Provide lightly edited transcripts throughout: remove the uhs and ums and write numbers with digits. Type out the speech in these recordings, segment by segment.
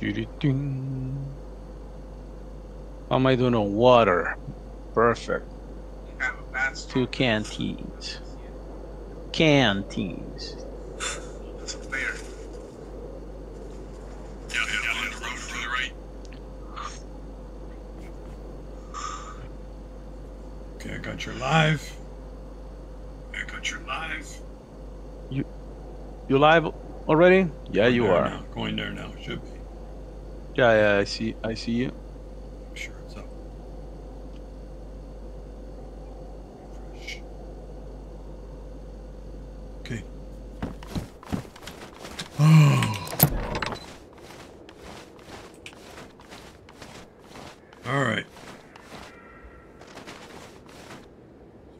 What am I doing on water? Perfect. You have a bad start. Two canteens. Canteens. That's fair. Yeah, on the road from the right. Okay, I got your live. You live already? Yeah, you are. Now. Going there now, should be. Yeah, I see you. I'm sure it's up. Refresh. Okay. All right.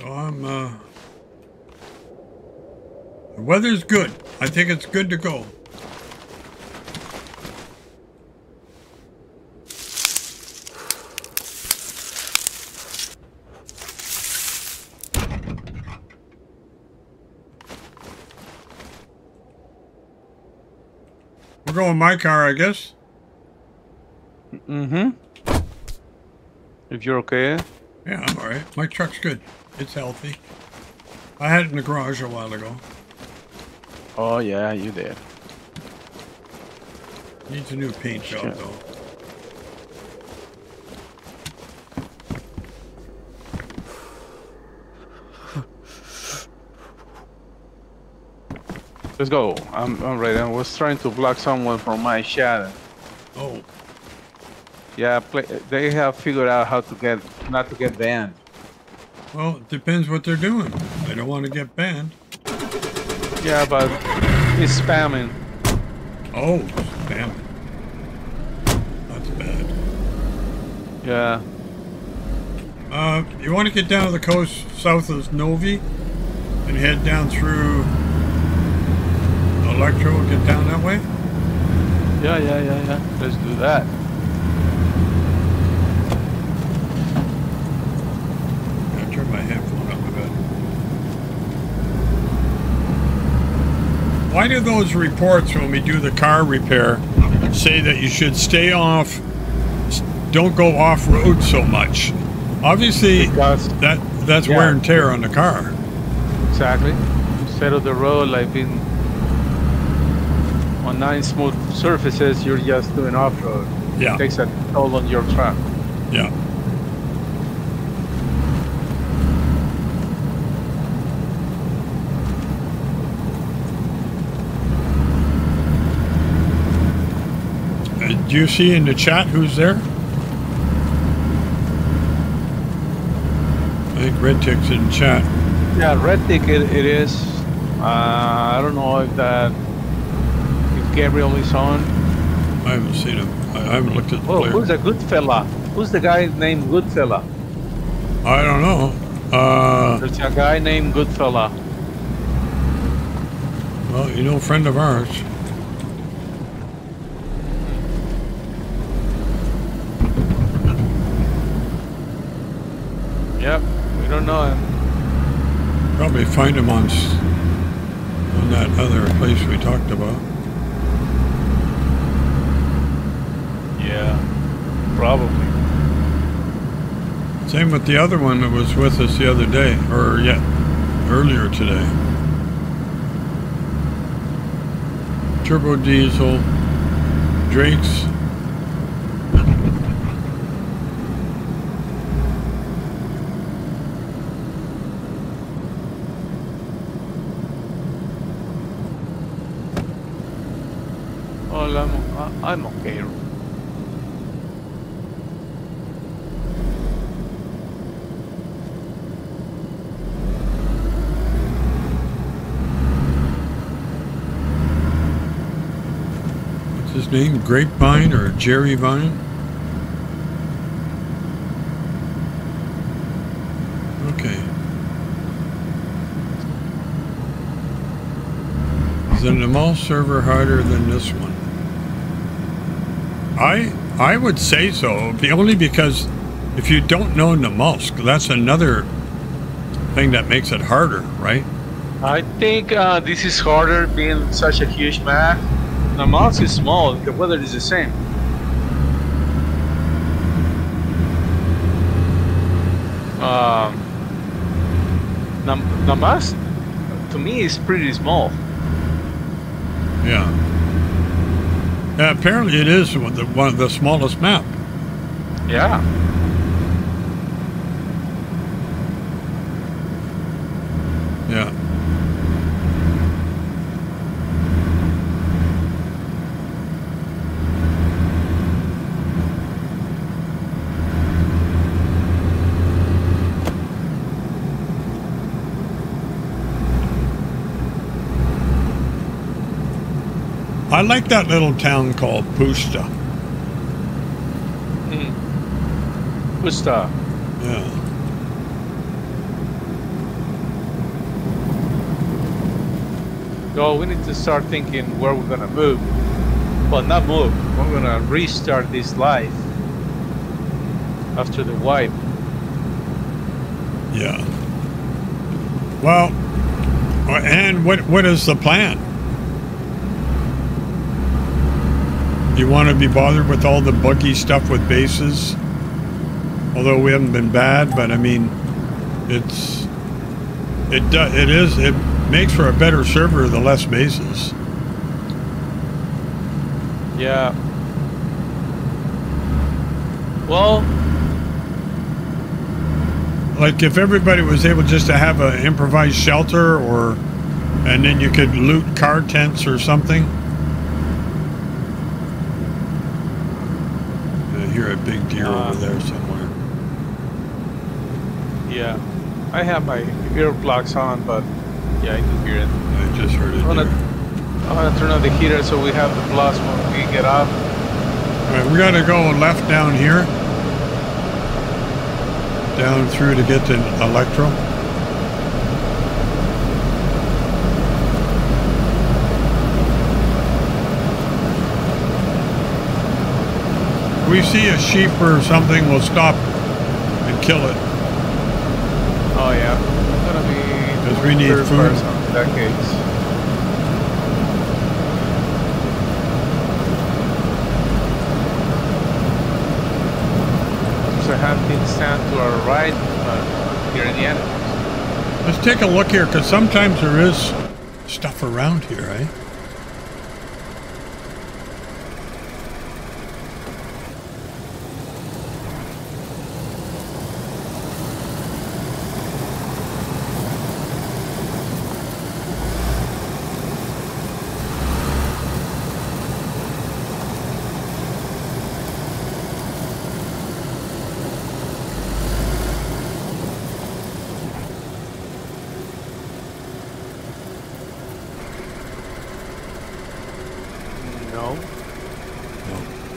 So I'm the weather's good. I think it's good to go. We're going my car, I guess. Mm-hmm. If you're okay. Yeah, I'm all right. My truck's good. It's healthy. I had it in the garage a while ago. Oh yeah, you did. Needs a new paint job, sure. Though. Let's go. I'm ready. I was trying to block someone from my shadow. Oh. Yeah, they have figured out how to not to get banned. Well, it depends what they're doing. I don't want to get banned. Yeah, but it's spamming. Oh, spamming. That's bad. Yeah. You want to get down to the coast south of Novi and head down through Elektro and get down that way? Yeah. Let's do that. I'll turn my headphone up a bit. Why do those reports when we do the car repair say that you should stay off, don't go off road so much? Obviously, because that's yeah, wear and tear on the car. Exactly. Instead of the road, like being on nine smooth surfaces, you're just doing off road. Yeah. It takes a toll on your truck. Yeah. Do you see in the chat who's there? I think Red-Tic's in chat. Yeah, Red-Tic it is. I don't know if Gabriel is on. I haven't seen him. I haven't looked at the player. Who's a good fella? Who's the guy named Goodfella? I don't know. There's a guy named Goodfella. Well, you know, friend of ours. Yep, we don't know him. Probably find him on that other place we talked about. Yeah, probably. Same with the other one that was with us the other day, or yeah, earlier today. Turbo Diesel, Drake's. I'm okay. What's his name? Grapevine or Jerry Vine? Okay. Is the Namalsk server harder than this one? I would say so, only because if you don't know Namalsk, that's another thing that makes it harder, right? I think this is harder being such a huge map. Namalsk is small, the weather is the same. Namalsk, to me, is pretty small. Yeah. Yeah, apparently it is one of the smallest map. Yeah. Yeah. I like that little town called Pusta. Mm. Pusta. Yeah. So we need to start thinking where we're gonna move. Well, not move. We're gonna restart this life after the wipe. Yeah. Well, and what is the plan? You want to be bothered with all the buggy stuff with bases? Although we haven't been bad, but I mean, it makes for a better server the less bases. Yeah. Well, like if everybody was able just to have an improvised shelter, or and then you could loot car tents or something. A big deer over there somewhere. Yeah, I have my earplugs on, but yeah, I can hear it. I just heard it. I'm gonna turn on the heater so we have the blast when we get up. All right, we gotta go left down here, down through to get to Elektro. If we see a sheep or something, we'll stop and kill it. Oh yeah, it's gonna be because we need food. In that case. There's a hunting stand to our right, but here in the animals. Let's take a look here, because sometimes there is stuff around here, eh?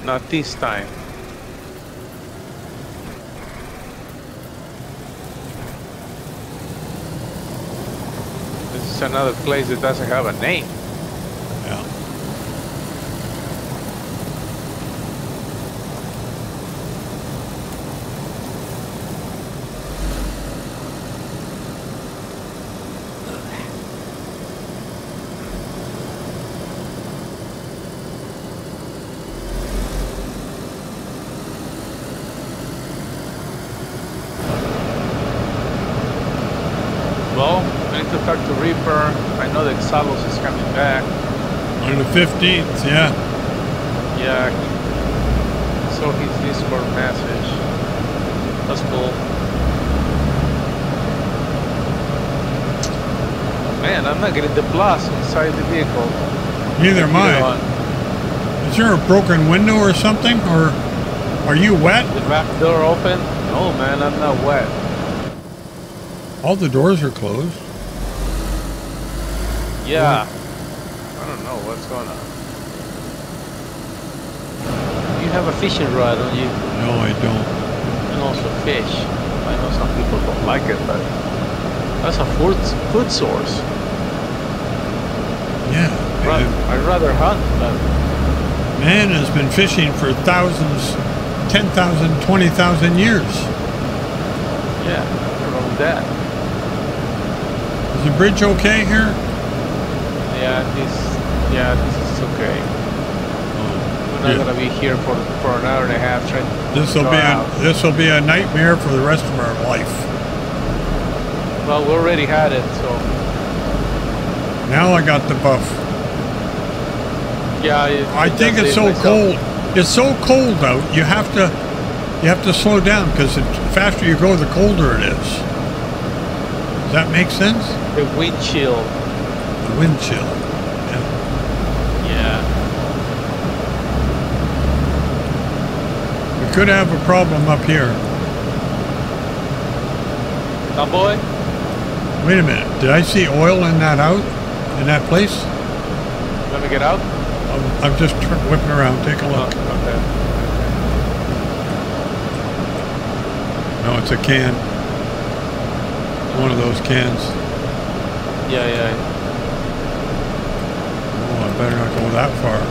Not this time. This is another place that doesn't have a name. Yeah. Reaper, I know that Salos is coming back. On the 15th, yeah. Yeah, I saw his Discord message. That's cool. Man, I'm not getting the blast inside the vehicle. Neither am I. Is there a broken window or something? Or are you wet? The back door open? No, man, I'm not wet. All the doors are closed. Yeah, I don't know what's going on. You have a fishing rod, don't you? No, I don't. And also fish. I know some people don't like it, but that's a food source. Yeah. I'd rather hunt, but... Man has been fishing for thousands, 10,000, 20,000 years. Yeah, nothing wrong with that. Is the bridge okay here? Yeah, this is okay. not going to be here for an hour and a half. This will be a nightmare for the rest of our life. Well, we already had it, so. Now I got the buff. Yeah. I think it's so cold. It's so cold out. You have to slow down because the faster you go, the colder it is. Does that make sense? The wind chill. The wind chill. Yeah. We could have a problem up here. Oh boy. Wait a minute. Did I see oil in that out? In that place? Let me get out. I'm just whipping around. Take a look. Oh, okay. No, it's a can. One of those cans. Yeah, yeah. Oh, I better not go that far.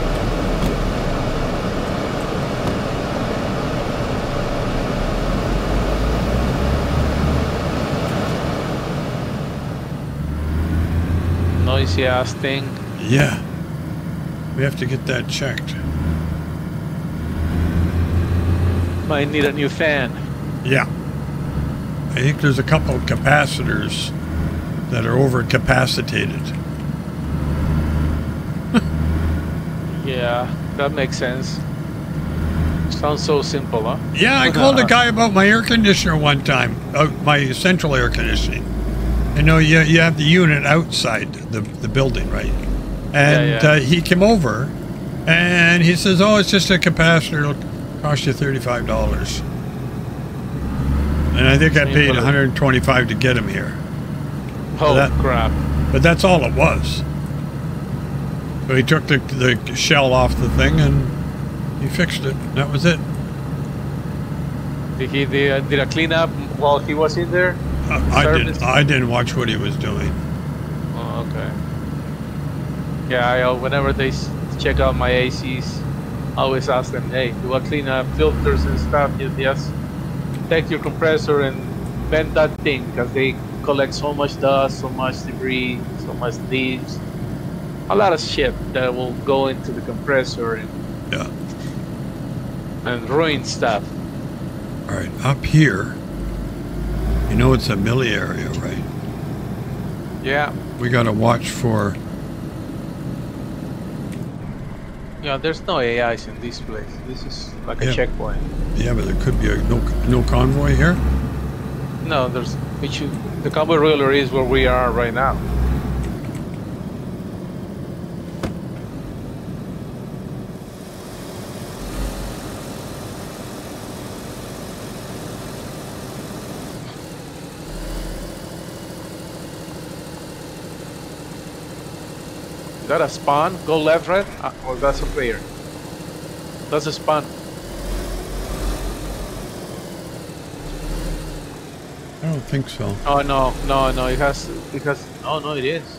Noisy ass thing. Yeah. We have to get that checked. Might need a new fan. Yeah. I think there's a couple of capacitors that are overcapacitated. Yeah, that makes sense. Sounds so simple, huh? Yeah, I called a guy about my air conditioner one time, my central air conditioning. You know, you have the unit outside the building, right? And he came over, and he says, "Oh, it's just a capacitor. It'll cost you $35." And I think I paid $125 to get him here. Oh, that, crap. But that's all it was. So he took the shell off the thing and he fixed it. That was it. Did he did a cleanup while he was in there? I didn't watch what he was doing. Oh, okay. Yeah, whenever they check out my ACs, I always ask them, hey, do I clean up filters and stuff? Yes. Take your compressor and vent that thing because they collect so much dust, so much debris, so much leaves, a lot of shit that will go into the compressor and ruin stuff. All right, up here, you know it's a milli area, right? Yeah. We gotta watch for. Yeah, there's no AIs in this place. This is like a checkpoint. Yeah, but there could be a no convoy here. No, the convoy ruler is where we are right now. Is that a spawn? Go left, right? Or that's a player? That's a spawn. I don't think so. Oh no! It has. Oh no, it is.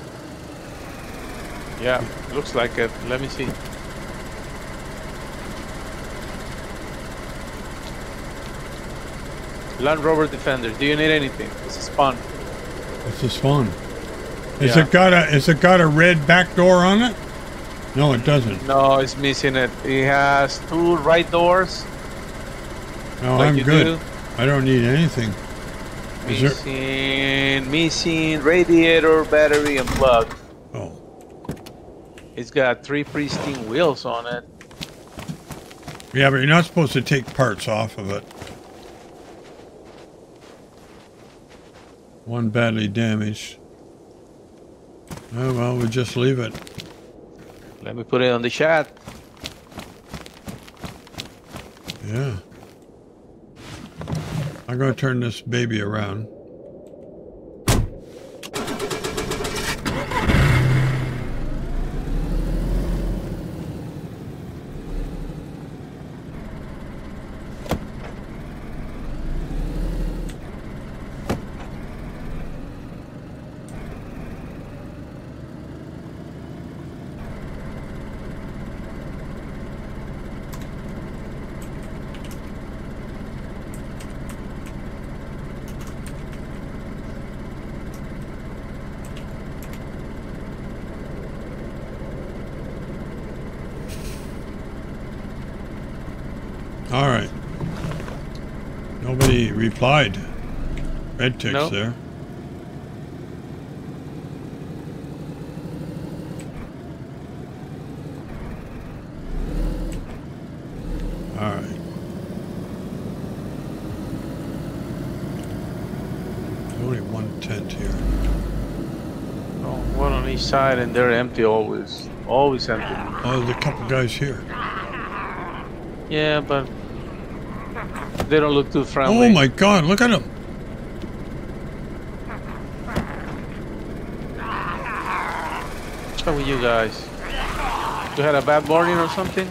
Yeah, looks like it. Let me see. Land Rover Defender. Do you need anything? It's a spawn. It's a spawn. Is it got a red back door on it? No, it doesn't. No, it's missing it. It has two right doors. No, like I'm good. I don't need anything. Missing radiator, battery, and plug. Oh. It's got three pristine wheels on it. Yeah, but you're not supposed to take parts off of it. One badly damaged. Oh, well, we'll just leave it. Let me put it on the chat. Yeah. I'm going to turn this baby around. Alright. Nobody replied. Red-Tic's nope. There. Alright. Only one tent here. Oh, one on each side, and they're empty always. Always empty. Oh, there's a couple guys here. Yeah, but they don't look too friendly. Oh my god, look at them! What's up with you guys? You had a bad morning or something?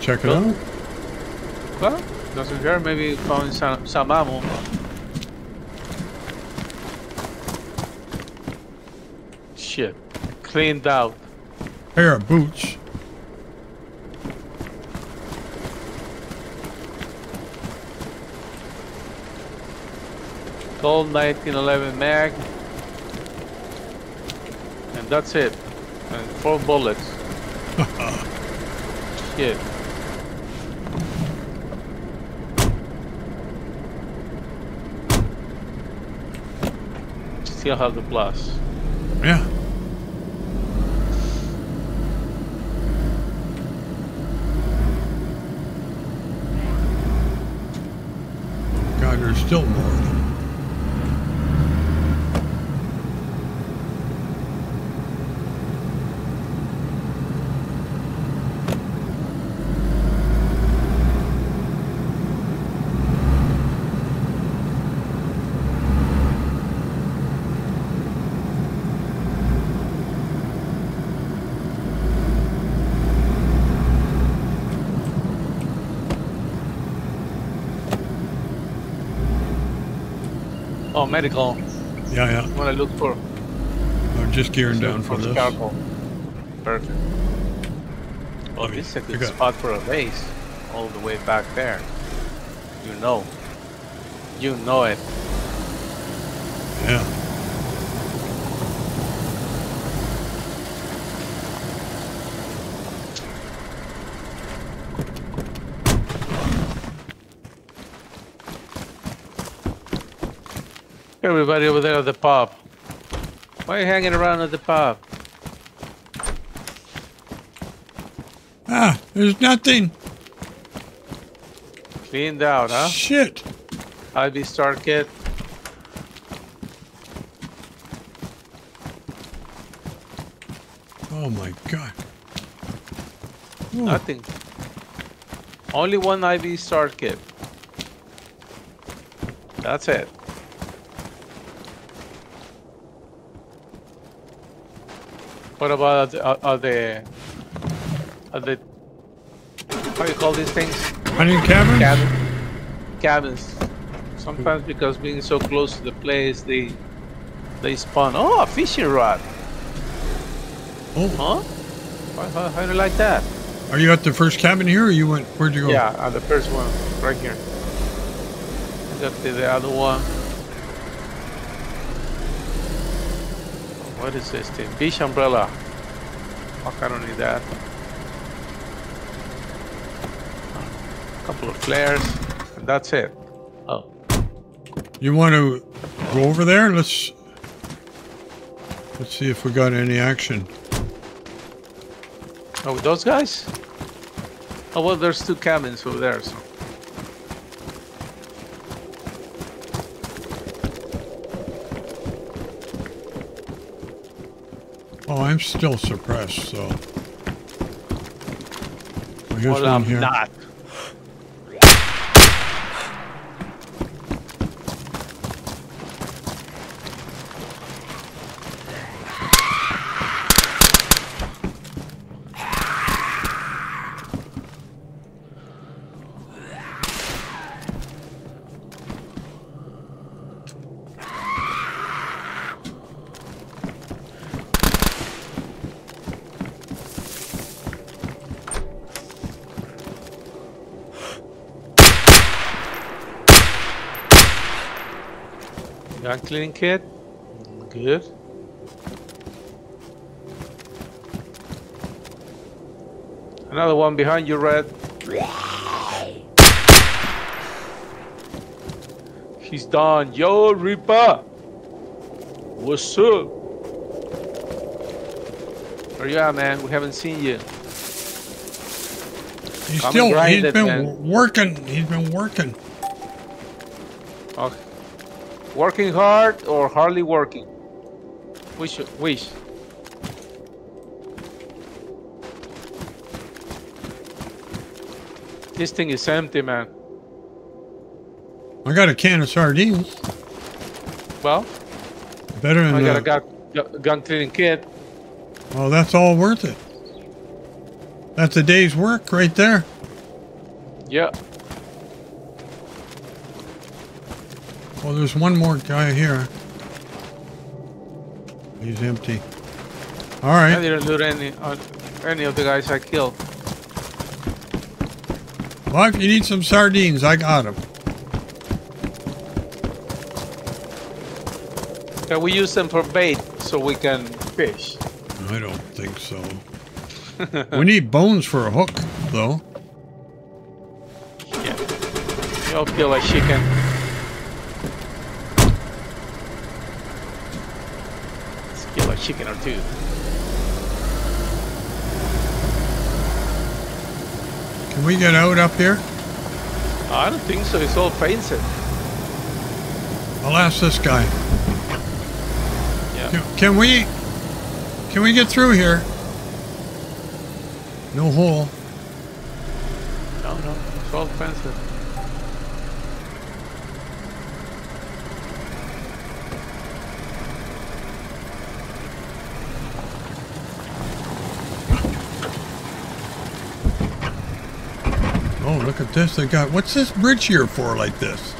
Check it out. Well, doesn't care. Maybe found some ammo. Shit, cleaned out. Pair of boots. Gold 1911 mag, and that's it. And 4 bullets. Shit. Still have the plus. Yeah. God, there's still more of medical. Yeah, yeah. What I look for. I'm just gearing down for this. Charcoal. Perfect. Well, this is a good spot for a base. All the way back there. You know. You know it. Yeah. Everybody over there at the pub. Why are you hanging around at the pub? Ah, there's nothing. Cleaned out, huh? Shit. IV Start Kit. Oh my god. Ooh. Nothing. Only one IV Start Kit. That's it. What about are the how do you call these things? Hunting cabins? Cabins. Sometimes because being so close to the place, they spawn. Oh, a fishing rod. Oh. Huh? How do you like that? Are you at the first cabin here, or you went? Where'd you go? Yeah, at the first one, right here. Got the other one. What is this thing? Beach umbrella. Fuck, I don't need that. A couple of flares, and that's it. Oh. You want to go over there? Let's see if we got any action. Oh, with those guys? Oh, well, there's 2 cabins over there, so. Oh, I'm still suppressed, so. Well, I'm here. Not. Duct cleaning kit. Good. Another one behind you, Red. He's done. Yo, Reaper! What's up? Where you at, man? We haven't seen you. He's been working. He's been working. Okay. Working hard or hardly working? Wish. This thing is empty, man. I got a can of sardines. Well, better than I got a gun cleaning kit. Oh, that's all worth it. That's a day's work right there. Yeah. Well, there's one more guy here. He's empty. All right. I didn't loot any of the guys I killed. Well, if you need some sardines, I got them. Can we use them for bait so we can fish? I don't think so. We need bones for a hook, though. Yeah. You all feel like chicken. Let's feel like chicken or two. Can we get out up here? I don't think so. It's all painted. I'll ask this guy. Yeah. Can we get through here? No hole. No. It's all painted. Look at this, they got... What's this bridge here for like this?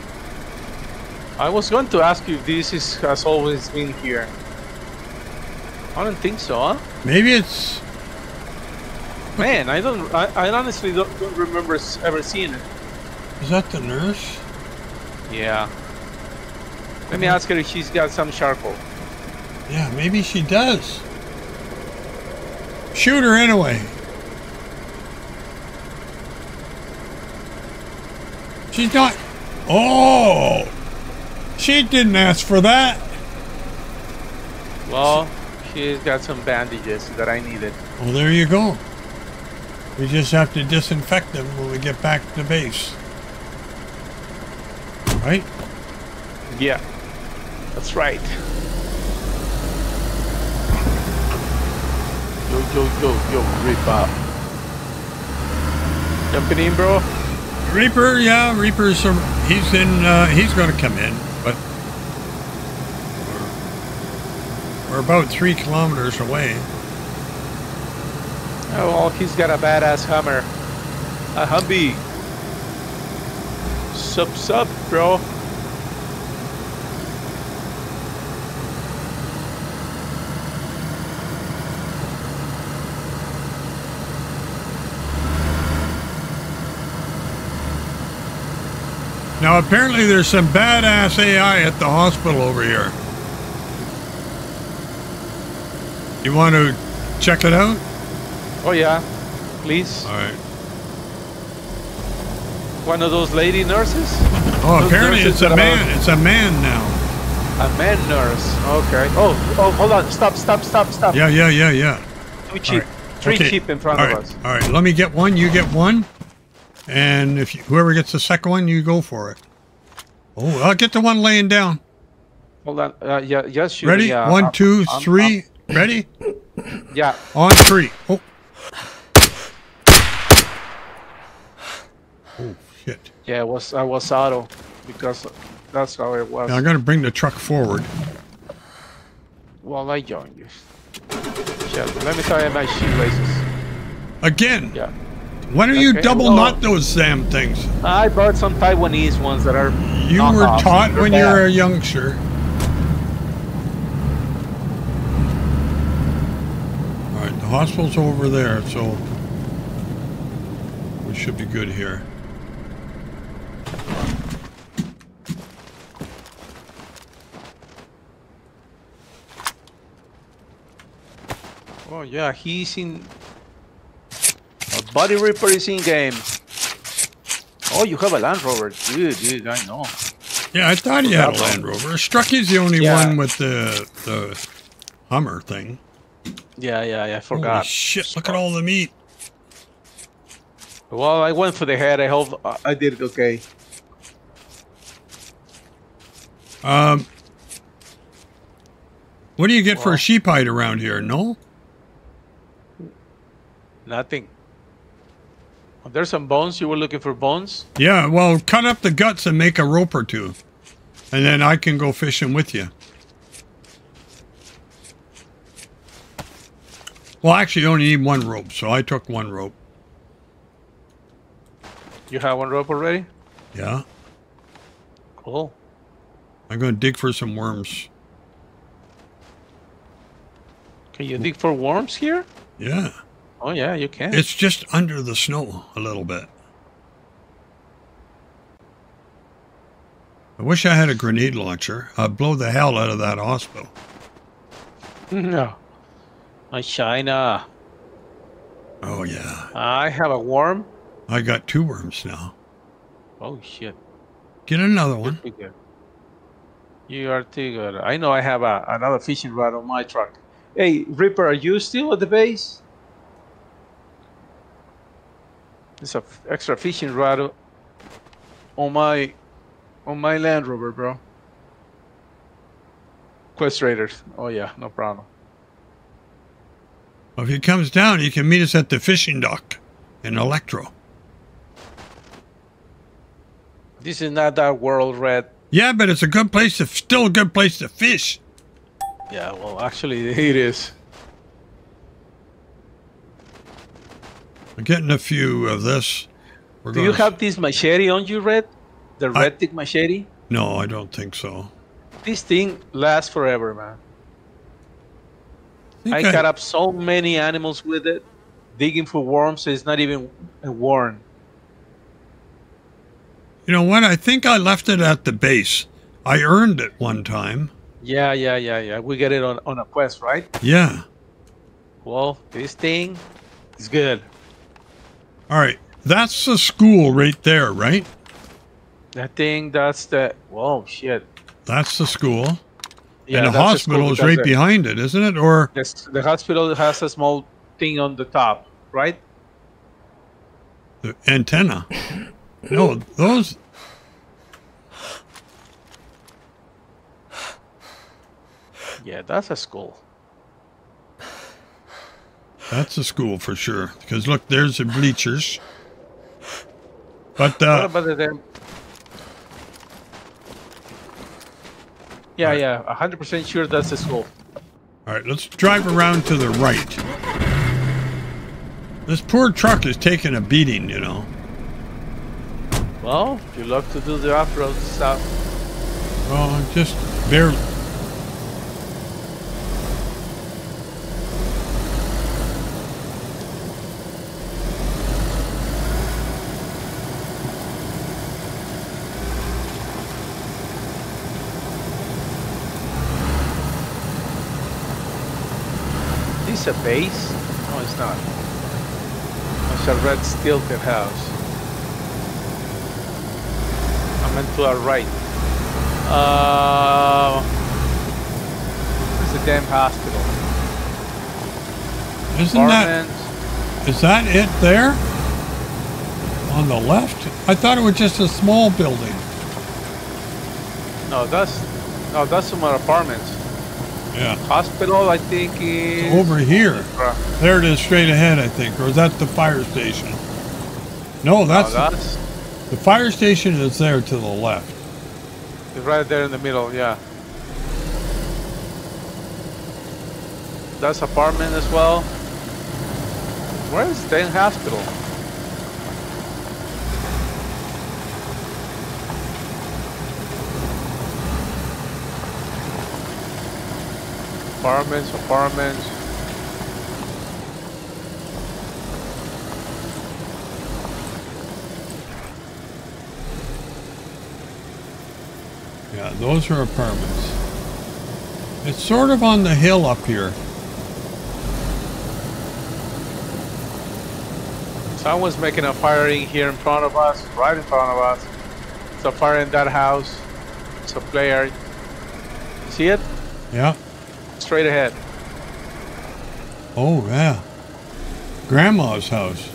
I was going to ask you if this has always been here. I don't think so, huh? Maybe it's... Man, I honestly don't remember ever seeing it. Is that the nurse? Yeah. Let me ask her if she's got some charcoal. Yeah, maybe she does. Shoot her anyway. She's not... Oh! She didn't ask for that! Well, she's got some bandages that I needed. Well, there you go. We just have to disinfect them when we get back to base. Right? Yeah. That's right. Yo, Reaper. Jumping in, bro. Reaper, yeah, Reaper's. He's in. He's going to come in, but we're about 3 kilometers away. Oh, well, he's got a badass Hummer, a Humvee. Sup, bro. Now, apparently there's some badass AI at the hospital over here. You want to check it out? Oh, yeah. Please. All right. One of those lady nurses? Oh, apparently it's a man. It's a man now. A man nurse. Okay. Oh, hold on. Stop. Yeah. Three cheap in front of us. All right. Let me get one. You get one. And if you, whoever gets the second one, you go for it. Oh, I'll get the one laying down. Hold on. Yeah, yes. Ready? Yeah, one, two, three. Ready? Yeah. On three. Oh. Oh shit. Yeah, I was auto because that's how it was. Now I'm gonna bring the truck forward. Well, I joined you. Shit. Let me tie my shoelaces. Again. Yeah. When are you double knot those damn things? I bought some Taiwanese ones that are. You were taught when you were a youngster. All right, the hospital's over there, so we should be good here. Oh yeah, he's in... A body Reaper is in game. Oh, you have a Land Rover, dude, I know. Yeah, I thought you had a Land Rover. Strucky's the only one with the Hummer thing. Yeah, I forgot. Holy shit, look at all the meat. Well, I went for the head. I hope I did it okay. What do you get for a sheep hide around here? No? Nothing. There's some bones. You were looking for bones? Yeah, well, cut up the guts and make a rope or two. And then I can go fishing with you. Well, actually, you only need one rope, so I took one rope. You have one rope already? Yeah. Cool. I'm going to dig for some worms. Can you dig for worms here? Yeah. Oh, yeah, you can. It's just under the snow a little bit. I wish I had a grenade launcher. I'd blow the hell out of that hospital. No. My China. Oh, yeah. I have a worm. I got two worms now. Oh, shit. Get another one. You are too good. I know I have another fishing rod on my truck. Hey, Reaper, are you still at the base? There's an extra fishing rod on my Land Rover, bro. Quest Raiders. Oh, yeah, no problem. Well, if he comes down, he can meet us at the fishing dock in Elektro. This is not that world, Red. Yeah, but it's a good place to, still a good place to fish. Yeah, well, actually, it is. I'm getting a few of this. Do you have this machete on you, Red? The Red-Tic machete? No, I don't think so. This thing lasts forever, man. I cut up so many animals with it. Digging for worms is not even a worm. You know what? I think I left it at the base. I earned it one time. Yeah. We get it on a quest, right? Yeah. Well, this thing is good. All right. That's the school right there, right? That thing, that's the... Whoa, shit. That's the school. Yeah, and the hospital is right behind it, isn't it? Or the hospital has a small thing on the top, right? The antenna. No, those... Yeah, that's a school. That's a school for sure. Because look, there's the bleachers. But what about them? Yeah, yeah, 100% sure that's a school. All right, let's drive around to the right. This poor truck is taking a beating, you know. Well, you love to do the off-road stuff. Well, just barely. Is this a base? No, it's not. It's a red stilted house. I meant to our right. It's a damn hospital. Isn't that... Is that it there? On the left? I thought it was just a small building. No, that's some apartments. Yeah. Hospital, I think, is... Over here. There it is straight ahead, I think. Or is that the fire station? No, that's... No, that's... The fire station is there to the left. It's right there in the middle, yeah. That's apartment as well. Where is the hospital? Apartments. Yeah, those are apartments. It's sort of on the hill up here. Someone's making a firing here in front of us, right in front of us. It's a fire in that house. It's a player. See it? Yeah. Straight ahead. Oh, yeah. Grandma's house.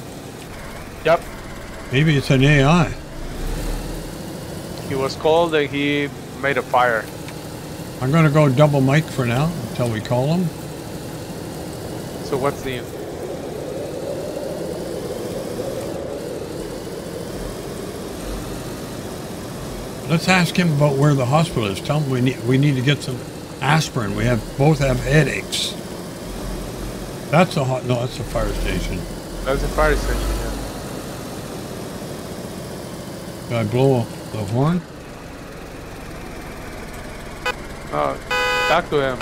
Yep. Maybe it's an AI. He was called and he made a fire. I'm going to go double mic for now until we call him. So what's the... Let's ask him about where the hospital is. Tell him we need to get some aspirin. We both have headaches. That's a hot. No, that's a fire station. That's a fire station. Yeah. Did I blow the horn? Oh, talk to him.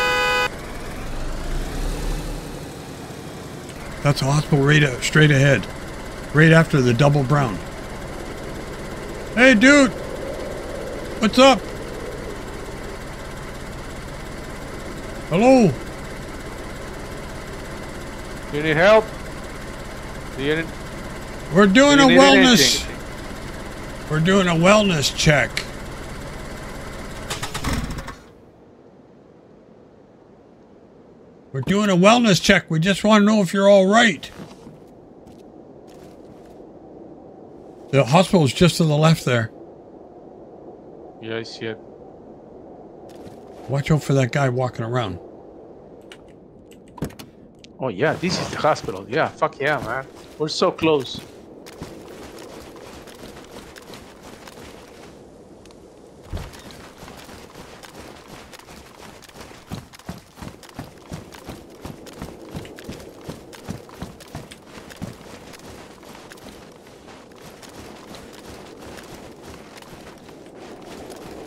That's a hospital right straight ahead, right after the double brown. Hey, dude. What's up? Hello? You need help? We're doing a wellness. We're doing a wellness check. We're doing a wellness check. We just want to know if you're all right. The hospital's just to the left there. Yeah, I see it. Watch out for that guy walking around. Oh, yeah, this is the hospital. Yeah, fuck yeah, man. We're so close.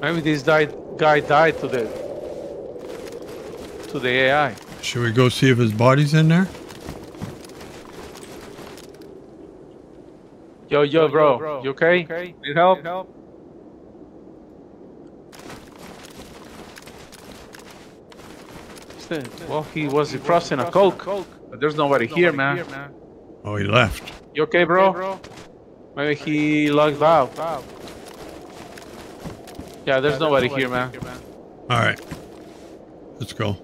Maybe this guy died to the AI. Should we go see if his body's in there? Yo, bro. You okay? Need help? Well, he was crossing a coke, but there's nobody here, man. Oh, he left. You okay, bro? Maybe he logged out. Wow. Yeah, there's nobody here, man. All right, let's go.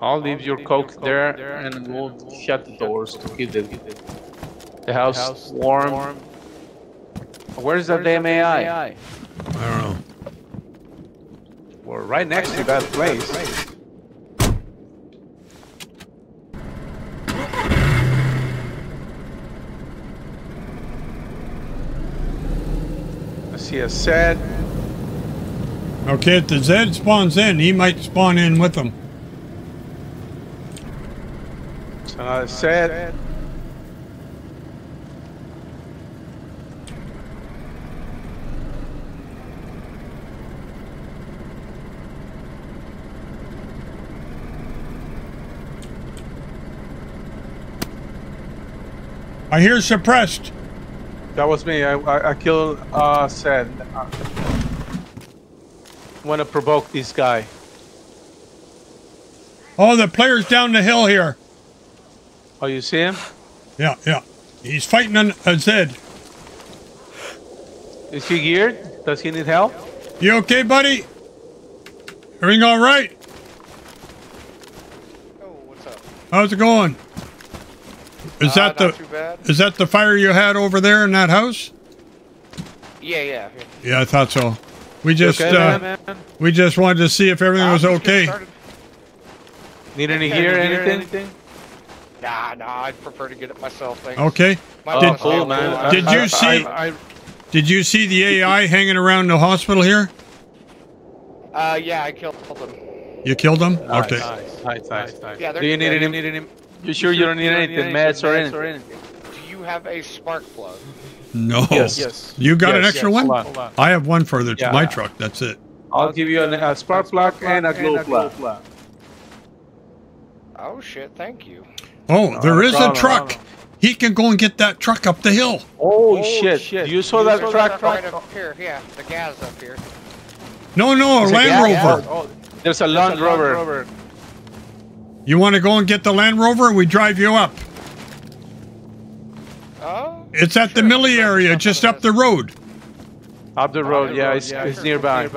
I'll leave your coke there, and we'll shut the doors to keep the house warm. Where's the damn AI? I don't know. We're right next to that place. I see a set. Okay, if the Zed spawns in, he might spawn in with them. It's another Zed. I hear suppressed. That was me. I killed Zed. Want to provoke this guy. Oh, the player's down the hill here. Oh, you see him? Yeah. He's fighting on a Zed. Is he geared? Does he need help? You okay, buddy? Everything all right? Oh, what's up? How's it going? Is that the too bad. Is that the fire you had over there in that house? Yeah. Yeah, I thought so. We just okay, man. We just wanted to see if everything was okay. Need any gear, anything? Nah, I'd prefer to get it myself. Thanks. Okay. Did you see the AI hanging around the hospital here? Yeah, I killed them. You killed them? Nice, okay. Nice. Yeah, do you need any? You sure you don't need anything, meds or anything? Do you have a spark plug? No. Yes. You got an extra one? Hold on. I have one further to my truck. That's it. I'll give you a spark plug and a glow plug. Oh, shit. Thank you. Oh, no, there is a truck. No. He can go and get that truck up the hill. Oh, shit. You saw that truck right up here. Yeah, the gas up here. No, a Land Rover. Oh, there's a Land Rover. You want to go and get the Land Rover and we drive you up? Oh. It's at the Millie area, just up the road. Up the road, yeah, it's nearby.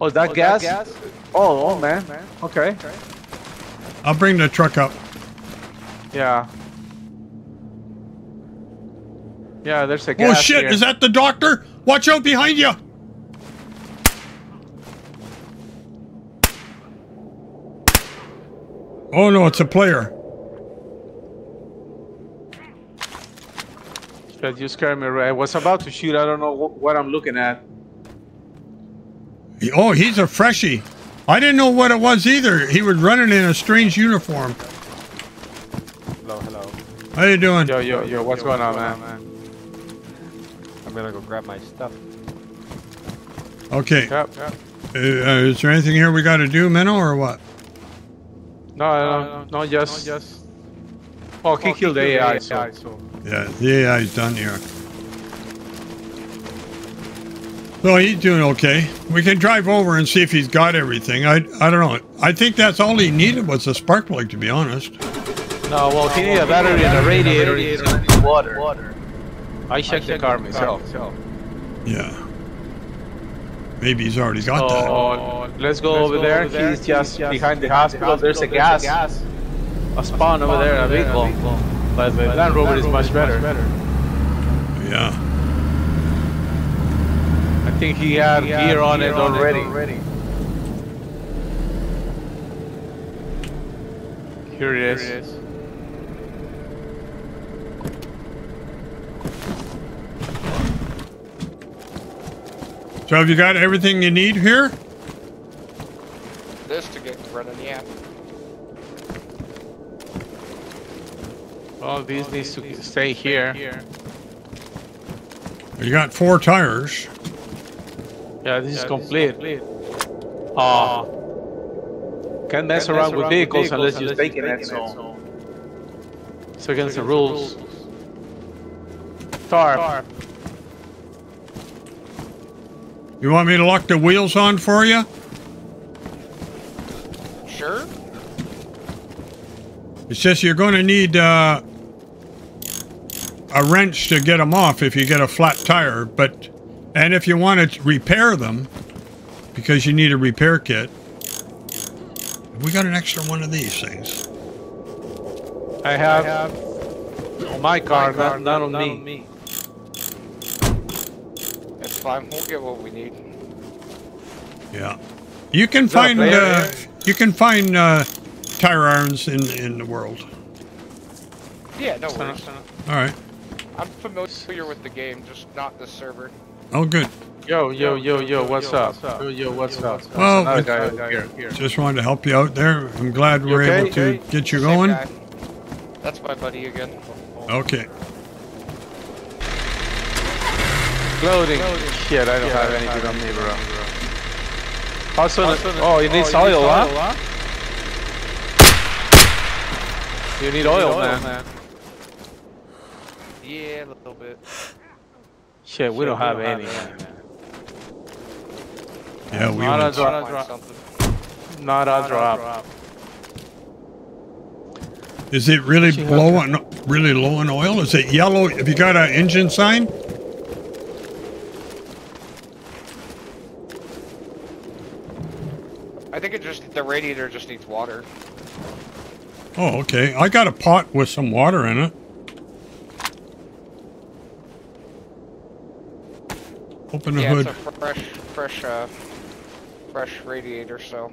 Oh, is that gas? Oh, man. Okay. I'll bring the truck up. Yeah. Yeah, there's a gas. Oh, shit, here. Is that the doctor? Watch out behind you. Oh, no, it's a player. You scared me, right? I was about to shoot. I don't know what I'm looking at. Oh, he's a freshie. I didn't know what it was either. He was running in a strange uniform. Hello, hello. How you doing? Yo, what's going on, man? I'm gonna go grab my stuff. Okay. Yep. Is there anything here we got to do, Menno, or what? No, just... Oh, he killed the AI, so... Yeah, the AI's done here. So he's doing okay. We can drive over and see if he's got everything. I don't know. I think that's all he needed was a spark plug, to be honest. No, well, he needed a battery and a radiator and water. I checked the car myself. Yeah. Maybe he's already got that. Oh, let's go over there. He's just behind the hospital. There's a gas. A spawn over there, a big one. But the Land Rover is much better. Yeah. I think he had gear on it already. Here it is. So have you got everything you need here? This to get running, yeah. All these needs to stay here. You got 4 tires. Yeah, this is complete. Can't mess around with vehicles unless you're taking it, so... It's against the rules. Tarp. You want me to lock the wheels on for you? Sure. It's just you're going to need a wrench to get them off if you get a flat tire, and if you want to repair them, because you need a repair kit. We got an extra one of these things. I have on my car, not on me. Fine. We'll get what we need. Yeah, you can find tire irons in the world. Yeah, no worries. All right. I'm familiar with the game, just not the server. Oh, good. Yo, what's up? What's up? Well, just wanted to help you out there. I'm glad we're able to get you going. Guy. That's my buddy again. Okay. Loading. Shit, I don't have anything on me, bro. Also, it needs oil, huh? You need oil, man. Yeah, a little bit. Shit, we don't have any. Yeah, we want something. Not a drop. Is it really low on oil? Is it yellow? Have you got an engine sign? I think the radiator just needs water. Oh, okay. I got a pot with some water in it. Open the hood. It's a fresh radiator, so.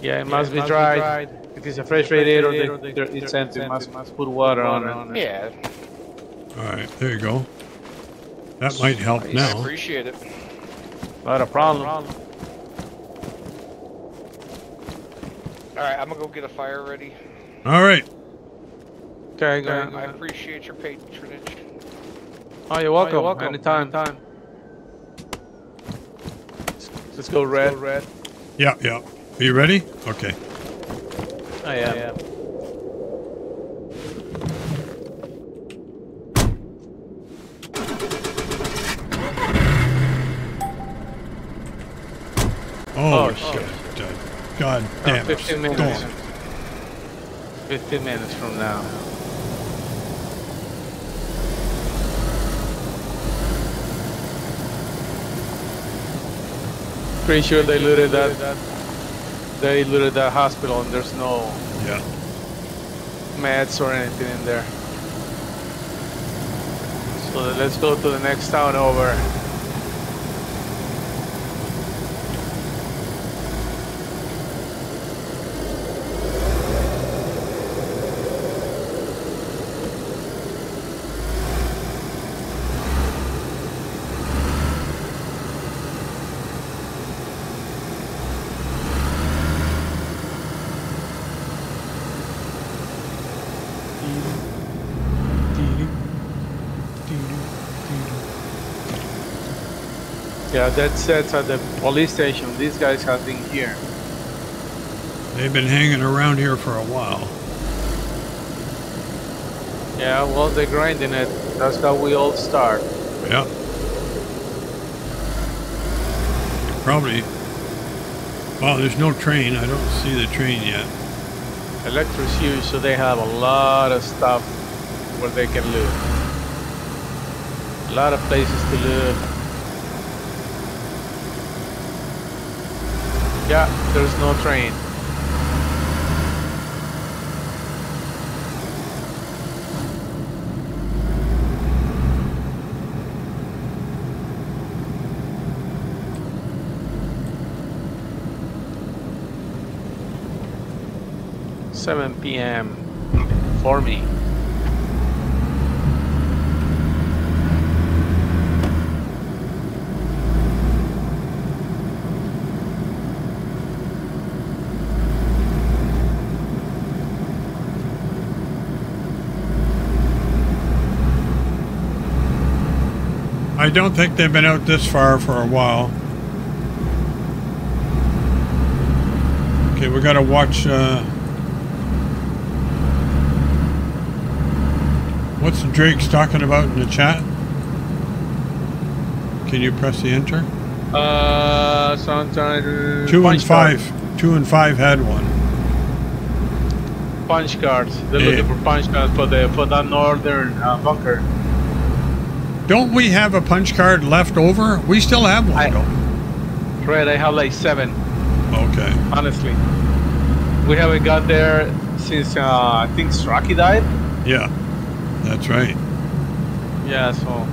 Yeah, it must be dried. If it's a fresh radiator, it's empty. Must put water on it. Yeah. All right, there you go. That might help now. I appreciate it. Not a problem. Alright, I'm gonna go get a fire ready. Alright. Okay, go ahead. I appreciate your patronage. Oh, you're welcome. Anytime. Let's go red. Yeah. Are you ready? Okay. I am. Oh, shit. God damn it. 15 minutes from now. pretty sure they looted that. They looted that hospital, and there's no meds or anything in there. So let's go to the next town over. Yeah, that sets at the police station. These guys have been here. They've been hanging around here for a while. Yeah, well, they're grinding it. That's how we all start. Yeah. Probably. Well, there's no train. I don't see the train yet. Electro's huge, so they have a lot of stuff where they can live. A lot of places to live. Yeah, there's no train. Seven PM for me. I don't think they've been out this far for a while. Okay, we gotta watch, what's Drake's talking about in the chat? Can you press the enter? Sometimes... Two and five had one. Punch cards. They're looking for punch cards for that northern bunker. Don't we have a punch card left over? We still have one, don't we? Fred, I have like 7. Okay. Honestly. We haven't got there since, I think Strachey died? Yeah. That's right. Yeah, so...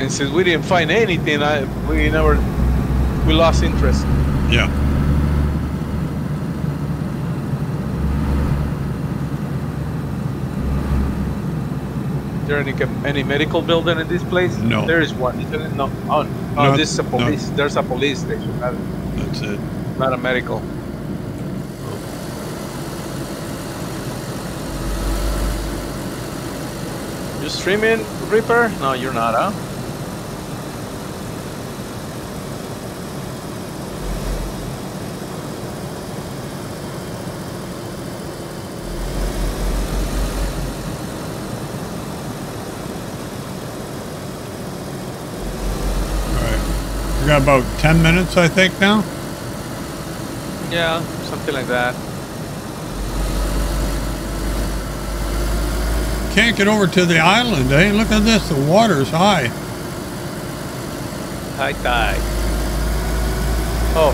And since we didn't find anything, we lost interest. Yeah. Is there any medical building in this place? No. There is one, isn't it? No. Oh, no, this is a police. No. There's a police station. That's it. Not a medical. Oh. You streaming, Reaper? No, you're not, huh? We got about 10 minutes, I think, now? Yeah, something like that. Can't get over to the island, eh? Look at this, the water's high. High tide. Oh,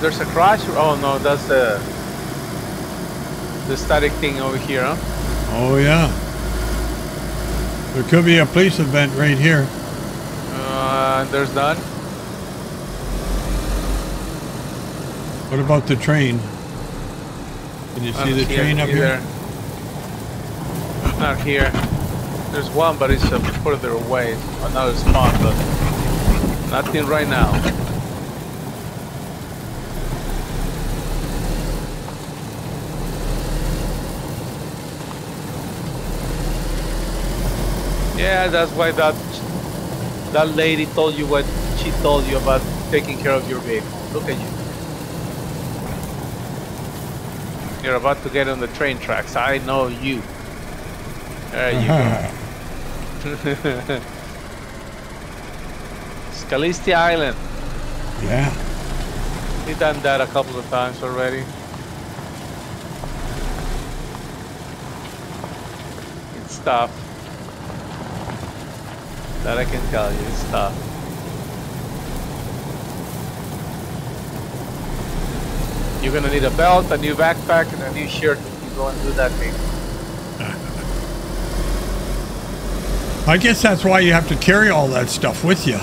there's a crash? Oh, no, that's the static thing over here, huh? Oh, yeah. There could be a police event right here. There's none. What about the train? Can you see the train up here? Not here. There's one, but it's further away. Another spot, but nothing right now. Yeah, that's why that lady told you what she told you about taking care of your vehicle. Look at you. You're about to get on the train tracks. I know you. There you go. Skalisti Island. Yeah. We've done that a couple of times already. It's tough. That I can tell you, it's tough. You're gonna need a belt, a new backpack, and a new shirt if you go and do that thing. I guess that's why you have to carry all that stuff with you.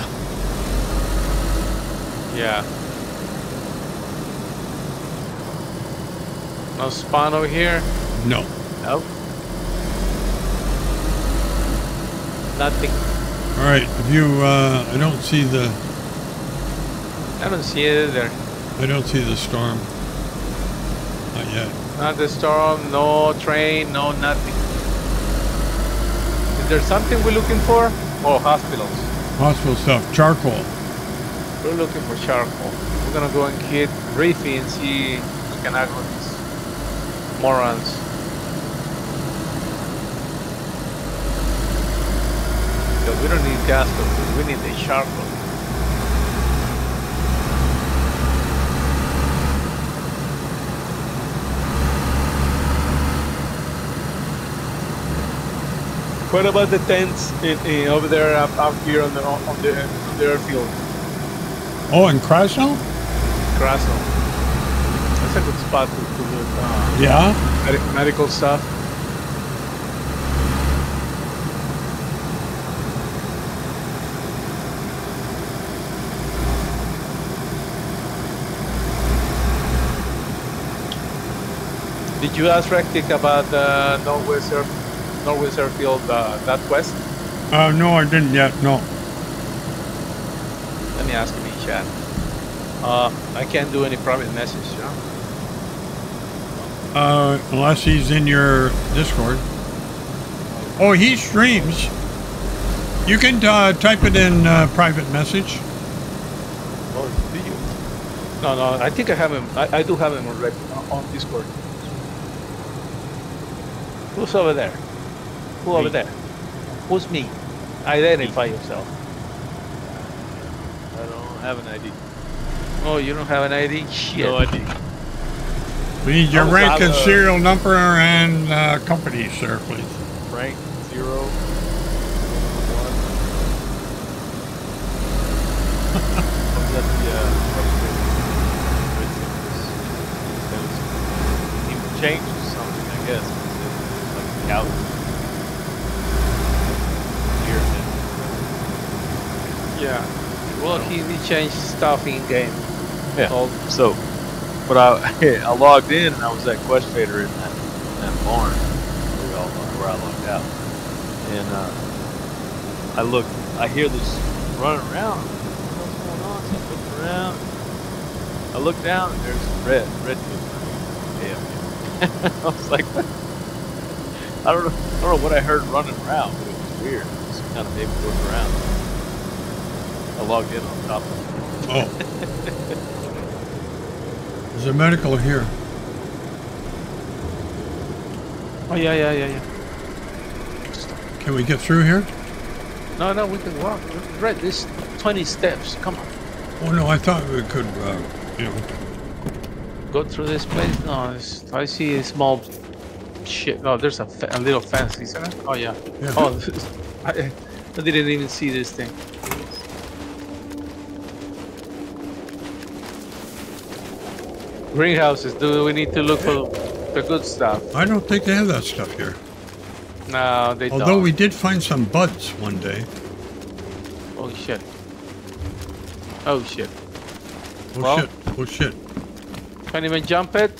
Yeah. No spawn over here? No. Nope. Nothing. Alright, if you, I don't see the... I don't see it either. I don't see the storm. Not yet. Not the storm, no train, no nothing. Is there something we're looking for? Oh, hospitals. Hospital stuff, charcoal. We're looking for charcoal. We're gonna go and hit Riffy and see if we can act on these morons. Because we don't need gas, we need the charcoal. What about the tents in over there up here on the airfield? Oh, in Krasnow? Krasnow. That's a good spot to look. Yeah. Medical stuff. Did you ask Red-Tic about the Northwest Airfield, that quest? No, I didn't yet, no. Let me ask him in chat. I can't do any private message, you know? Unless he's in your Discord. Oh, he streams. You can type it in private message. Oh, do you? No, no, I think I have him. I do have him already on Discord. Who's over there? Who over there? Who's me? Identify yourself. I don't have an ID. Oh, you don't have an ID? Shit. No ID. We need your rank and serial number and company, sir, please. Rank 0, 1. Change or something, I guess. Out here. Yeah. Well, he changed stuff in game. Yeah. So, but I logged in and I was at Quest Fader in that barn where I logged out, and I hear this running around. What's going on? So I looked around. I look down and there's red. Yeah. I was like. I don't know what I heard running around, but it was weird. It just kind of made me look around. I logged in on top of it. Oh. There's a medical here. Oh, yeah. Can we get through here? No, we can walk. Right, this 20 steps. Come on. Oh, no, I thought we could, you know. Go through this place? No, I see a small... Shit! Oh, there's a little fence, isn't it? Oh yeah. Oh, I didn't even see this thing. Greenhouses. Do we need to look for the good stuff? I don't think they have that stuff here. No, they don't. Although we did find some buds one day. Oh shit! Oh shit! Oh well, shit! Oh shit! Can't even jump it.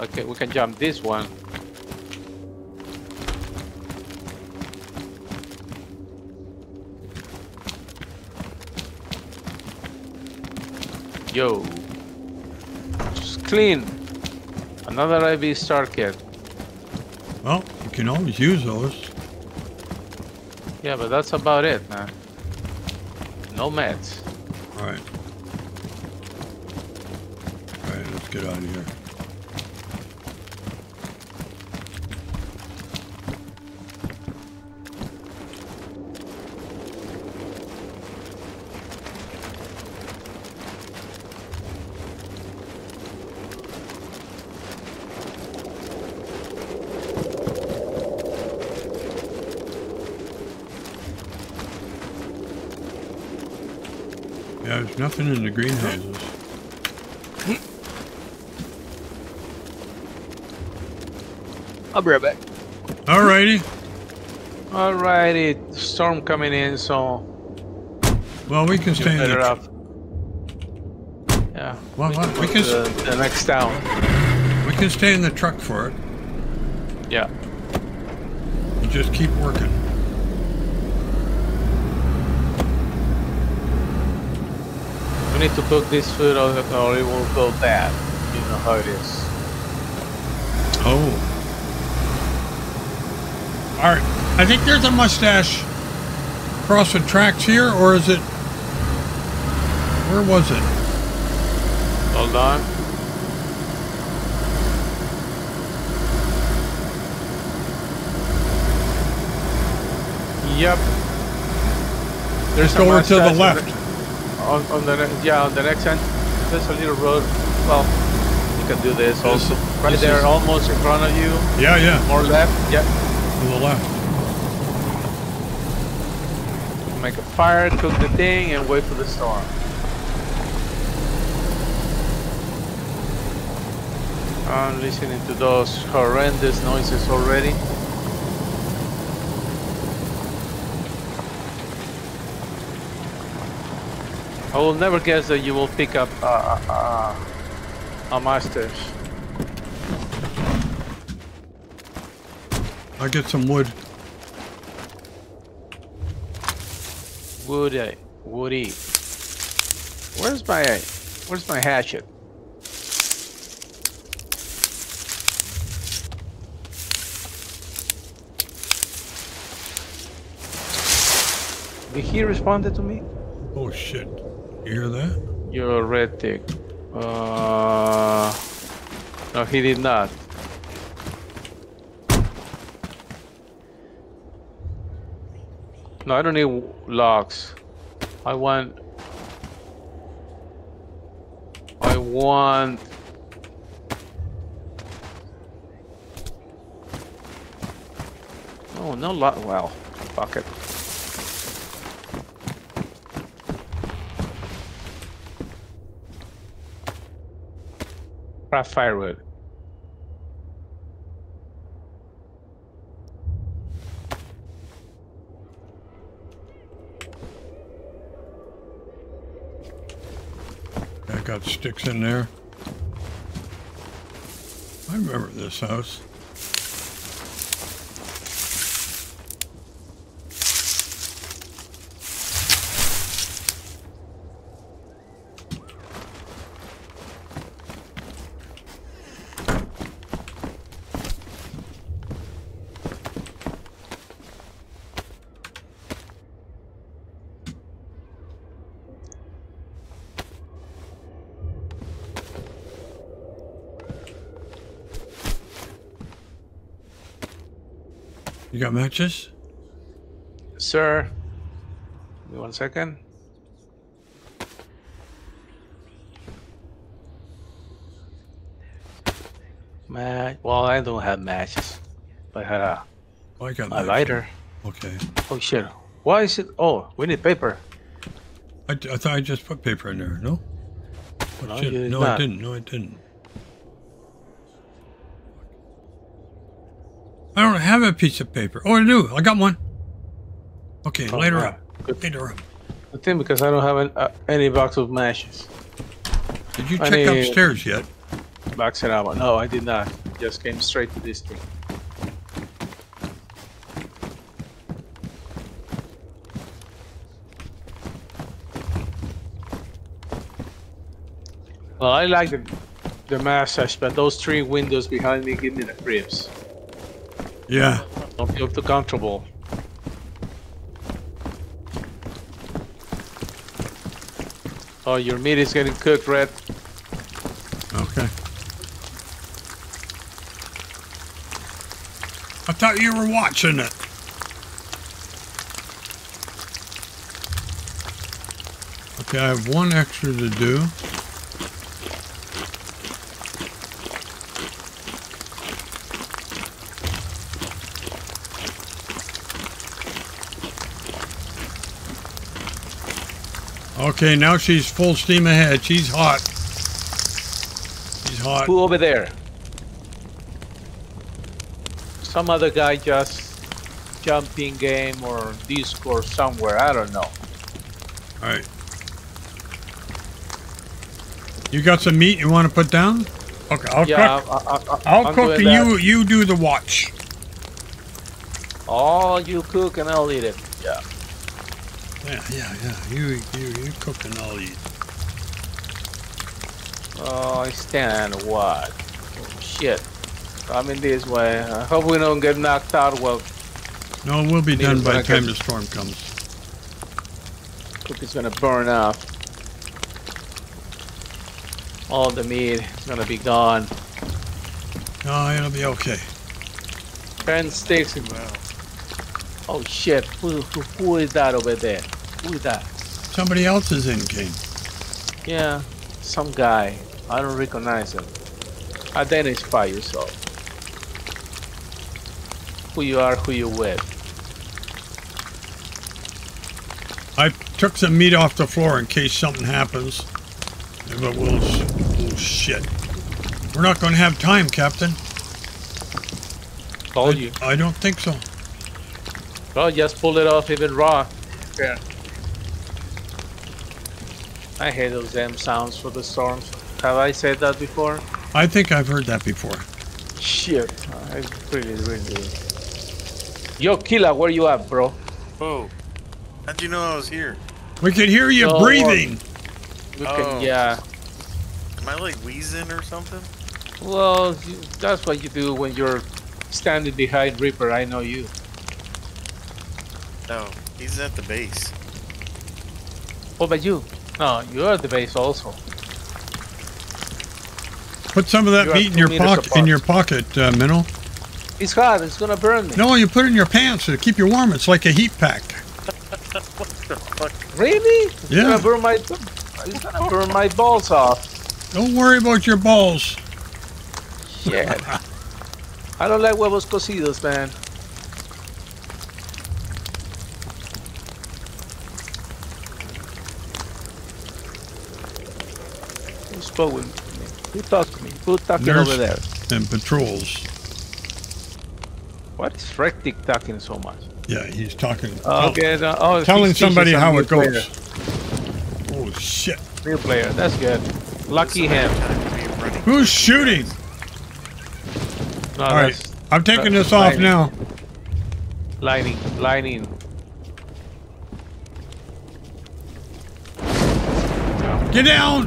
Okay, we can jump this one. Yo, just clean. Another IV Start Kit. Well, you can always use those. Yeah, but that's about it, man. No meds. Alright. Alright, let's get out of here. Nothing in the greenhouses. I'll be right back. Alrighty. Alrighty. Storm coming in, so. Well, we can stay in. Yeah. Well, we can the next town. We can stay in the truck for it. Yeah. You just keep working. We need to cook this food, or it will go bad. You know how it is. Oh. All right, I think there's a mustache across the tracks here, or is it? Where was it? Hold on. Yep. There's a over to the left. On the next end. There's a little road. Well, you can do this also. Right there, almost in front of you. Yeah, yeah. More left. Yep. To the left. Make a fire, cook the thing, and wait for the storm. I'm listening to those horrendous noises already. I will never guess that you will pick up a master's. I'll get some wood. Woody. Where's my hatchet? Did he respond to me? Oh shit. You hear that? You're a Red-Tic. No, he did not. No, I don't need logs. I want oh, no log. Well, fuck it. Craft firewood. Got sticks in there. I remember this house. You got matches? Sir. Give me 1 second. Well, I don't have matches. But I had a lighter. Okay. Oh shit. Why is it? Oh, we need paper. I thought I just put paper in there, no? Oh, no, shit. No, I didn't. I don't have a piece of paper. Oh, I do. I got one. Okay, oh, later up. Good. Later up. Good thing because I don't have any box of matches. Did you check upstairs yet? Box it out. No, I did not. Just came straight to this thing. Well, I like the massage, but those 3 windows behind me give me the creeps. Yeah. Don't feel too comfortable. Oh, your meat is getting cooked, Red. Okay. I thought you were watching it. Okay, I have 1 extra to do. Okay, now she's full steam ahead. She's hot. She's hot. Who over there? some other guy just jumped in game or Discord somewhere, I don't know. Alright. You got some meat you want to put down? Okay, I'll cook. I'll cook and you do the watch. Oh, you cook and I'll eat it. Yeah. Yeah. You cook and I'll eat. Oh, I stand what? Oh, shit. Coming this way. I hope we don't get knocked out. Well. No, we'll be done by the time the storm comes. Cookie's gonna burn up. All the meat is gonna be gone. No, it'll be okay. 10 sticks. Well. Oh shit! Who is that over there? Who is that? Somebody else is in game. Yeah, some guy. I don't recognize him. Identify yourself. Who you are? Who you with? I took some meat off the floor in case something happens. But we'll... Oh, shit. We're not going to have time, Captain. Told you. I don't think so. Well, just pull it off even raw. Yeah. I hate those damn sounds for the storms. Have I said that before? I think I've heard that before. Shit. I really... Yo, Killa, where you at, bro? Oh. How'd you know I was here? We could hear you breathing. Yeah. Am I like wheezing or something? Well, that's what you do when you're standing behind Reaper. I know you. No, he's at the base. What about you? No, you're at the base also. Put some of that meat in your pocket. Minnow. It's hot. It's gonna burn me. No, you put it in your pants to keep you warm. It's like a heat pack. What the fuck? Really? It's gonna burn my. He's gonna burn my balls off. Don't worry about your balls. Shit. I don't like huevos cocidos, man. Who spoke with me? Who talked to me? Who talking over there? And patrols. What is Red-Tic talking so much? Yeah, he's talking. Okay, telling somebody how it goes. Later. Oh shit. Real player, that's good. Lucky him. Who's shooting? No, alright, I'm taking this off now. Lining. Get down!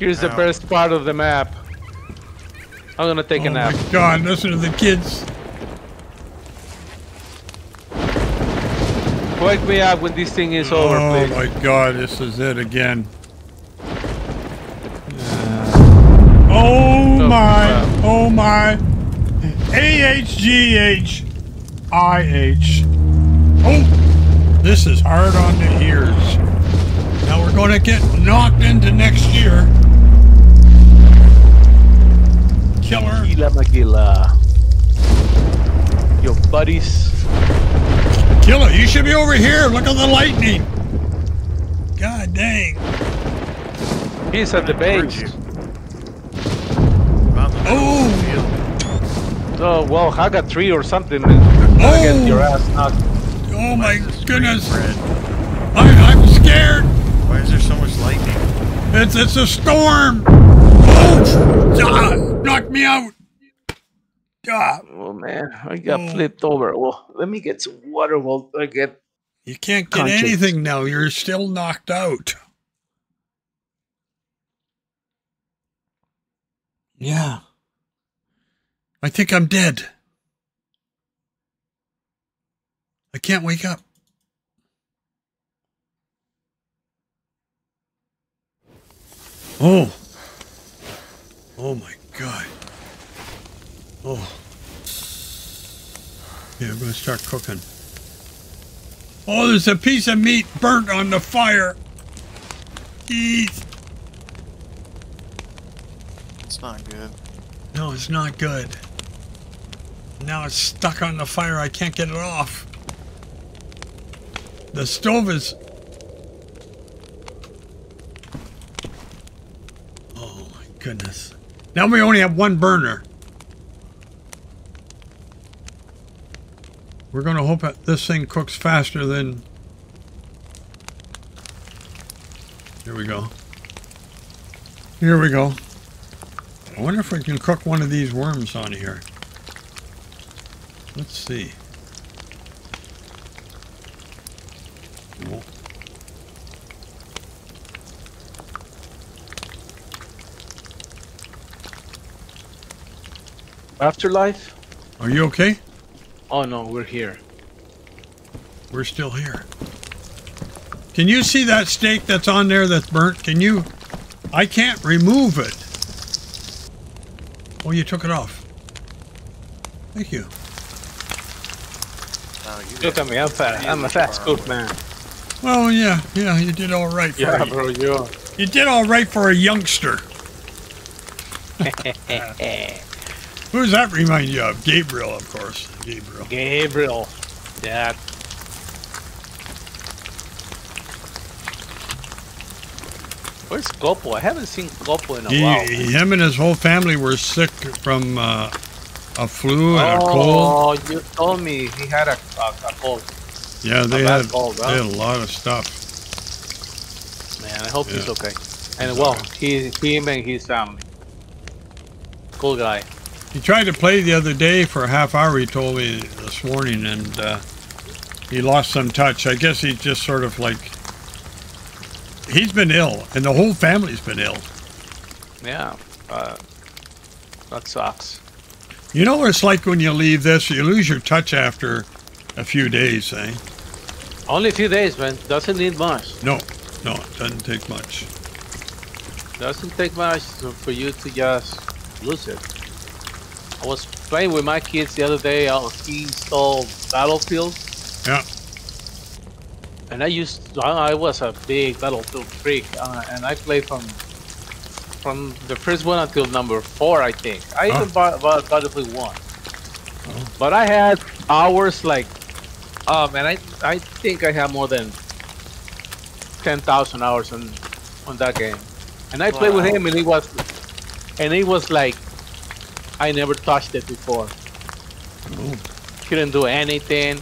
Here's the best part of the map. I'm gonna take a nap. Oh my god, listen to the kids. Wake me up when this thing is over, please. Oh my god, this is it again. Oh my. AHGHIH. Oh! This is hard on the ears. Now we're gonna get knocked into next year. Killer. Killa Magilla. Your buddies. Killer, you should be over here. Look at the lightning. God dang. He's at the base. Oh. Oh, well, I got 3 or something. Oh. Get your ass knocked. Oh my goodness. I'm scared. Why is there so much lightning? It's a storm. Oh, knock me out. God. Oh man, I got flipped over. Well, let me get some water while I get. You can't get anything now. You're still knocked out. Yeah. I think I'm dead. I can't wake up. Oh. Oh my God. Oh. Yeah, I'm gonna start cooking. Oh, there's a piece of meat burnt on the fire. Eat. It's not good. No, it's not good. Now it's stuck on the fire. I can't get it off. The stove is... Oh my goodness. Now we only have one burner. We're going to hope that this thing cooks faster than... Here we go. Here we go. I wonder if we can cook one of these worms on here. Let's see. Cool. Afterlife? Are you okay? Oh no, we're here. We're still here. Can you see that steak that's on there that's burnt? Can you? I can't remove it. Oh, you took it off. Thank you. Look at me, I'm a fast cook, man. Well, yeah, you did all right. Yeah, bro, you did all right for a youngster. Who does that remind you of? Gabriel, of course. Gabriel. Yeah. Where's Gopo? I haven't seen Gopo in a while. Him and his whole family were sick from a flu and a cold. Oh, you told me he had a cold. Yeah, they had a lot of stuff. Man, I hope he's okay. And well, him and his family. Cool guy. He tried to play the other day for a half hour, he told me this morning, and he lost some touch. I guess he's just sort of like... He's been ill, and the whole family's been ill. Yeah, that sucks. You know what it's like when you leave this? You lose your touch after a few days, eh? Only a few days, man. Doesn't need much. No, it doesn't take much. Doesn't take much for you to just lose it. I was playing with my kids the other day. He installed Battlefield. Yeah. And I was a big Battlefield freak, and I played from the first one until number 4, I think. I even bought Battlefield 1. Oh. But I had hours like, and I think I have more than 10,000 hours on that game. And I played with him, and it was like, I never touched it before. Ooh. Couldn't do anything.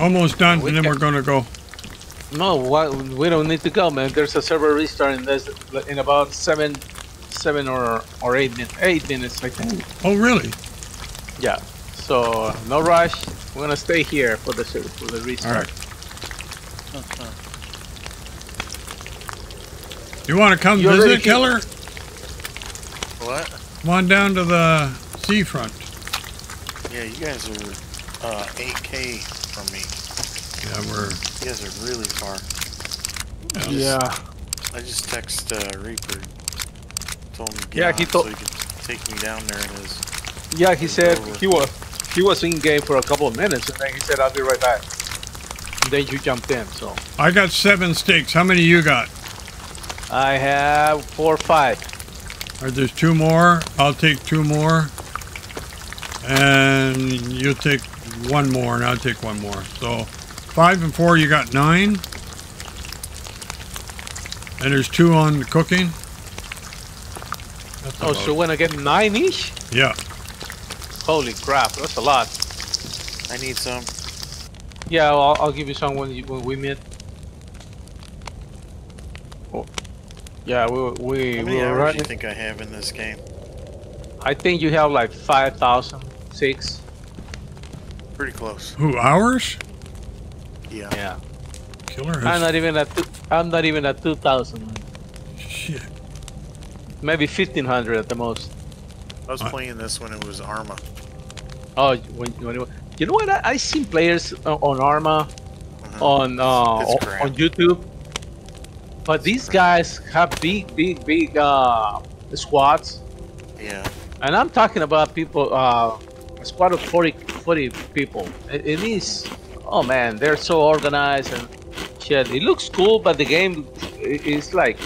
Almost done, and then we're gonna go. No, we don't need to go, man. There's a server restart in about seven or 8 minutes, I think. Oh, really? Yeah. So no rush. We're gonna stay here for the restart. All right. You want to come visit, Killer? What? Come on down to the seafront. Yeah, you guys are 8K from me. Yeah, you guys are really far. I just text Reaper. Told him to he told so he could take me down there. He said he was in game for a couple of minutes, and then he said, "I'll be right back." And then you jumped in. So I got 7 steaks. How many you got? I have 4 or 5. All right, there's 2 more. I'll take 2 more, and you take 1 more, and I'll take 1 more. So 5 and 4, you got 9, and there's 2 on the cooking. Oh, so when I get 9 each? Yeah. Holy crap, that's a lot. I need some. Yeah, I'll give you some when we meet. Oh. Yeah, we. How many hours do you think I have in this game? I think you have like 5,006. Pretty close. Who, hours? Yeah. Yeah. Killer has... I'm not even at 2,000. Shit. Maybe 1,500 at the most. I was playing this when it was Arma. Oh, you know what? I seen players on Arma, on YouTube. But these guys have big squads. Yeah. And I'm talking about people, a squad of 40 people. It is. Oh man, they're so organized and shit. It looks cool, but the game is like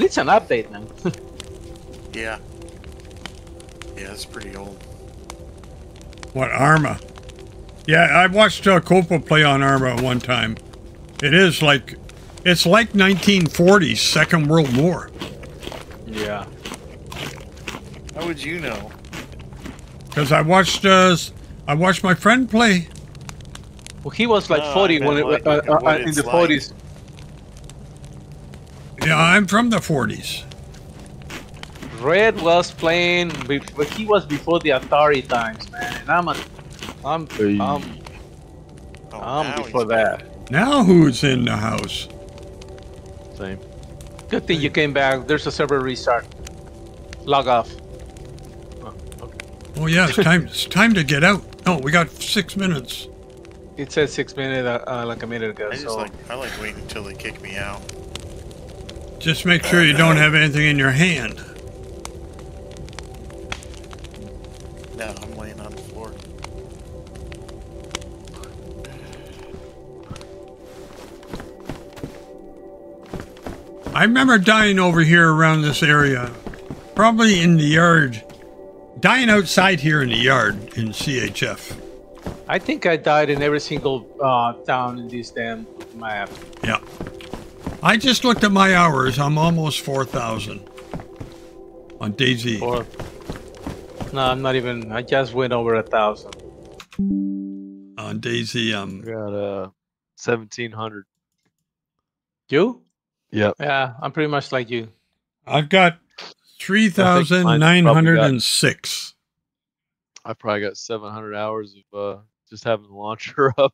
needs an update, man. Yeah, it's pretty old. What, Arma? Yeah, I watched Gopo play on Arma one time. It is like, it's like 1940s, Second World War. Yeah. How would you know? Because I watched my friend play. Well, he was like 40 when it, in the 40s. Yeah, I'm from the 40s. Red was playing, but he was before the Atari times, man. And I'm before that. Now who's in the house? Same. Good thing you came back. There's a server restart. Log off. Oh, okay. Oh yeah, it's time. It's time to get out. No, we got 6 minutes. It said 6 minutes like a minute ago. I like waiting until they kick me out. Just make sure you don't have anything in your hand. No, I'm laying on the floor. I remember dying over here around this area, probably in the yard, dying outside here in the yard in CHF. I think I died in every single town in this damn map. Yeah. I just looked at my hours. I'm almost 4,000 on DayZ. No, I'm not even. I just went over 1,000 on DayZ. I'm got 1,700. You? Yeah. Yeah, I'm pretty much like you. I've got 3,906. I probably got 700 hours of just having the launcher up.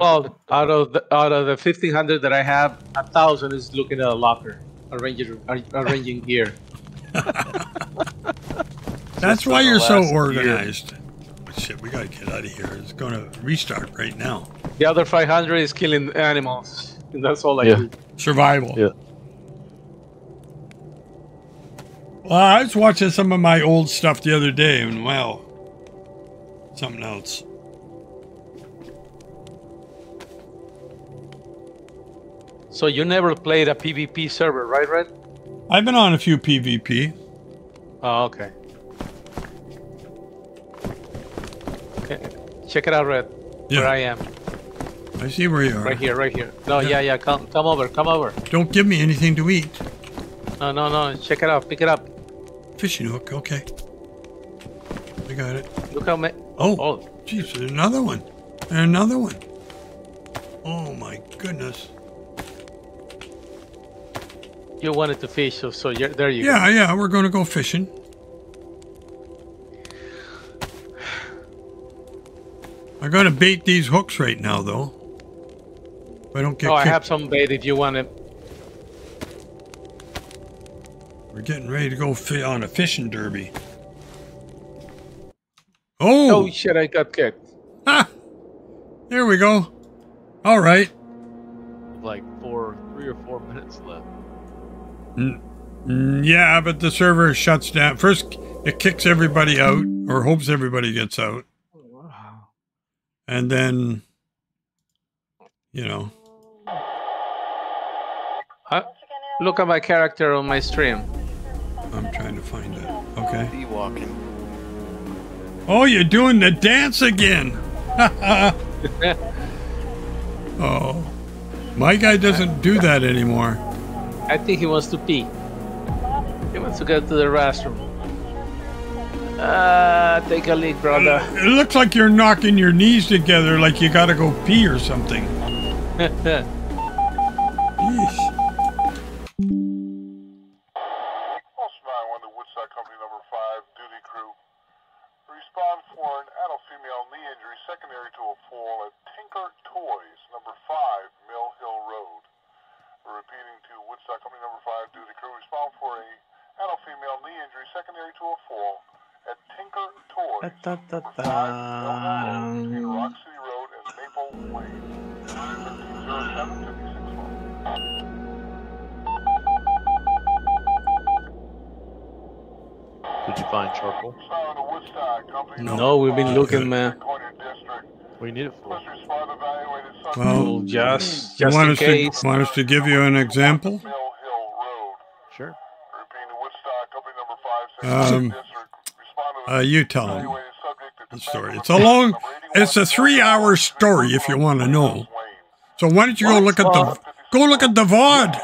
Well, out of the 1,500 that I have, 1,000 is looking at a locker, arranging gear. That's why you're so organized. Oh, shit, we gotta get out of here. It's gonna restart right now. The other 500 is killing animals, and that's all I do. Survival. Yeah. Well, I was watching some of my old stuff the other day, and wow, something else. So you never played a PvP server, right, Red? I've been on a few PvP. Oh, okay. Check it out, Red. Yeah. Where I am. I see where you are. Right here, right here. No, yeah. Come over, come over. Don't give me anything to eat. No. Check it out. Pick it up. Fishing hook. Okay. I got it. Look how many. Oh, jeez, there's another one. And another one. Oh my goodness. You wanted to fish, so you're, there you go. Yeah, we're going to go fishing. I'm going to bait these hooks right now, though. If I don't get kicked. I have some bait if you want it. We're getting ready to go on a fishing derby. Oh! Oh, shit, I got kicked. Ha! There we go. All right. Like 3 or 4 minutes left. Yeah, but the server shuts down. First, it kicks everybody out, or hopes everybody gets out. And then, you know. Look at my character on my stream. I'm trying to find it. Okay. Oh, you're doing the dance again. Oh. My guy doesn't do that anymore. I think he wants to pee. He wants to go to the restroom. Take a leak, brother. It looks like you're knocking your knees together like you gotta go pee or something. Yeesh. Did you find charcoal? No, we've been looking, man. What do you need it for? Well, just in case. Want us to give you an example? Sure. You tell them the story. It's a long, It's a 3-hour story if you want to know. So why don't you go look at the VOD?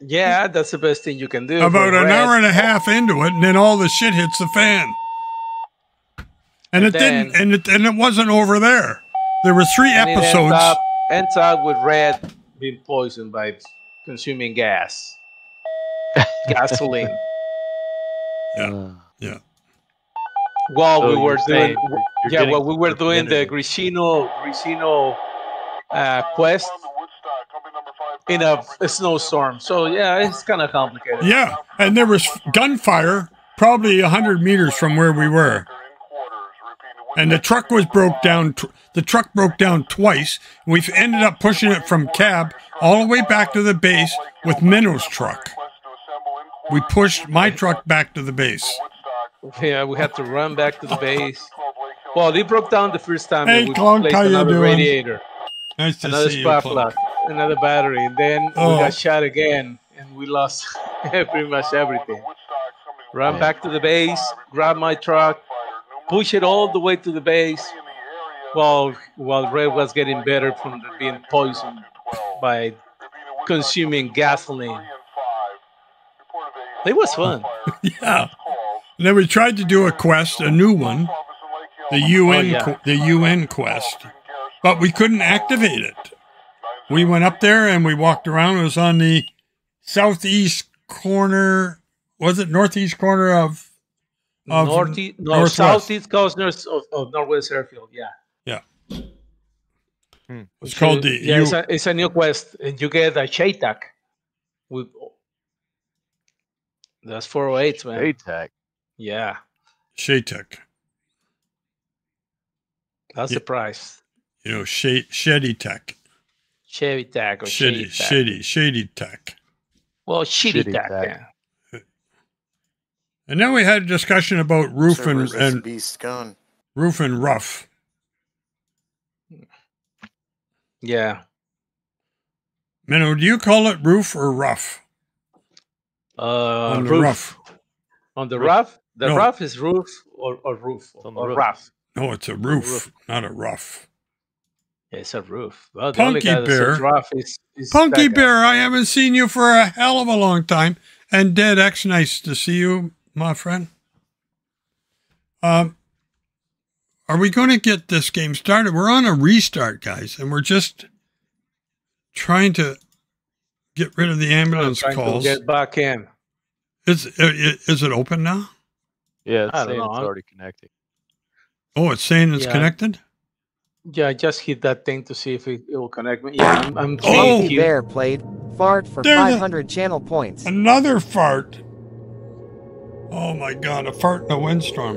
Yeah, that's the best thing you can do. About an hour and a half into it, and then all the shit hits the fan. And it wasn't over there. There were 3 episodes. It ends up with Red being poisoned by consuming gas. Gasoline. Yeah. Yeah. While so we were doing the Veresino quest in a snowstorm. So yeah, it's kind of complicated. Yeah, and there was gunfire probably 100 meters from where we were. And the truck was broke down. The truck broke down twice. We've ended up pushing it from cab all the way back to the base with Minnow's truck. We pushed my truck back to the base. Yeah, we had to run back to the base. Well, they broke down the first time. Hey, Clunk, how you doing? Radiator. Nice to see you, Clunk. Another battery, and then we got shot again, and we lost pretty much everything. Run back to the base, grab my truck, push it all the way to the base, while Red was getting better from being poisoned by consuming gasoline. It was fun. Yeah. And then we tried to do a quest, a new one, the UN quest, but we couldn't activate it. We went up there and we walked around. It was on the southeast corner. Was it northeast corner of northwest. Southeast corner of Northwest Airfield? Yeah. Yeah. Hmm. It's called the. Yeah, it's a new quest, and you get a Shaytak. That's 408, man. Shaytak. Yeah. Shaytak. That's the price. You know, Shaytak. Shaytak or Shaytak. Well, Shaytak. Yeah. And then we had a discussion about roof and rough. Yeah. Minnow, do you call it roof or rough? On the rough. On the rough? The rough is roof or roof or rough. No, it's a roof, not a rough. It's a roof. Well, Punky Bear. Punky Bear, I haven't seen you for a hell of a long time. And Dead X, nice to see you, my friend. Are we going to get this game started? We're on a restart, guys, and we're just trying to get rid of the ambulance calls. Get back in. Is it open now? Yeah, it's saying it's already connected. Oh, it's saying it's connected? Yeah, I just hit that thing to see if it will connect me. Yeah, I'm Punky Bear played fart for 500 channel points. Another fart. Oh my God, a fart in a windstorm.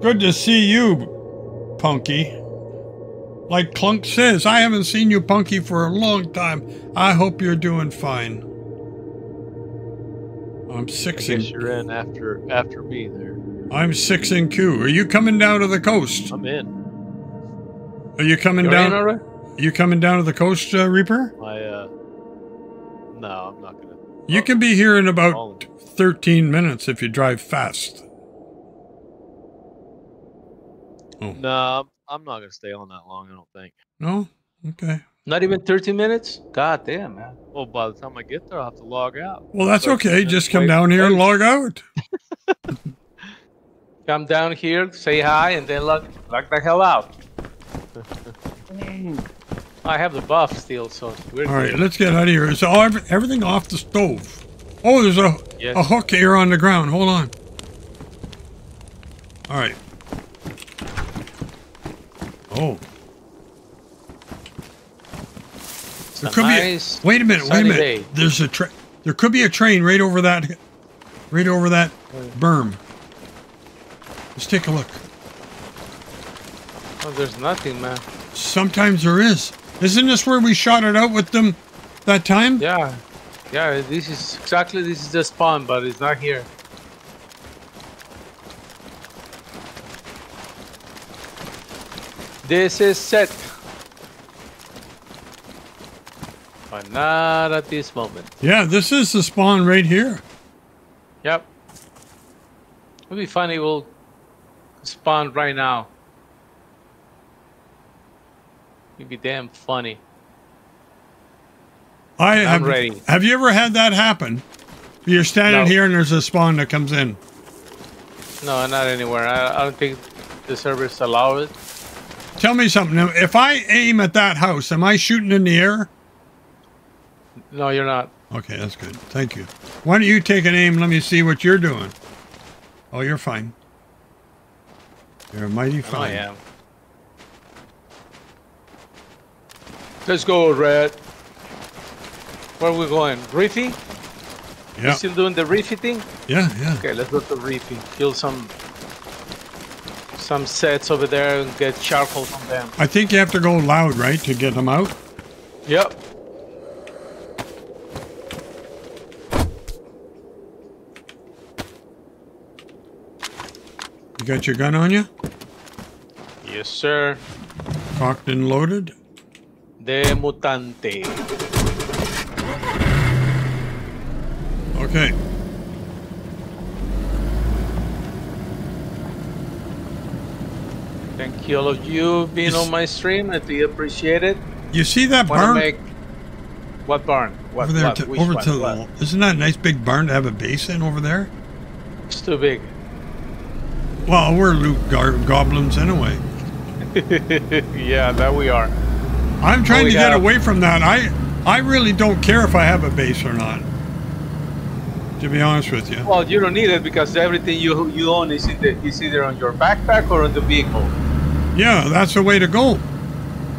Good to see you, Punky. Like Clunk says, I haven't seen you, Punky, for a long time. I hope you're doing fine. I'm 6 in. I guess you're in after me there. I'm 6 in queue. Are you coming down to the coast? I'm in. Are you coming down? Are you coming down to the coast, Reaper? No, I'm not gonna. You can be here in about 13 minutes if you drive fast. Oh. No, I'm not gonna stay on that long. I don't think. No. Okay. Not even 13 minutes? God damn, man. Well, by the time I get there, I'll have to log out. Well, that's okay. Just come down here and log out. Come down here, say hi, and then log the hell out. I have the buff still, so we're all right. Good. Let's get out of here. Is everything off the stove? Oh, there's a hook here on the ground. Hold on. All right. Oh, there could nice be. Wait a minute. Wait a minute. Day. There's a train. There could be a train right over that berm. Let's take a look. Oh, there's nothing, man. Sometimes there is. Isn't this where we shot it out with them that time? Yeah. Yeah, this is the spawn, but it's not here. This is set. But not at this moment. Yeah, this is the spawn right here. Yep. It'll be funny, we'll spawn right now. It'd be damn funny. I'm ready. Have you ever had that happen? You're standing here and there's a spawn that comes in. No, not anywhere. I don't think the servers allow it. Tell me something. If I aim at that house, am I shooting in the air? No, you're not. Okay, that's good. Thank you. Why don't you take an aim? Let me see what you're doing. Oh, you're fine. You're mighty fine. I am. Let's go, Red. Where are we going? Riffy? Yeah. You still doing the Riffy thing? Yeah, yeah. Okay, let's go to Riffy. Kill some sets over there and get charcoal from them. I think you have to go loud, right, to get them out? Yep. You got your gun on you? Yes, sir. Cocked and loaded? De mutante. Okay. Thank you all of you being on my stream. I do appreciate it. You see that barn? What barn? What, over there, over to the... Isn't that a nice big barn to have a base in over there? It's too big. Well, we're loot goblins anyway. Yeah, that we are. I'm trying to get away from that. I really don't care if I have a base or not, to be honest with you. Well, you don't need it because everything you own is either on your backpack or on the vehicle. Yeah, that's the way to go.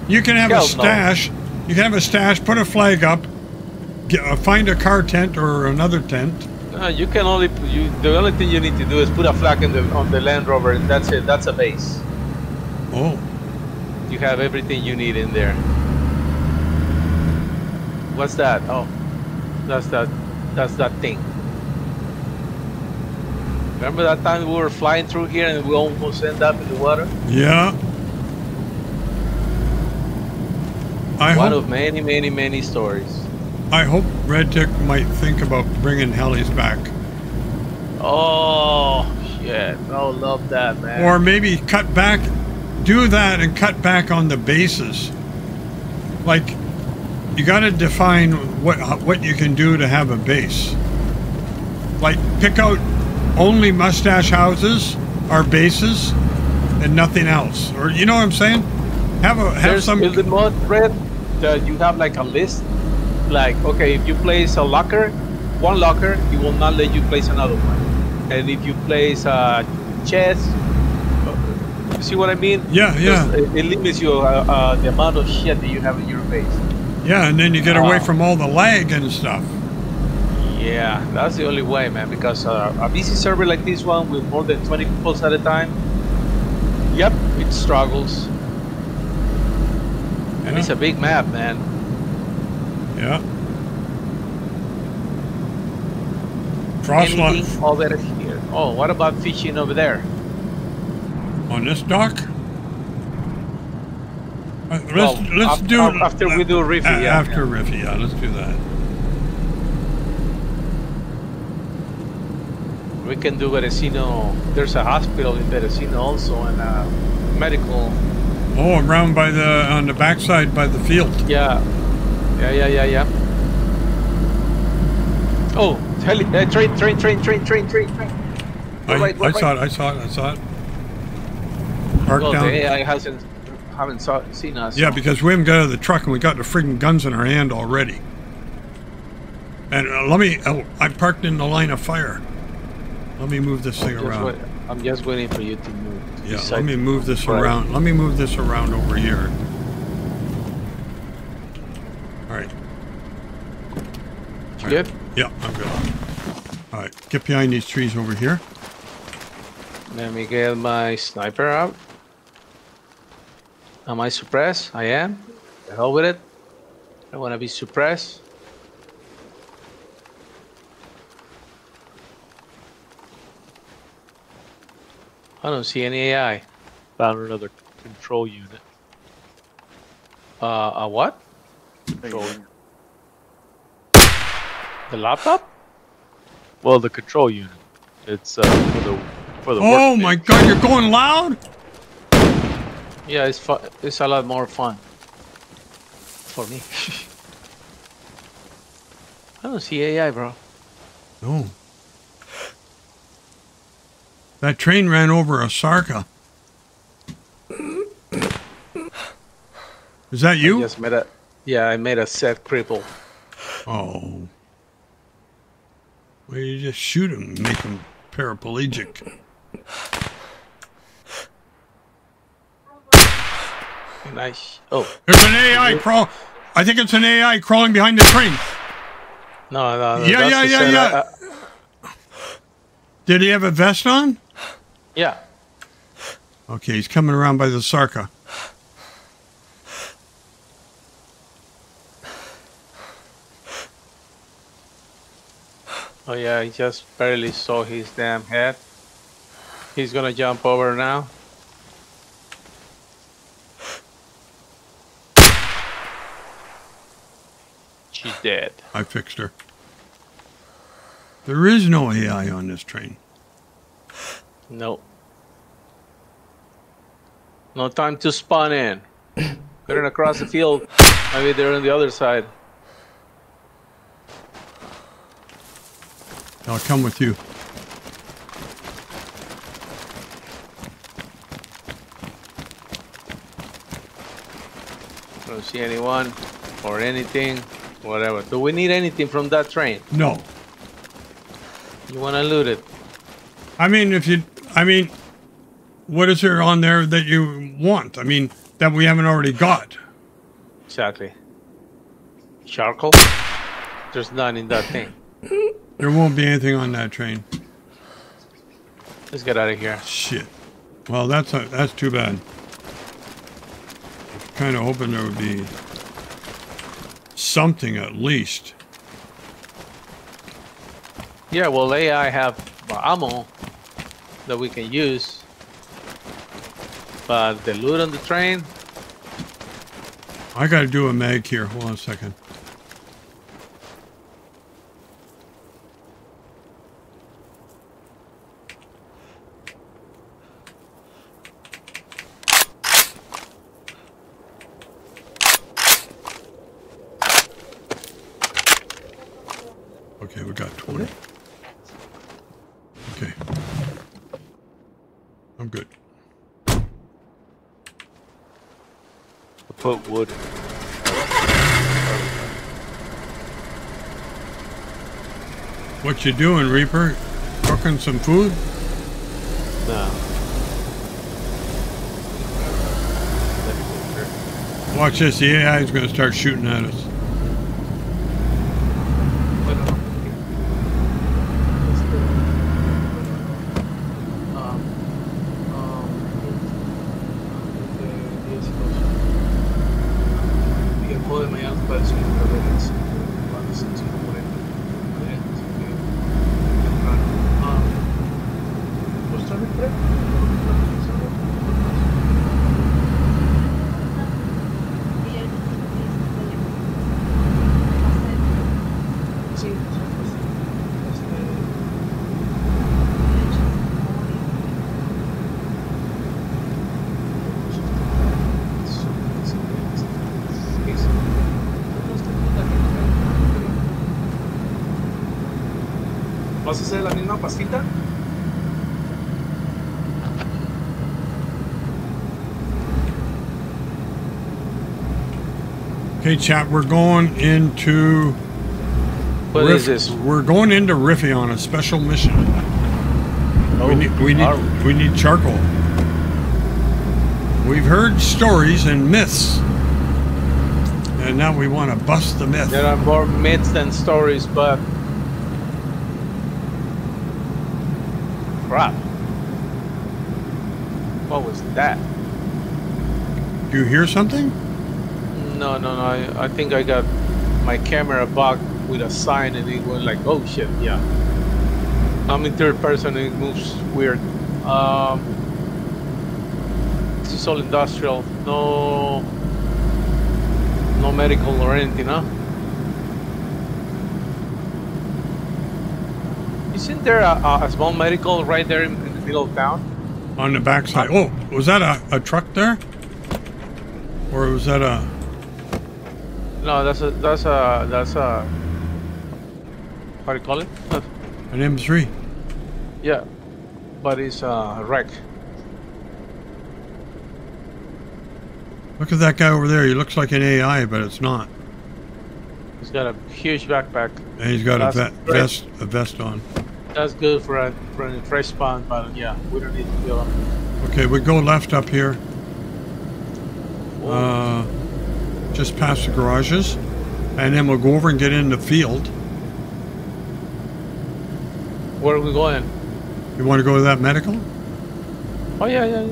You can have a stash. You can have a stash, put a flag up, find a car tent or another tent. You can only, the only thing you need to do is put a flag in on the Land Rover, and that's it. That's a base. Oh. You have everything you need in there. What's that? Oh, that's that thing. Remember that time we were flying through here and we almost ended up in the water? Yeah. One of many, many, many stories. I hope Red-Tic might think about bringing helis back. Oh, shit. I love that, man. Or maybe cut back, do that and cut back on the bases. Like, you got to define what you can do to have a base. Like, pick out only mustache houses are bases and nothing else, or you know what I'm saying? Have some build it mode, Red, that you have like a list, like okay, if you place a locker, one locker, it will not let you place another one, and if you place a chest, you see what I mean? Yeah, yeah. It limits you the amount of shit that you have in your base. Yeah, and then you get away from all the lag and stuff. Yeah, that's the only way, man, because a busy server like this one with more than 20 people at a time, yep, it struggles. Yeah. And it's a big map, man. Yeah. Anything over here. Oh, what about fishing over there? On this dock? Let's do... After we do Riffy, yeah. After Riffy, yeah, let's do that. We can do Veresino. There's a hospital in Veresino also, and a medical. Oh, around by the on the backside by the field. Yeah, yeah, yeah, yeah, yeah. Oh, train. I saw it. Parked down. The AI haven't seen us. Yeah, because we haven't got out of the truck and we got the friggin' guns in our hand already. And I parked in the line of fire. Let me move this thing around. I'm just waiting for you to move. Yeah, let me move this around. Let me move this around over here. All right. You good? Yeah, I'm good. All right, get behind these trees over here. Let me get my sniper out. Am I suppressed? I am. The hell with it. I want to be suppressed. I don't see any AI. Found another control unit. A what? Control unit. The laptop? Well, the control unit. It's for the. Oh my God! You're going loud. Yeah, it's a lot more fun. for me. I don't see AI, bro. No. That train ran over a Sarka. Is that you? I just made a, yeah, I made a sad cripple. Oh. Well, you just shoot him and make him paraplegic. Nice. Oh. There's an AI crawl. I think it's an AI crawling behind the train. No, no, no. Yeah, yeah, yeah, yeah. Did he have a vest on? Yeah. Okay, he's coming around by the Sarka. Oh yeah, I just barely saw his damn head. He's gonna jump over now. She's dead. I fixed her. There is no AI on this train. No. No time to spawn in. They're across the field. Maybe they're on the other side. I'll come with you. I don't see anyone or anything, whatever. Do we need anything from that train? No. You want to loot it? I mean, if you, I mean, what is there on there that you want? I mean, that we haven't already got. Exactly. Charcoal? There's none in that thing. There won't be anything on that train. Let's get out of here. Shit. Well, that's a, that's too bad. I'm kind of hoping there would be something at least. Yeah, well, AI have ammo that we can use, but the loot on the train. I gotta do a mag here. Hold on a second. Okay, we got 20. Okay. I'm good. I put wood. What you doing, Reaper? Cooking some food? No. Watch this, the AI is gonna start shooting at us. Okay, chat, we're going into what Riff, is this? We're going into Riffy on a special mission. Oh, we need charcoal. We've heard stories and myths, and now we want to bust the myth. There are more myths than stories, but crap! What was that? Do you hear something? No, no, no. I think I got my camera bugged with a sign and it went like, oh shit, yeah. I'm in third person and it moves weird. This is all industrial. No, no medical or anything, huh? Isn't there a small medical right there in the middle of town? On the backside. Oh, was that a truck there? Or was that a... No, that's a what do you call it? An M3. Yeah, but it's a wreck. Look at that guy over there. He looks like an AI, but it's not. He's got a huge backpack. And he's got a vest on. That's good for a fresh spawn, but yeah, we don't need to kill him. Okay, we go left up here. Just past the garages, and then we'll go over and get in the field. Where are we going? You want to go to that medical? Oh yeah.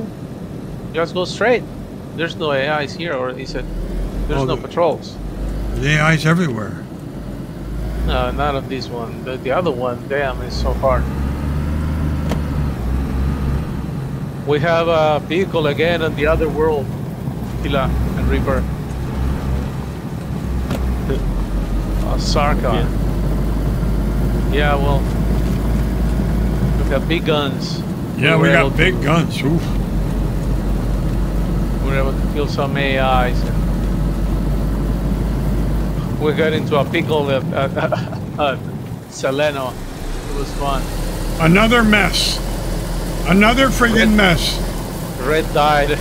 Just go straight. There's no AIs here, or he said there's no patrols. The AIs everywhere. No, not of this one. The other one, damn, is so hard. We have a vehicle again on the other world. Killa and Reaper. Sarkar. Yeah, well, we got big guns. Yeah, we got big guns. Oof. We were able to kill some AIs. We got into a pickle at Saleno. It was fun. Another mess. Another friggin' mess. Red died.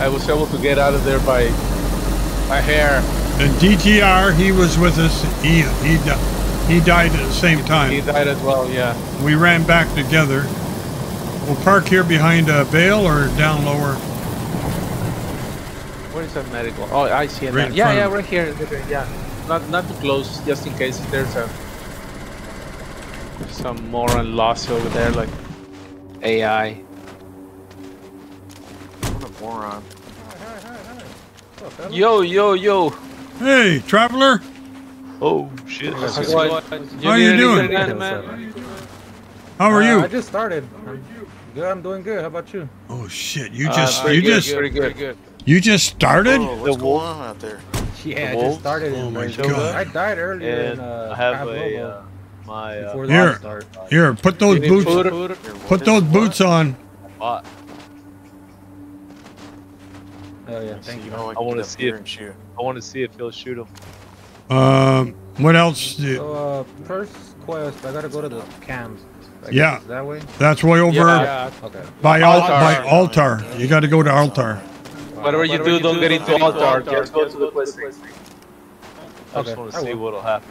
I was able to get out of there by my hair. And DTR, he was with us. He died at the same time. He died as well, yeah. We ran back together. We'll park here behind a bale or down lower. Where is that medical? Oh, I see it. Right yeah, right here. Yeah, not too close, just in case there's a some moron lost over there, like AI. What a moron! Hey. Yo. Hey, traveler. Oh shit! How are you doing? How are you? I just started. I'm doing good. How about you? Oh shit! You just started? Oh, what's going on out there? Yeah, I just started. Oh my god! I died earlier. And I have a here. Put those boots. Put those boots on. Oh yeah, thank you. I want to see it. I want to see it. Phil, shoot him. What else? First quest, I gotta go to the cams. Yeah, that way. That's way over. Yeah. Okay. By Altar. You gotta go to Altar. Whatever you do, don't get into Altar. Just go to the quest. I just want to see what'll happen.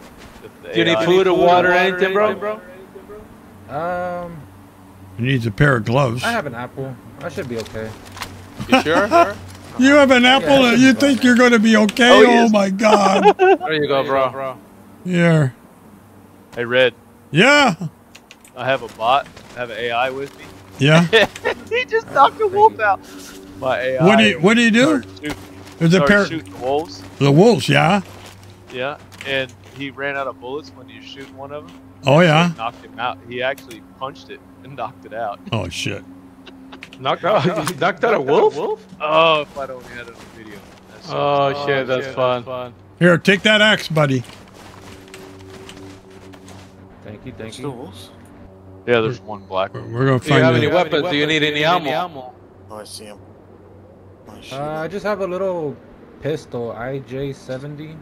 Do you need food or water, anything, bro? He needs a pair of gloves. I have an apple. I should be okay. You sure? You have an apple and you think you're going to be okay? Oh, yes. Oh my god. There you go, bro. Here. Hey, Red. Yeah? I have a bot. I have an AI with me. Yeah? He just knocked a wolf out. My AI. What do you do? There's a pair. Shooting wolves. The wolves, yeah? Yeah, and he ran out of bullets when you shoot one of them. Oh, yeah? Knocked him out. He actually punched it and knocked it out. Oh, shit. Knocked out a wolf? Oh, if I don't edit a video. Oh, shit, that's fun. Here, take that axe, buddy. Thank you. Yeah, there's one black one. We're going to find you. Do you have any weapons? Do you need any ammo? Oh, I see him. I just have a little pistol, IJ70.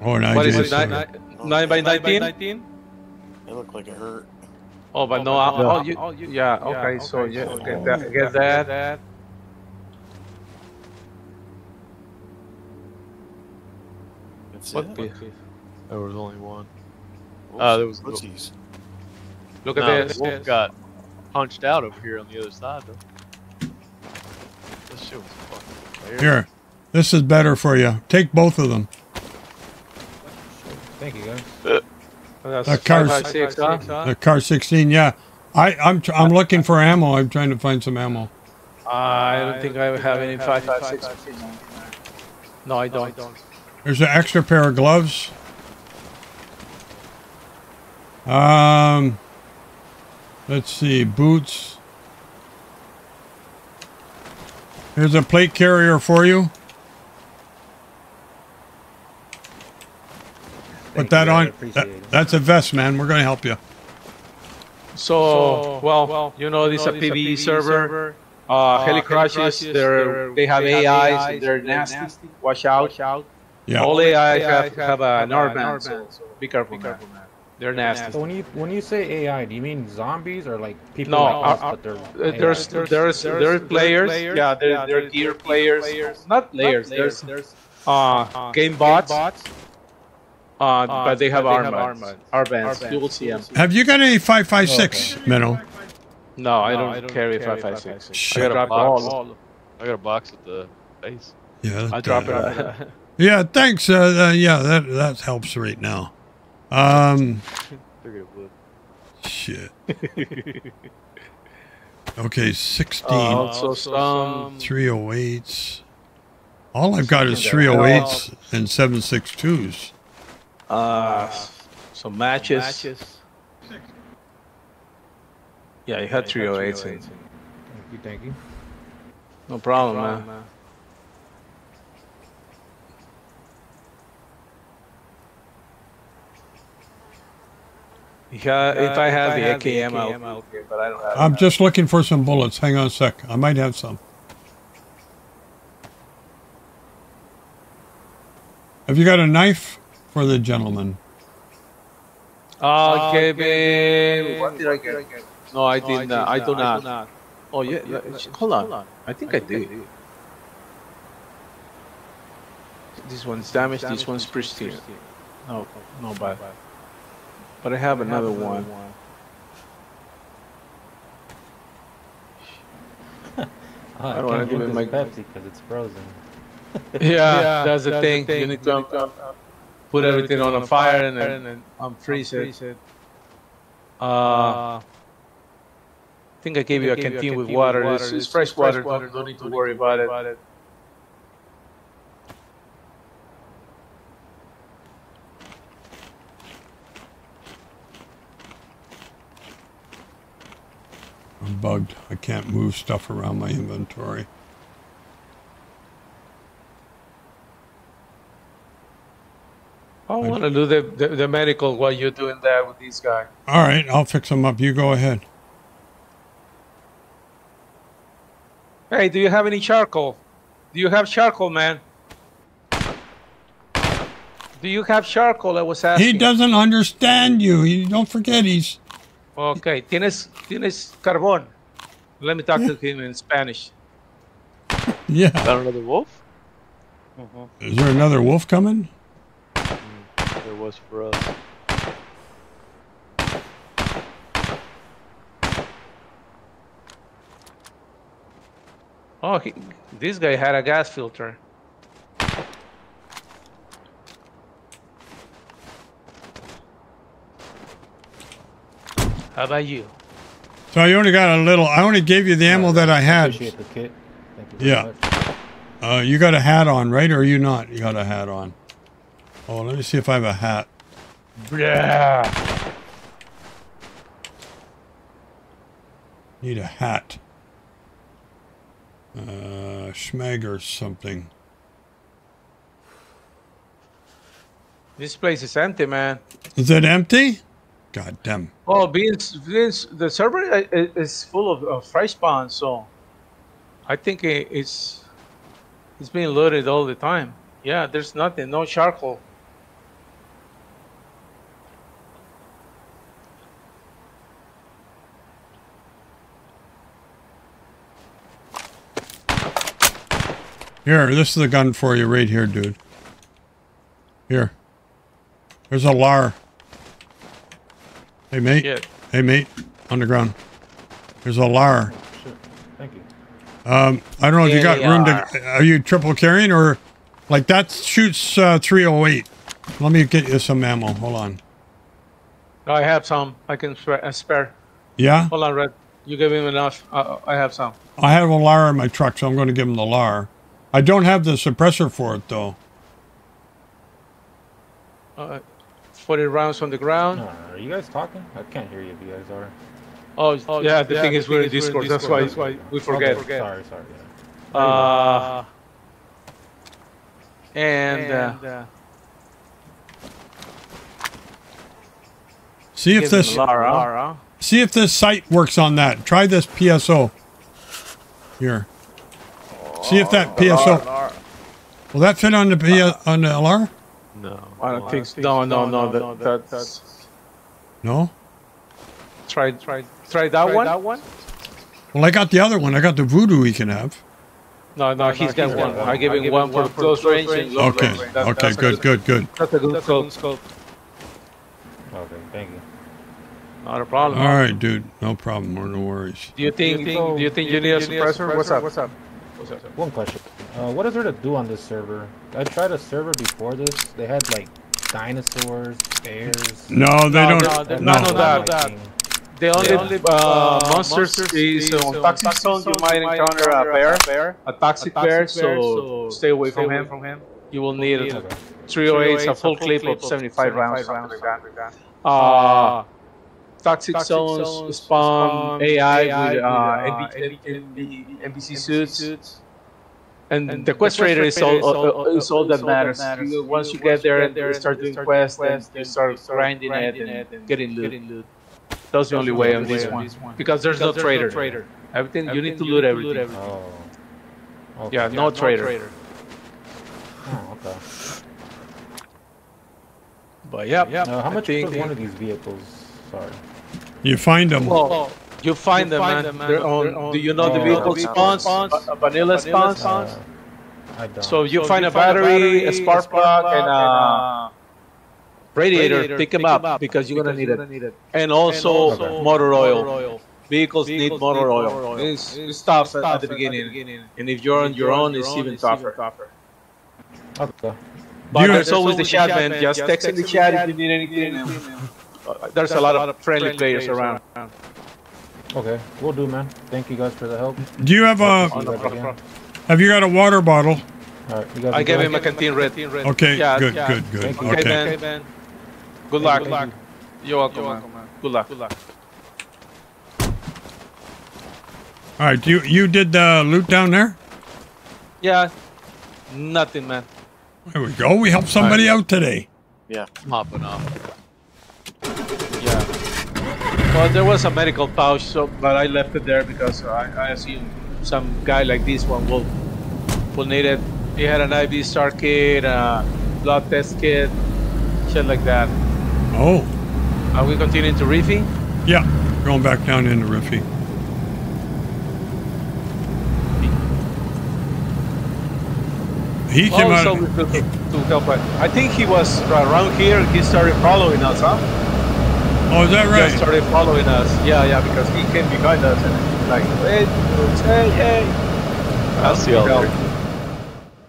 Oh, an IJ70. What is it, 9x19? It looked like it hurt. Oh, but no. Okay, so get that. There was only one. There was pussies. Look at this. Wolf got punched out over here on the other side, though. This shit was fucking weird. Here, this is better for you. Take both of them. Thank you, guys. The car 16, yeah. I'm looking for ammo. I'm trying to find some ammo. I don't think I have any 5.56. No, I don't. There's an extra pair of gloves. Let's see, boots. Here's a plate carrier for you. Put that on. That's a vest, man. We're going to help you. So, well, you know, this is a PvE server. Heli crashes. They have AIs. They're nasty. Watch out. Yeah. Only I have an R-band, so be careful, man. They're nasty. So when you say AI, do you mean zombies or like people? No, like us, but they're there's players. Yeah, they're gear players. Not players. There's game bots. But they have Arma. Arbands. You will see them. Have you got any 5.56, Menno? No, I don't carry 5.56. I got a box. I got a box at the base. Yeah. I drop it. Yeah. Thanks. Yeah. That helps right now. Shit. Okay, 16. Also some 308s. All I've got is 308s and 7.62s. Some matches. Yeah, you had 308s. Thank you. No problem, man. Yeah, if I have the AKM, I'll get it, but I don't have I'm just looking for some bullets. Hang on a sec. I might have some. Have you got a knife for the gentleman? Gabriel. What did I get? No, I did not. I do not. Oh, yeah. Hold on. I think I did. This one's damaged. This one's pristine. No, bye. But I have another one. I don't want to give it my Pepsi because it's frozen. Yeah, that's the thing. You need to put everything on a fire and then freeze it. I think I gave you a canteen with water. It's fresh water. Don't need to worry about it. I'm bugged. I can't move stuff around my inventory. I want to do the medical while you're doing that with this guy. All right, I'll fix him up. You go ahead. Hey, do you have any charcoal? Do you have charcoal, man? Do you have charcoal? I was asking. He doesn't understand you. You don't forget he's... Okay, tienes carbón. Let me talk to him in Spanish. Yeah. Is that another wolf? Uh-huh. Is there another wolf coming? There was for us. Oh, this guy had a gas filter. How about you? So I only got a little. I only gave you the ammo that I had. Appreciate the kit. Thank you very much. You got a hat on, right? Or are you not? You got a hat on. Oh, let me see if I have a hat. Yeah. Need a hat. Schmeg or something. This place is empty, man. Is it empty? God damn. Oh, Vince, the server is full of fry spawn, so I think it's being loaded all the time. Yeah, there's nothing, no charcoal. Here, this is a gun for you right here, dude. Here. There's a LAR. Hey, mate. Shit. Hey, mate. On the ground. There's a LAR. Oh, shit. Thank you. I don't know if you got room to... Are you triple carrying or... Like, that shoots 308. Let me get you some ammo. Hold on. I have some. I can spare. Yeah? Hold on, Red. You give him enough. I have some. I have a LAR in my truck, so I'm going to give him the LAR. I don't have the suppressor for it, though. 40 rounds on the ground. Are you guys talking? I can't hear you if you guys are. Oh yeah, the thing is we're in Discord. That's why we forget. Sorry. Yeah. See if this Lara. See if this site works on that. Try this PSO. Here. See if that PSO. Will that fit on the on the LR? No. I don't think so. No, that's... No? Try that one? Well, I got the other one. I got the Voodoo we can have. No, he's got one. I give him one for close range. Okay, good. That's a good scope. Okay, thank you. Not a problem. All right, dude. No problem. No worries. Do you think you need a suppressor? What's up? One question. What is there to do on this server? I tried a server before this. They had like dinosaurs, bears. No, they don't. The only monsters is on Toxic Zone. You might encounter a toxic bear, so stay away from him. You will need a 308, a full clip of 75 rounds. Toxic Zones, spawn, AI with NBC suits. And the quest trader is all that matters. Once you get there and you start doing quests, and you start grinding it and getting loot. That's the only way on this one. Because there's no trader. Everything, you need to loot everything. Yeah, no trader. Oh, okay. But yeah. How much is one of these vehicles? Sorry. You find them. Well, you find them, man. They're on. Do you know the vehicle spawns? Vanilla spawns? I don't. So you find a battery, a spark plug, and a radiator. Pick them up because you're going to need it. And also motor oil. Vehicles need motor oil. It's tough at the beginning. And if you're on your own, it's even tougher. Okay. But there's always the chat, man. Just text in the chat if you need anything. There's a lot of friendly players around. Okay, will do, man. Thank you guys for the help. Do you have have you got a water bottle? All right, I gave him a canteen red. Okay, good. Okay, man. Good luck. You're welcome, man. Good luck. All right, you did the loot down there? Yeah, nothing, man. There we go. We helped somebody out today. Yeah, hopping off. Yeah. Well, there was a medical pouch, but I left it there because I assume some guy like this one will need it. He had an IV Start Kit, a blood test kit, shit like that. Oh. Are we continuing to Riffy? Yeah, going back down into Riffy. He came out to help. I think he was around here. He started following us, huh? Oh, is that right? He started following us. Yeah, because he came behind us and like, hey. I'll see you later.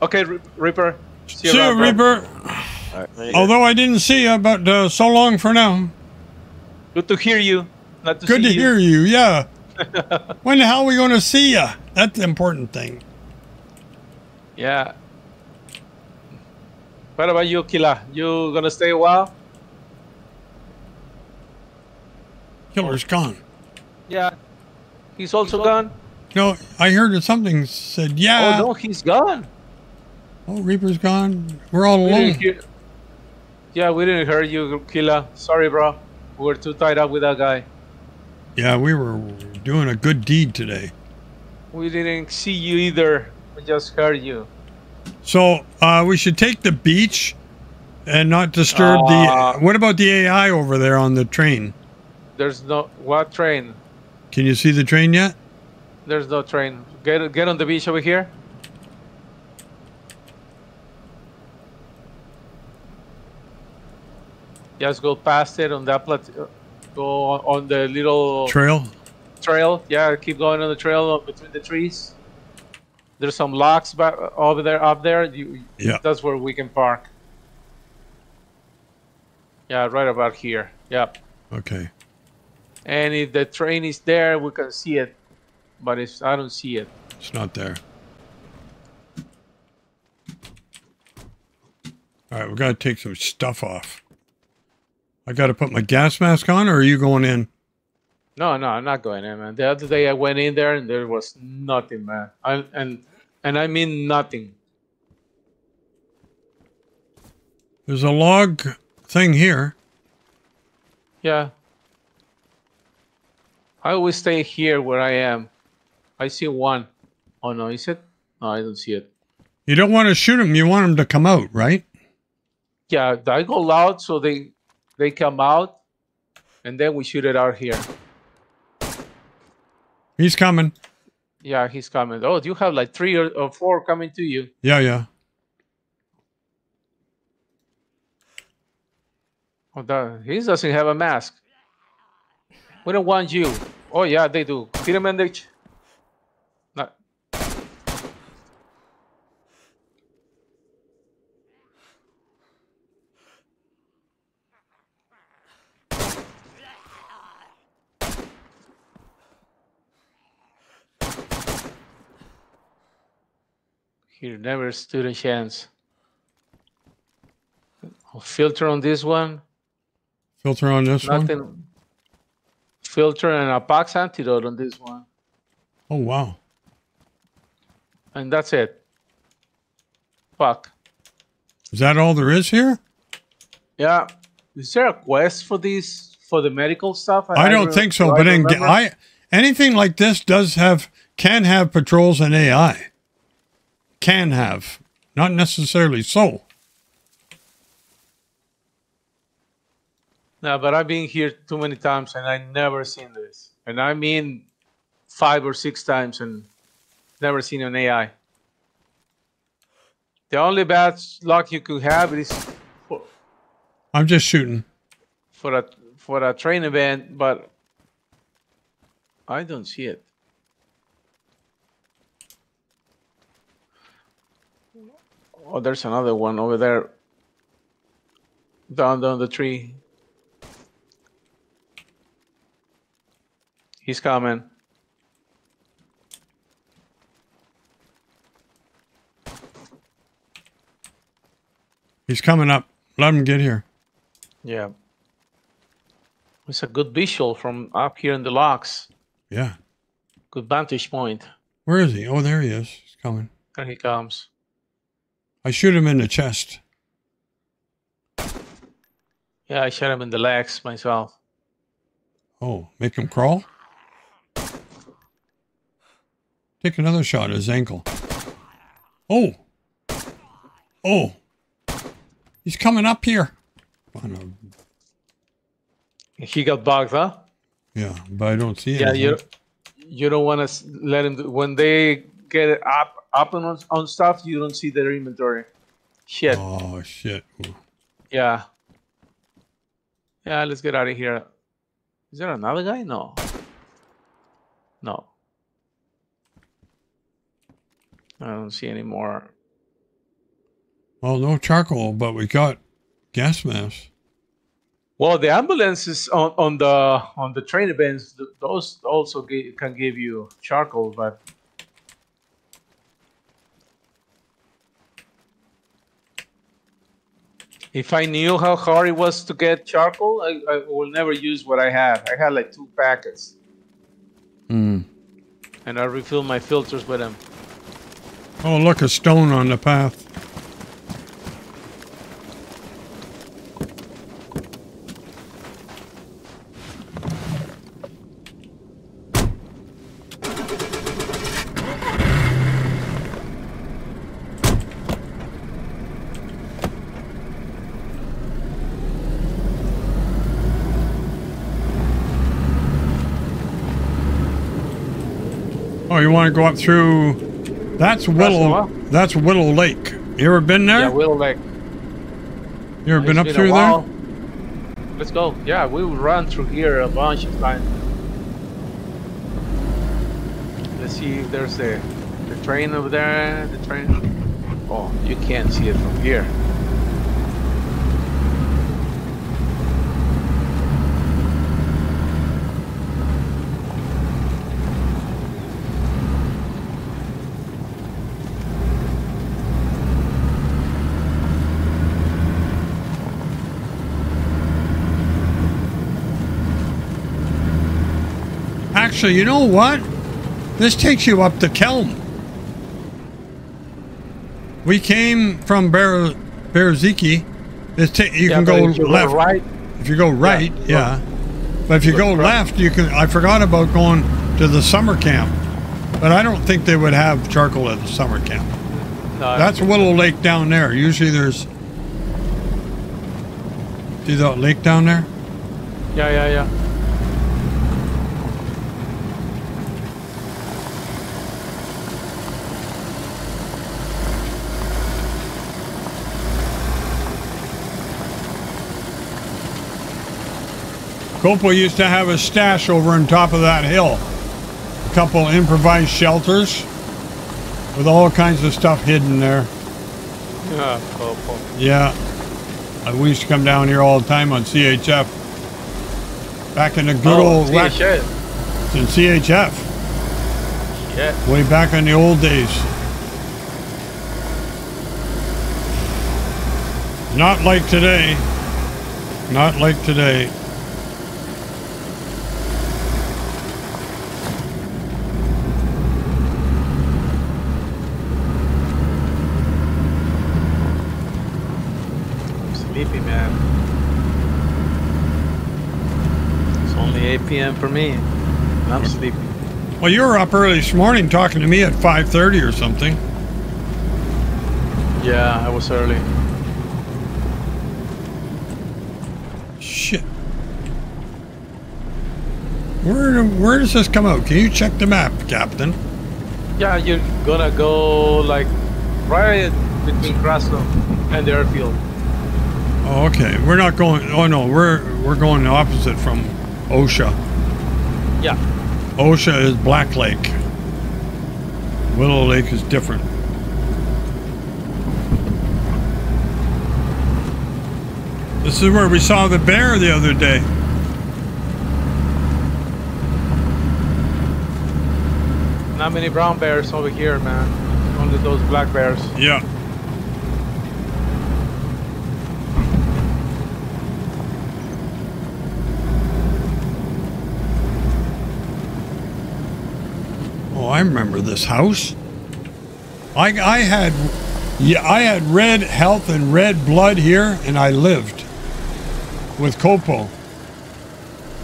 Okay, Reaper. See you, Reaper. All right, although I didn't see you, but so long for now. Good to hear you. Good to hear you. Yeah. When the hell are we going to see you? That's the important thing. Yeah. What about you, Killa? You gonna stay a while? Killer's gone. Yeah. He's also gone? No, I heard that something said, yeah. Oh, no, he's gone. Oh, Reaper's gone. We're all alone. Yeah, we didn't hear you, Killa. Sorry, bro. We were too tied up with that guy. Yeah, we were doing a good deed today. We didn't see you either. We just heard you. So we should take the beach and not disturb the... What about the AI over there on the train? There's no... What train? Can you see the train yet? There's no train. Get on the beach over here. Just go past it on that plateau. Go on the little... Trail. Yeah, keep going on the trail between the trees. There's some locks back over there, up there. Yeah. That's where we can park. Yeah, right about here. Yep. Okay. And if the train is there, we can see it. But I don't see it. It's not there. All right, we're going to take some stuff off. I got to put my gas mask on, or are you going in? No, I'm not going in, man. The other day I went in there and there was nothing, man. And I mean nothing. There's a log thing here. Yeah. I always stay here where I am. I see one. Oh, no, is it? No, I don't see it. You don't want to shoot them. You want them to come out, right? Yeah, I go loud so they come out, and then we shoot it out here. He's coming. Yeah, he's coming. Oh, you have like 3 or 4 coming to you. Yeah, yeah. Oh, that, he doesn't have a mask. We don't want you. Oh, yeah, they do. Peter Mendich. No. He never stood a chance. I'll filter on this one. Filter on this Nothing. One? Filter and a box antidote on this one. Oh, wow. And that's it. Fuck. Is that all there is here? Yeah. Is there a quest for these, for the medical stuff? I don't think so, but anything like this does have, can have patrols and AI. Can have. Not necessarily so. No, but I've been here too many times and I never seen this. And I mean 5 or 6 times and never seen an AI. The only bad luck you could have is for, I'm just shooting. For a train event, but I don't see it. Oh, there's another one over there. Down the tree. He's coming. He's coming up. Let him get here. Yeah. It's a good visual from up here in the locks. Yeah. Good vantage point. Where is he? Oh, there he is. He's coming. There he comes. I shoot him in the chest. Yeah, I shot him in the legs myself. Oh, make him crawl? Take another shot at his ankle. Oh! Oh! He's coming up here! He got bugged, huh? Yeah, but I don't see anything. Yeah, you don't want to let him... When they get up on stuff, you don't see their inventory. Shit. Oh, shit. Ooh. Yeah. Yeah, let's get out of here. Is there another guy? No. No. I don't see any more. Well, no charcoal, but we got gas masks. Well, the ambulances on the train events, those also can give you charcoal, but if I knew how hard it was to get charcoal, I will never use what I had. I had like 2 packets. Mm. And I refilled my filters with them. Oh, look, a stone on the path. Oh, you want to go up through... That's Willow. That's Willow Lake. You ever been there? Yeah, Willow Lake. You ever been up through there? Let's go. Yeah, we will run through here a bunch of times. Let's see if there's the train over there. The train. Oh, you can't see it from here. Actually, you know what? This takes you up to Kelm. We came from Berziki. You can go left. If you go right, yeah. But if you go left, you can. I forgot about going to the summer camp, but I don't think they would have charcoal at the summer camp. That's Willow Lake down there. Usually there's... See that lake down there? Yeah, yeah, yeah. Gopo used to have a stash over on top of that hill. A couple improvised shelters with all kinds of stuff hidden there. Yeah, Gopo. Yeah. We used to come down here all the time on CHF. Back in the good old... CHF. It's in CHF. Yeah. Way back in the old days. Not like today. Not like today. p.m. for me. I'm sleepy. Well, you were up early this morning talking to me at 5:30 or something. Yeah, I was early. Shit. Where does this come out? Can you check the map, Captain? Yeah, you're gonna go like right between Krasnow and the airfield. Oh, okay. We're not going. Oh no, we're going the opposite from OSHA. Yeah. OSHA is Black Lake. Willow Lake is different. This is where we saw the bear the other day. Not many brown bears over here, man. Only those black bears. Yeah. I remember this house. I had red health and red blood here, and I lived with Gopo.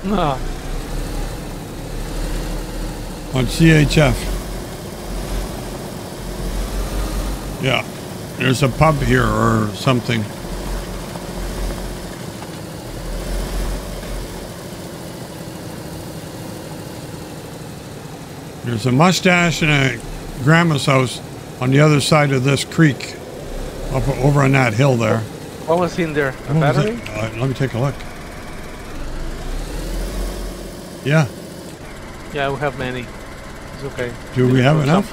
Ah. On CHF. Yeah, there's a pub here or something. There's a mustache and a grandma's house on the other side of this creek, up over on that hill there. What was in there? A battery? Let me take a look. Yeah. Yeah, we have many. It's okay. Do we have enough?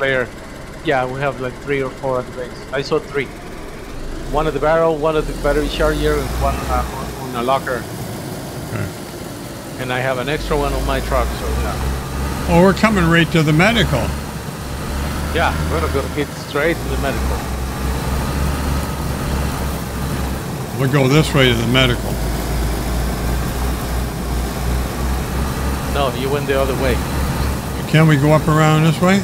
Yeah, we have like 3 or 4 at the base. I saw 3. One at the barrel, one at the battery charger, and one on a locker. Okay. And I have an extra one on my truck, so yeah. Oh, we're coming right to the medical. Yeah, we're going to get straight to the medical. We'll go this way to the medical. No, you went the other way. Can we go up around this way?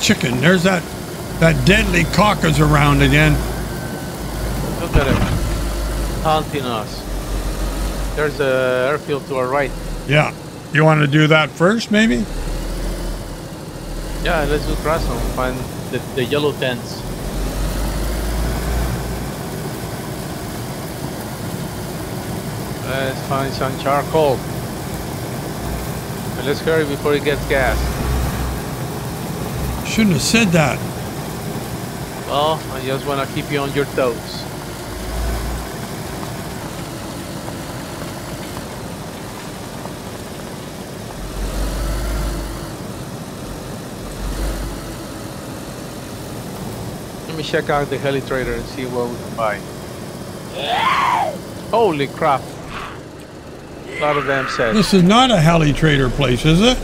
Chicken, there's that deadly caucus around again. Look at him, haunting us. There's a airfield to our right. Yeah. You want to do that first, maybe? Yeah, let's do Krasnow. Find the yellow tents. Let's find some charcoal. And let's hurry before it gets gas. Shouldn't have said that. Well, I just want to keep you on your toes. Let me check out the heli trader and see what we can buy. Yeah. Holy crap. A lot of them said. This is not a heli trader place, is it?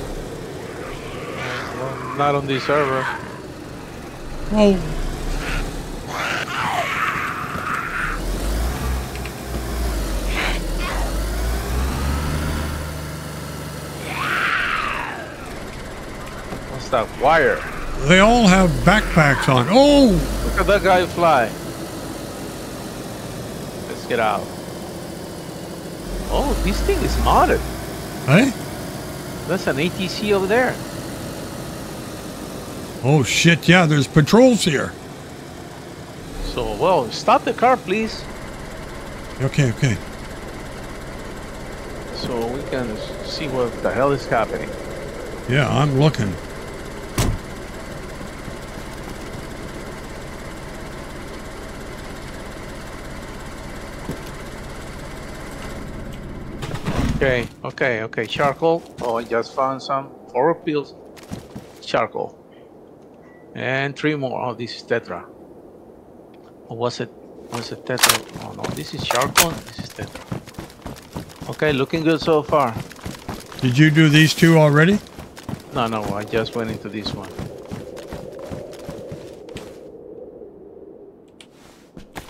Well, not on this server. Well. What's that wire? They all have backpacks on. Oh! Look at that guy fly. Let's get out. Oh, this thing is modded. Hey? That's an ATC over there. Oh shit, yeah, there's patrols here. So, well, stop the car, please. Okay, okay. So we can see what the hell is happening. Yeah, I'm looking. Okay, okay, okay, charcoal. Oh, I just found some 4 pills. Charcoal. And 3 more. Oh, this is Tetra. Or was it Tetra? Oh no, this is charcoal, this is Tetra. Okay, looking good so far. Did you do these two already? No, no, I just went into this one.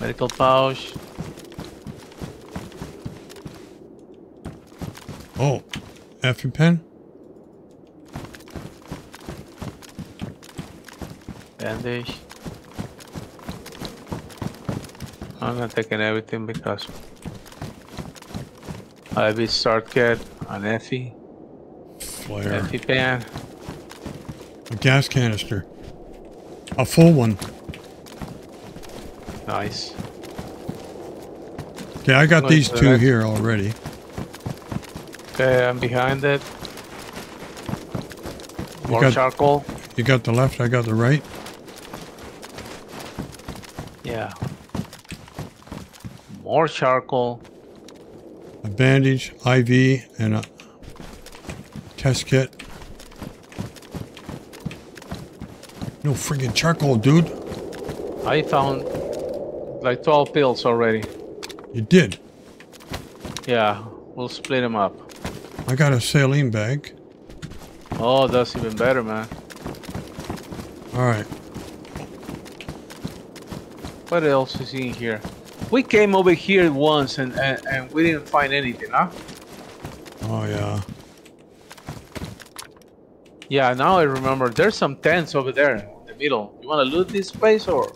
Medical pouch. Oh, EpiPen? Bandage. I'm not taking everything because IV Start Kit, an Effie, flare, EpiPen, a gas canister, a full one. Nice. Okay, I got these two here already. Okay, I'm behind it. More charcoal. You got the left, I got the right. Yeah. More charcoal. A bandage, IV, and a test kit. No friggin' charcoal, dude. I found like 12 pills already. You did? Yeah, we'll split them up. I got a saline bag. Oh, that's even better, man. Alright. What else is in here? We came over here once and we didn't find anything, huh? Oh, yeah. Yeah, now I remember. There's some tents over there in the middle. You want to loot this place or?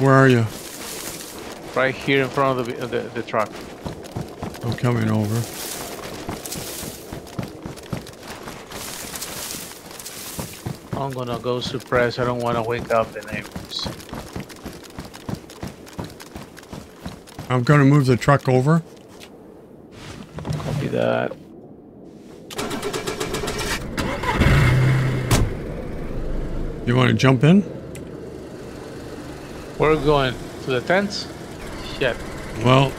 Where are you? Right here in front of the truck. I'm coming over. I'm gonna go suppress. I don't want to wake up the neighbors. I'm gonna move the truck over. Copy that. You want to jump in? We're going to the tents? Shit. Well.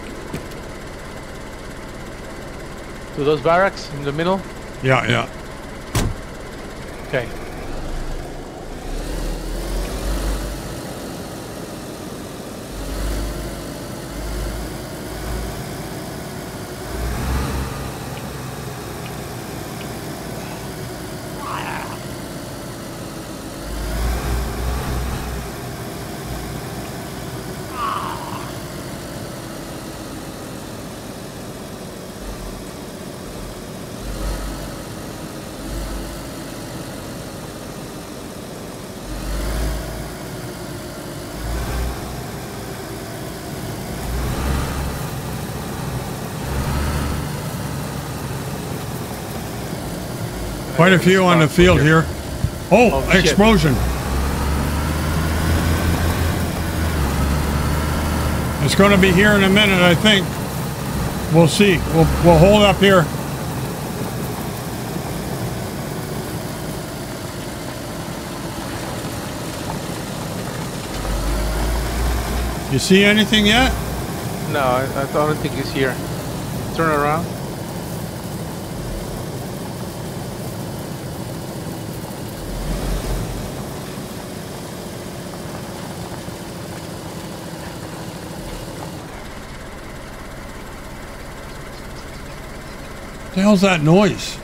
To those barracks in the middle? Yeah, yeah. Okay. Quite a few on the field here. Oh, oh explosion. Shit. It's going to be here in a minute, I think. We'll see. We'll hold up here. You see anything yet? No, I don't think it's here. Turn around. What the hell's that noise?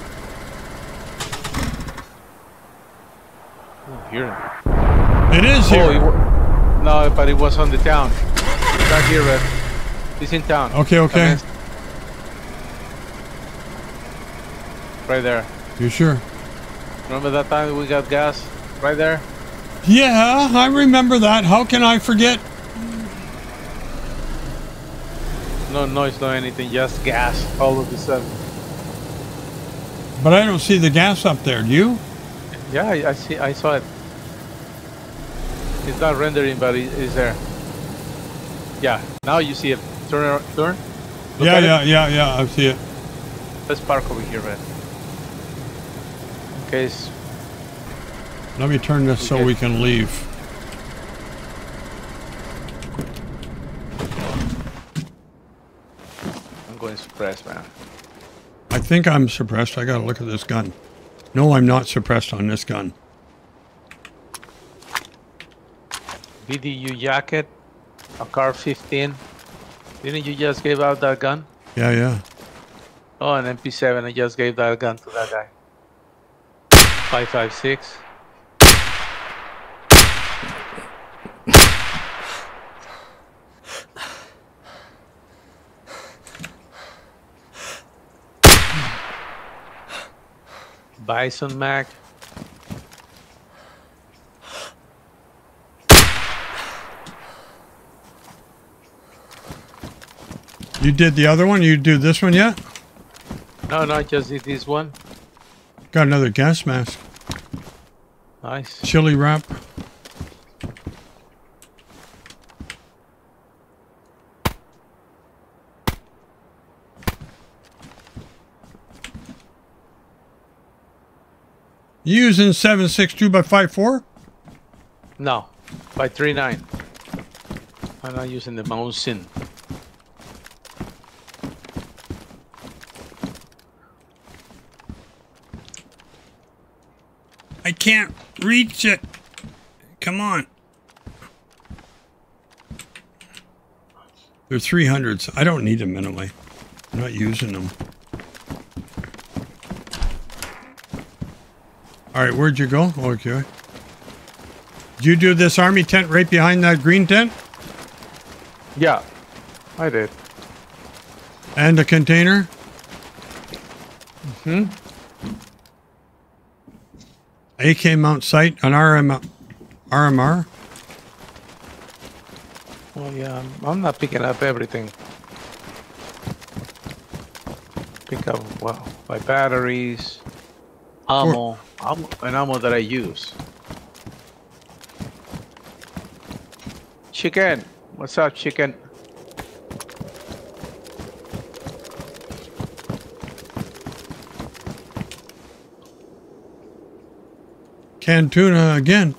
I don't hear it. It is here. Oh, no, but it was on the town. It's not here, Red. It's in town. Okay, okay. Right there. You sure? Remember that time we got gas? Right there? Yeah, I remember that. How can I forget? No noise, no anything. Just gas all of a sudden. But I don't see the gas up there, do you? Yeah, I saw it. It's not rendering, but it's there. Yeah, now you see it. Turn. Yeah, I see it. Let's park over here, man. In case. Let me turn this so we can leave. I'm going suppressed, man. I think I'm suppressed. I gotta look at this gun. No, I'm not suppressed on this gun. BDU jacket, a car 15. Didn't you just give out that gun? Yeah. Oh, an MP7. I just gave that gun to that guy. 5.56. Bison Mac. You did the other one? You do this one yet? No, I just did this one. Got another gas mask. Nice. Chili wrap. You using 7.62 by 5.4? No, by 3.9. I'm not using the Mausin. I can't reach it. Come on. They're 300s. I don't need them anyway. I'm not using them. All right, where'd you go? Okay. Did you do this army tent right behind that green tent? Yeah, I did. And a container? Mm-hmm. AK mount sight, an RMR. Well, yeah, I'm not picking up everything. Pick up, well, my batteries, ammo, and ammo that I use. Chicken, what's up, chicken? Canned tuna again.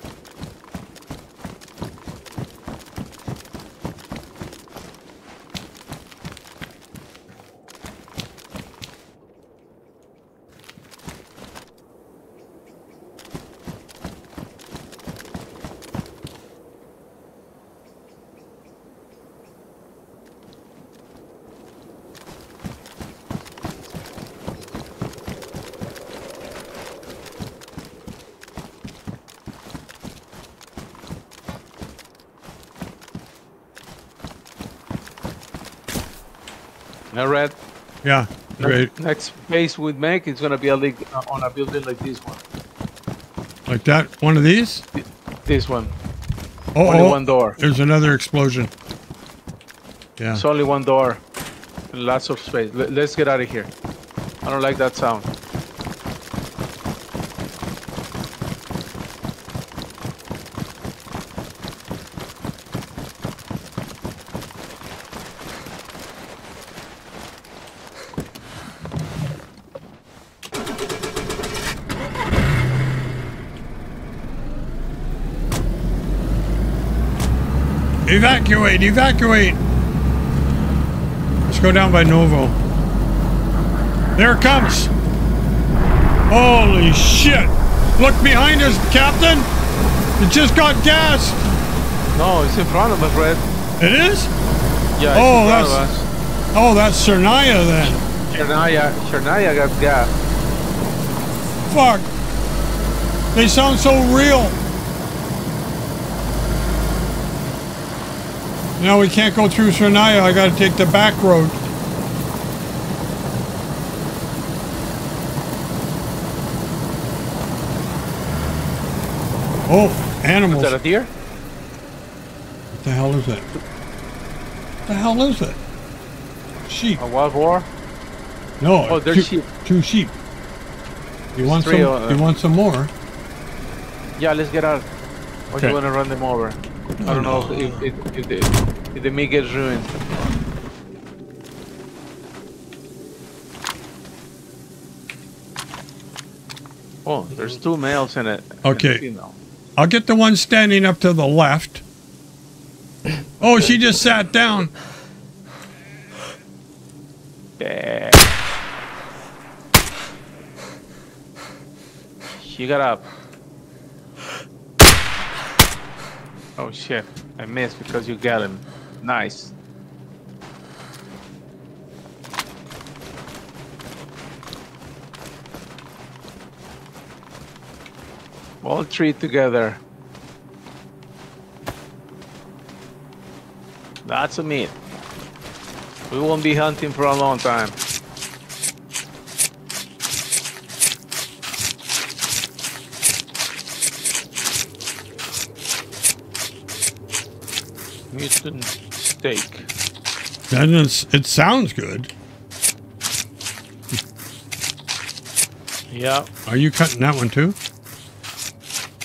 Yeah, great. Next base we make is going to be a league, on a building like this one. Like that? One of these? This one. Oh, only one door. There's another explosion. Yeah. It's only one door. Lots of space. Let's get out of here. I don't like that sound. Evacuate! Evacuate! Let's go down by Novo. There it comes! Holy shit! Look behind us, Captain! It just got gas! No, it's in front of us, Red. It is? Yeah, it's in front of us. Oh, that's Chernaya then. Chernaya got gas. Fuck! They sound so real! No, we can't go through Chernaya. I gotta take the back road. Oh, animals. Is that a deer? What the hell is it? What the hell is it? Sheep. A wild boar? No. Oh, there's sheep. Two sheep. You want some more? Yeah, let's get out. Or do you want to run them over? I don't know if the meat gets ruined. Oh, there's two males in it. Okay. I'll get the one standing up to the left. Oh, she just sat down. Yeah. She got up. Oh shit, I missed because you got him. Nice. All three together. Lots of meat. We won't be hunting for a long time. Mutant steak. That is, it sounds good. Yeah. Are you cutting that one too?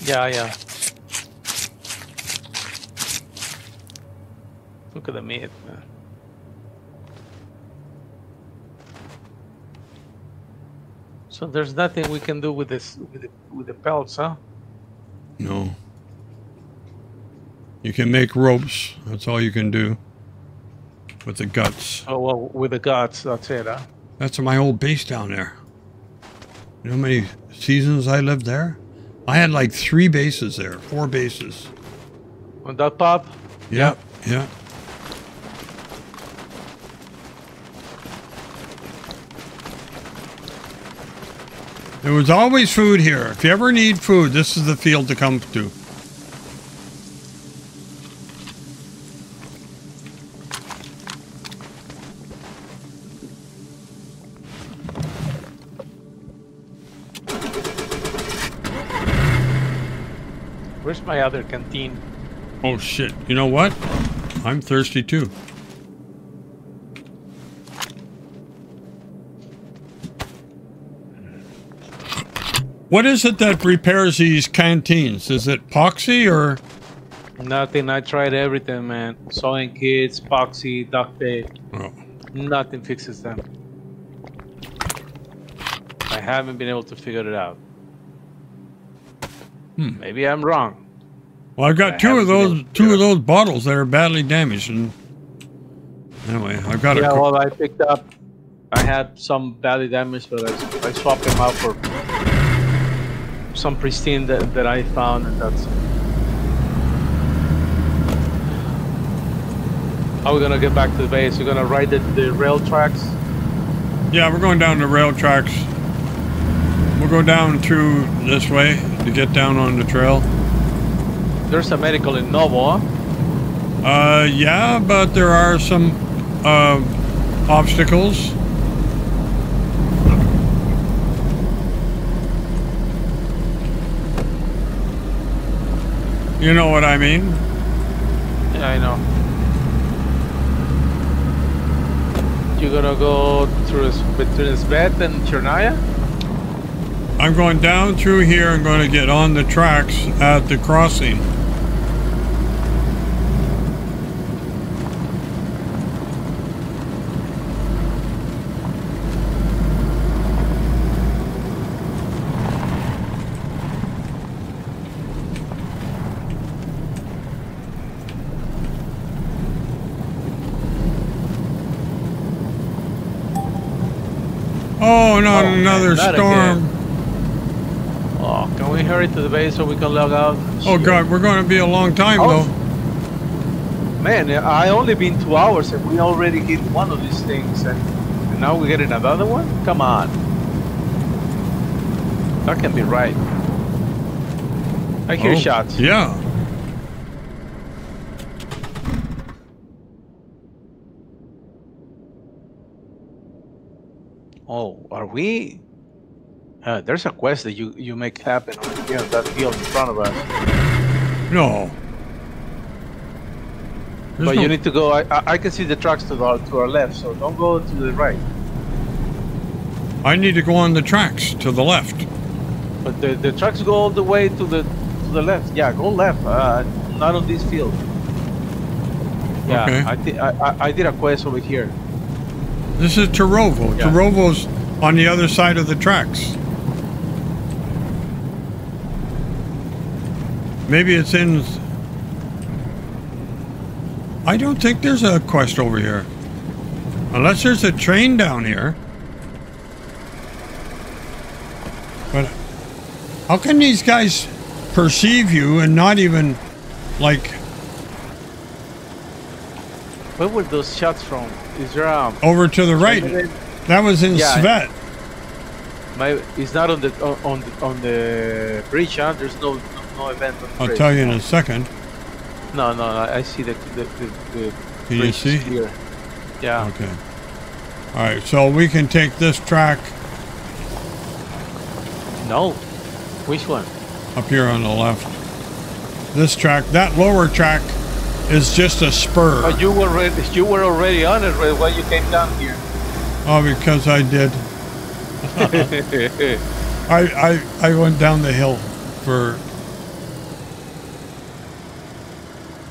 Yeah, yeah. Look at the meat, man. So there's nothing we can do with this, with the pelts, huh? No. You can make ropes. That's all you can do. With the guts. Oh well, with the guts, that's it, huh? That's my old base down there. You know how many seasons I lived there? I had like 3 bases there, 4 bases. On that pop? Yeah, yeah. There was always food here. If you ever need food, this is the field to come to. Where's my other canteen? Oh shit, you know what? I'm thirsty too. What is it that repairs these canteens? Is it epoxy or? Nothing, I tried everything, man. Sewing kits, epoxy, duct tape. Oh. Nothing fixes them. I haven't been able to figure it out. Hmm. Maybe I'm wrong. Well, I've got two of those bottles that are badly damaged, and anyway, I've got. Yeah, well, I picked up. I had some badly damaged, but I swapped them out for some pristine that I found, and that's. How are we gonna get back to the base? We're gonna ride the rail tracks. Yeah, we're going down the rail tracks. We'll go down through this way to get down on the trail. There's a medical in Novo, huh? Yeah, but there are some obstacles. You know what I mean? Yeah, I know. You're gonna go through between Svet and Chernaya? I'm going down through here and going to get on the tracks at the crossing. Oh, not another storm. Again. Oh, can we hurry to the base so we can log out? Oh god, we're going to be a long time though. Man, I only been 2 hours and we already hit one of these things, and now we get another one? Come on. That can be right. I hear shots. Yeah. Oh, are we? There's a quest that you make happen over here on that field in front of us. No. But you need to go. I can see the tracks to our left, so don't go to the right. I need to go on the tracks to the left. But the tracks go all the way to the to the left. Yeah, go left. Not on this field. Yeah, okay. I did a quest over here. This is Torovo. Yeah. Torovo's on the other side of the tracks. Maybe it's in... I don't think there's a quest over here. Unless there's a train down here. But how can these guys perceive you and not even, like... Where were those shots from? Is there over to the right? That was in Svet. It's not on the on the bridge, huh? There's no event on the bridge. I'll tell you in a second. No, I see that the Can you see? Here. Yeah. Okay. All right, so we can take this track. No. Which one? Up here on the left. This track, that lower track, is just a spur. But you were already on it, right? Why you came down here? Oh, because I did. I went down the hill for.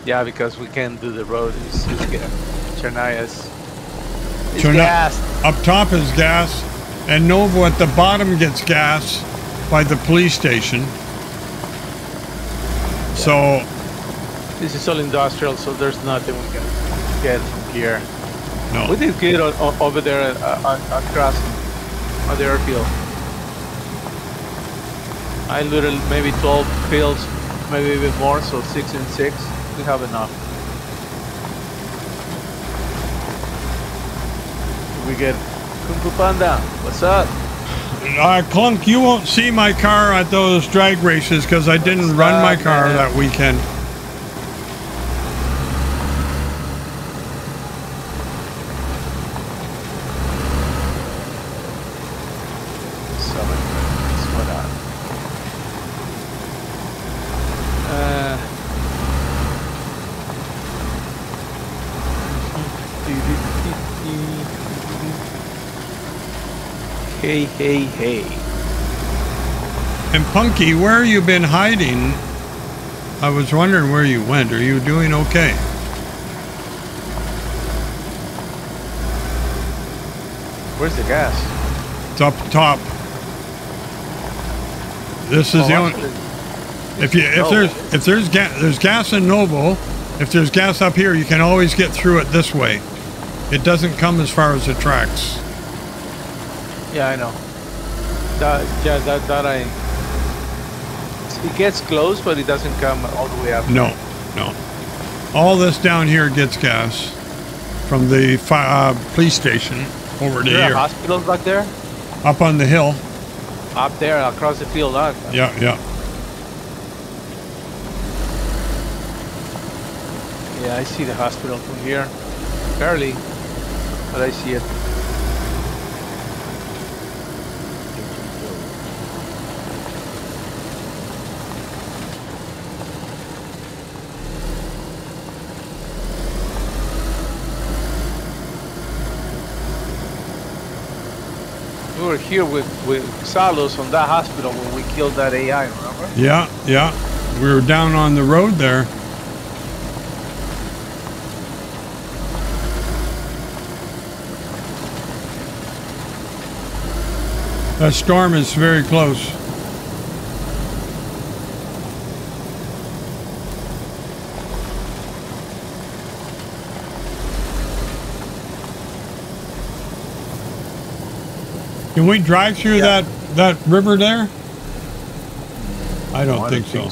Yeah, because we can't do the road. Chernaya's. Gas. Up top is gas, and Novo at the bottom gets gas by the police station. Yeah. So. This is all industrial, so there's nothing we can get from here. No. We did good over there at Krasnow, on the airfield. I looted maybe 12 fields, maybe even more, so 6 and 6. We have enough. We get Kung Fu Panda. What's up? Clunk, you won't see my car at those drag races because I didn't run my car that weekend. Hey. And Punky, where you been hiding? I was wondering where you went. Are you doing okay? Where's the gas? It's up top. This is the only. If there's gas in Novo, if there's gas up here, you can always get through it this way. It doesn't come as far as the tracks. Yeah, I know. It gets close, but it doesn't come all the way up. No. All this down here gets gas from the police station over there. There are hospitals back there? Up on the hill. Up there, across the field. Yeah, I see the hospital from here. Barely, but I see it. We were here with Salos on that hospital when we killed that AI, remember? Yeah. We were down on the road there. That storm is very close. Can we drive through that river there? I don't think so.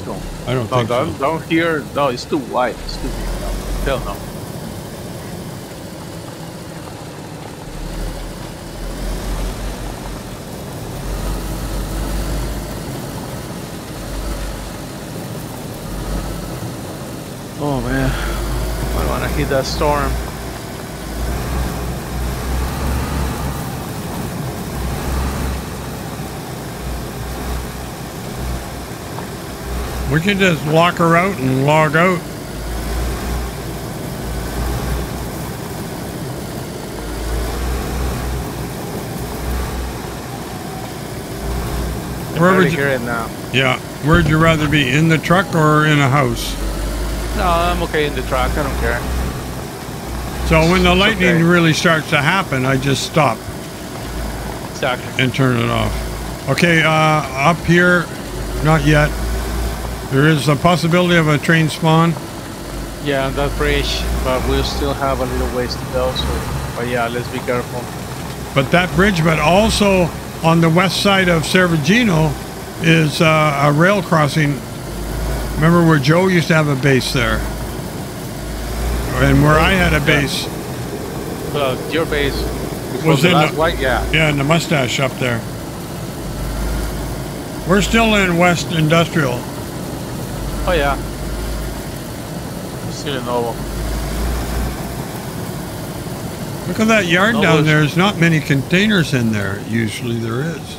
Down here, no, it's too wide. It's too big. Hell no. Oh man, I don't want to hit that storm. We could just lock her out and log out. Where would you, in now. Yeah, where'd you rather be, in the truck or in a house? No, I'm okay in the truck, I don't care. So when the lightning really starts to happen, I just stop and turn it off. Okay, up here, not yet. There is a possibility of a train spawn. Yeah, that bridge, but we'll still have a little ways to go, so, but yeah, let's be careful. But that bridge, but also on the west side of Cervigino is a rail crossing. Remember where Joe used to have a base there? And where I had a base. Well, your base was in the white, yeah, and the mustache up there. We're still in West Industrial. Oh yeah. We're still in Novo. Look at that yard down there. There's not many containers in there. Usually there is.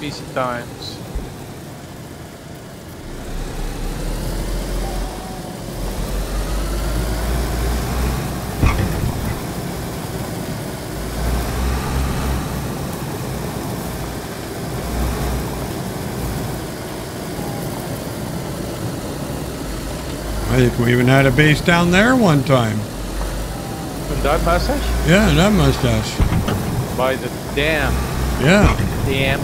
Busy times. I think we even had a base down there one time. In that mustache? Yeah, that mustache. By the dam. Yeah. Dam.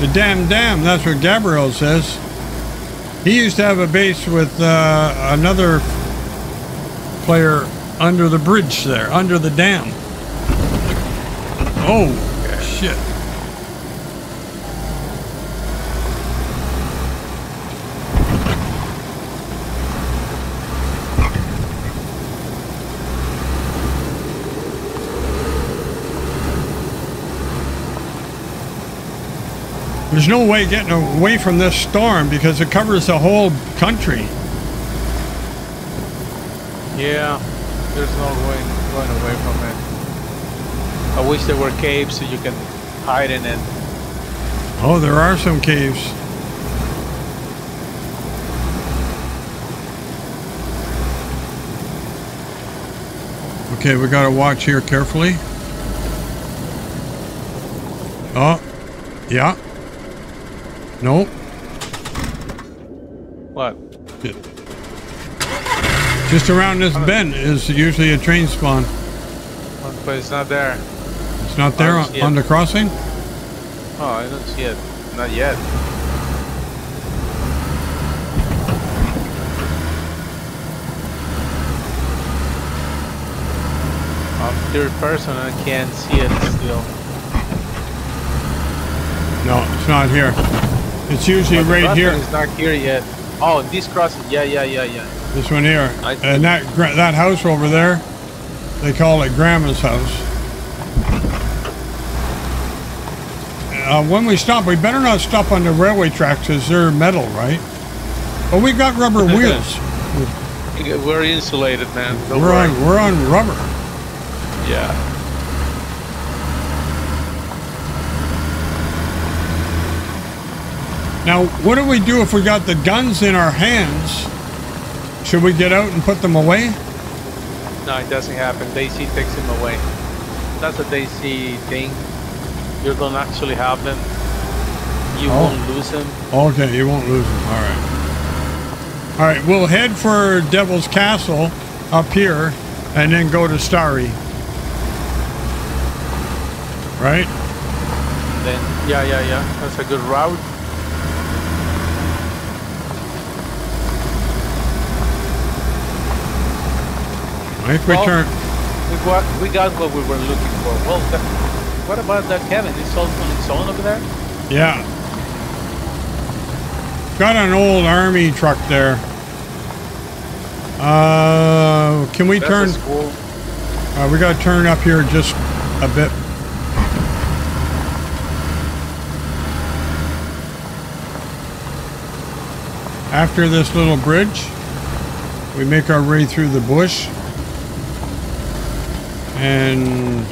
The dam, that's what Gabriel says. He used to have a base with another player under the bridge there, under the dam. Oh, shit. There's no way getting away from this storm because it covers the whole country. Yeah, there's no way going away from it. I wish there were caves so you can hide in it. Oh, there are some caves. Okay, we gotta watch here carefully. Oh, yeah. Nope. What? Just around this bend is usually a train spawn. But it's not there. It's not there on the crossing? Oh, I don't see it. Not yet. I'm third person and I can't see it still. No, it's not here. It's usually right here. It's not here yet. Oh, this crossing. Yeah. This one here. And that house over there, they call it Grandma's house. When we stop, we better not stop on the railway tracks because they're metal, right? But we got rubber wheels. We're insulated, man. We're on rubber. Yeah. Now, what do we do if we got the guns in our hands? Should we get out and put them away? No, it doesn't happen. DayZ takes them away. That's a DayZ thing. You don't actually have them. You won't lose them. Okay, you won't lose them. All right. All right, we'll head for Devil's Castle up here and then go to Starry. Right? And then, yeah. That's a good route. If we turn, we got what we were looking for. Well, what about that cabin? It's all on its own over there? Yeah. Got an old army truck there. Can we turn? We got to turn up here just a bit. After this little bridge, we make our way through the bush. And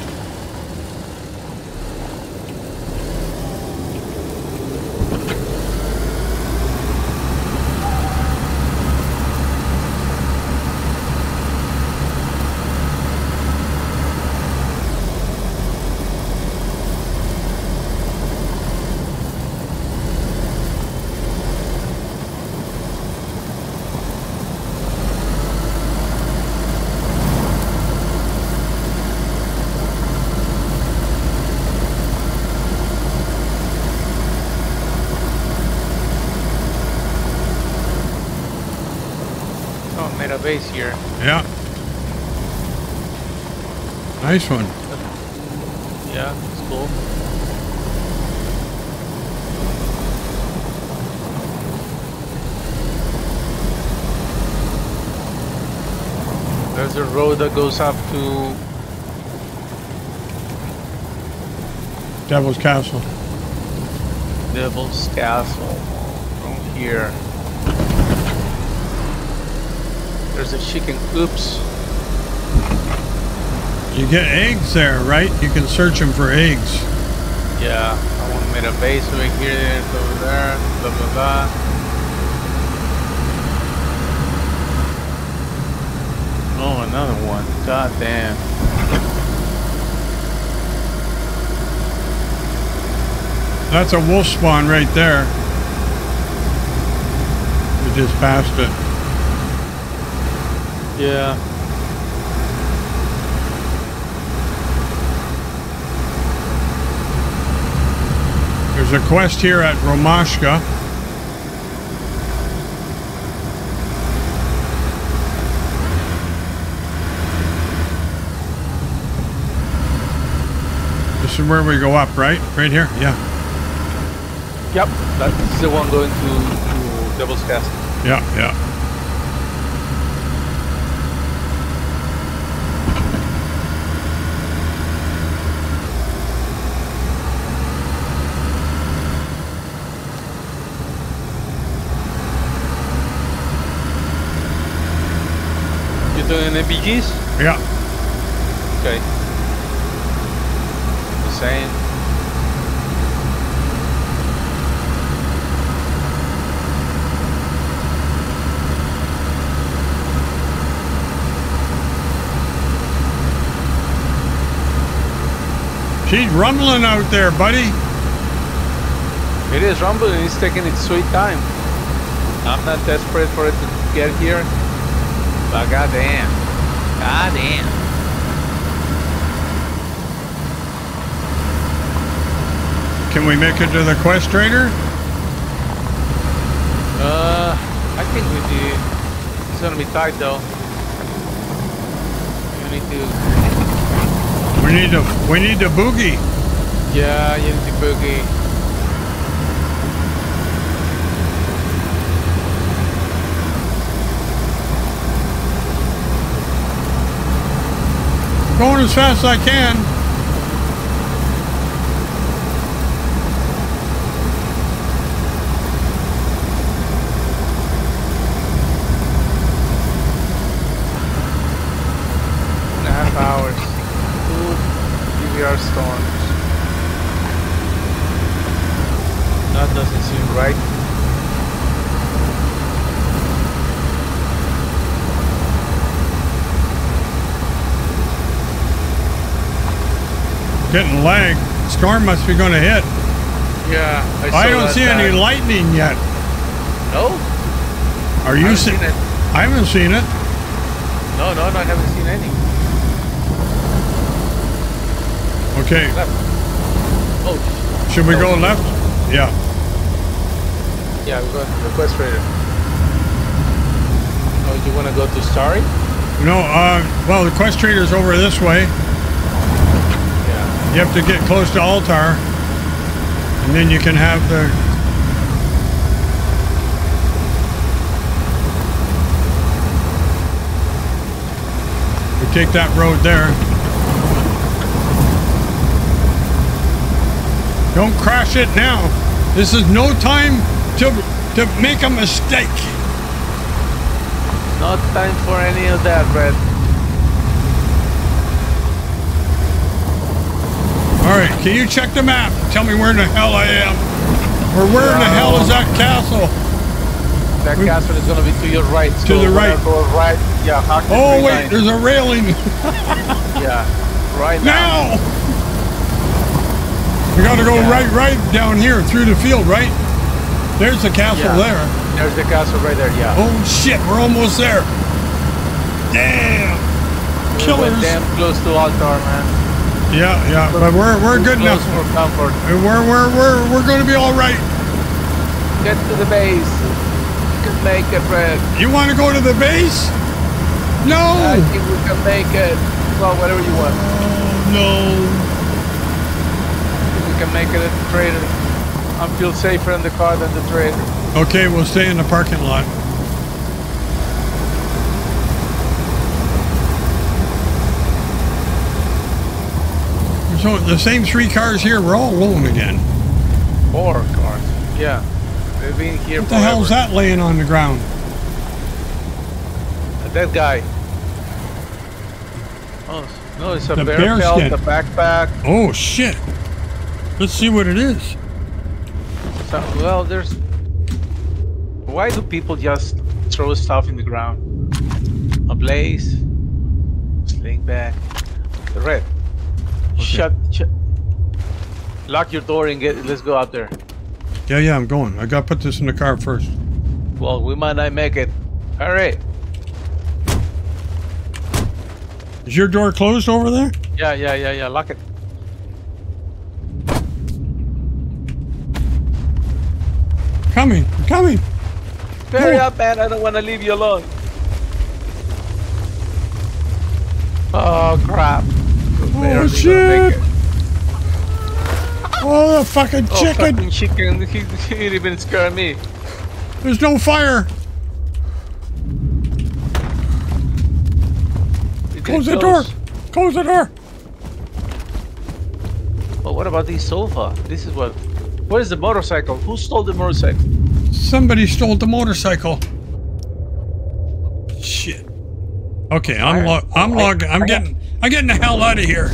at our base here. Yeah. Nice one. Yeah, it's cool. There's a road that goes up to Devil's Castle. Devil's Castle from here. There's a chicken. Oops. You get eggs there, right? You can search them for eggs. Yeah, I want to make a base over here, it's over there, blah blah blah. Oh, another one. God damn. That's a wolf spawn right there. We just passed it. Yeah. There's a quest here at Romashka. Where we go up, right? Right here? Yeah. Yep, that's the one going to Devil's Castle. Yeah, yeah. You're doing MPGs? Yeah. Okay. Saying. She's rumbling out there, buddy. It is rumbling. It's taking its sweet time. I'm not desperate for it to get here, but goddamn, goddamn. Can we make it to the quest trader? I think we do. It's gonna be tight though. We need to. We need to boogie. Yeah, you need to boogie. Going as fast as I can. Getting lag. Storm must be going to hit. Yeah. I don't see any lightning yet. No? Are you seeing it? I haven't seen it. No, no, I haven't seen any. Okay. Left. Oh. Should we go left? Yeah. Yeah, we're going to the quest trader. Oh, you want to go to Starry? No, well, the quest trader's over this way. You have to get close to Altar, and then you can have the... We take that road there. Don't crash it now. This is no time to make a mistake. Not time for any of that, Red. Alright, can you check the map? Tell me where in the hell I am. Or where in the hell is that castle? That castle is going to be to your right. To the right. Go right. Yeah, oh, wait, there's a railing. Yeah, right now. We got to go right down here through the field, right? There's the castle there. There's the castle right there, yeah. Oh, shit, we're almost there. Damn. We went damn close to Altar, man. Yeah, yeah, but we're good enough. For comfort. We're going to be all right. Get to the base. You can make it, Red. You want to go to the base? No! I think we can make it. Well, whatever you want. No. I think we can make it at the trader. I feel safer in the car than the trader. Okay, we'll stay in the parking lot. So the same three cars here, we're all alone again. Four cars, yeah. They've been here forever. What the hell's that laying on the ground? That guy. Oh, no, it's a bear pelt, a backpack. Oh, shit. Let's see what it is. So, well, there's... Why do people just throw stuff in the ground? A blaze. Sling back. The red. Okay. Shut. Lock your door and get. Let's go out there. Yeah, I'm going. I gotta put this in the car first. Well, we might not make it. All right. Is your door closed over there? Yeah. Lock it. I'm coming. Hurry up, man. I don't want to leave you alone. Oh crap. Oh shit! Oh, the fucking chicken! Oh, fucking chicken! He even scared me. There's no fire. Close the door. Close the door. But what about this sofa? This is what? What is the motorcycle? Who stole the motorcycle? Somebody stole the motorcycle. Shit. Okay, I'm getting the hell out of here.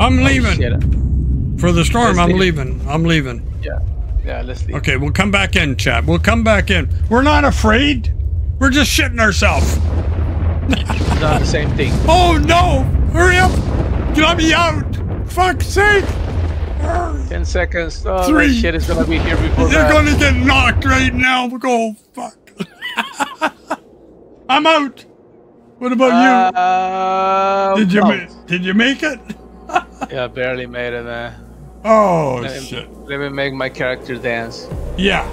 I'm leaving. For the storm, I'm leaving. Yeah, let's leave. Okay, we'll come back in, chat. We'll come back in. We're not afraid. We're just shitting ourselves. It's not the same thing. Oh, no. Hurry up. Let me out. Fuck's sake. 10 seconds. Oh, that shit is going to be here before that. They're going to get knocked right now. We'll go, fuck. I'm out. What about you? Did you make it? Yeah, I barely made it, man. Oh, shit. Let me make my character dance. Yeah.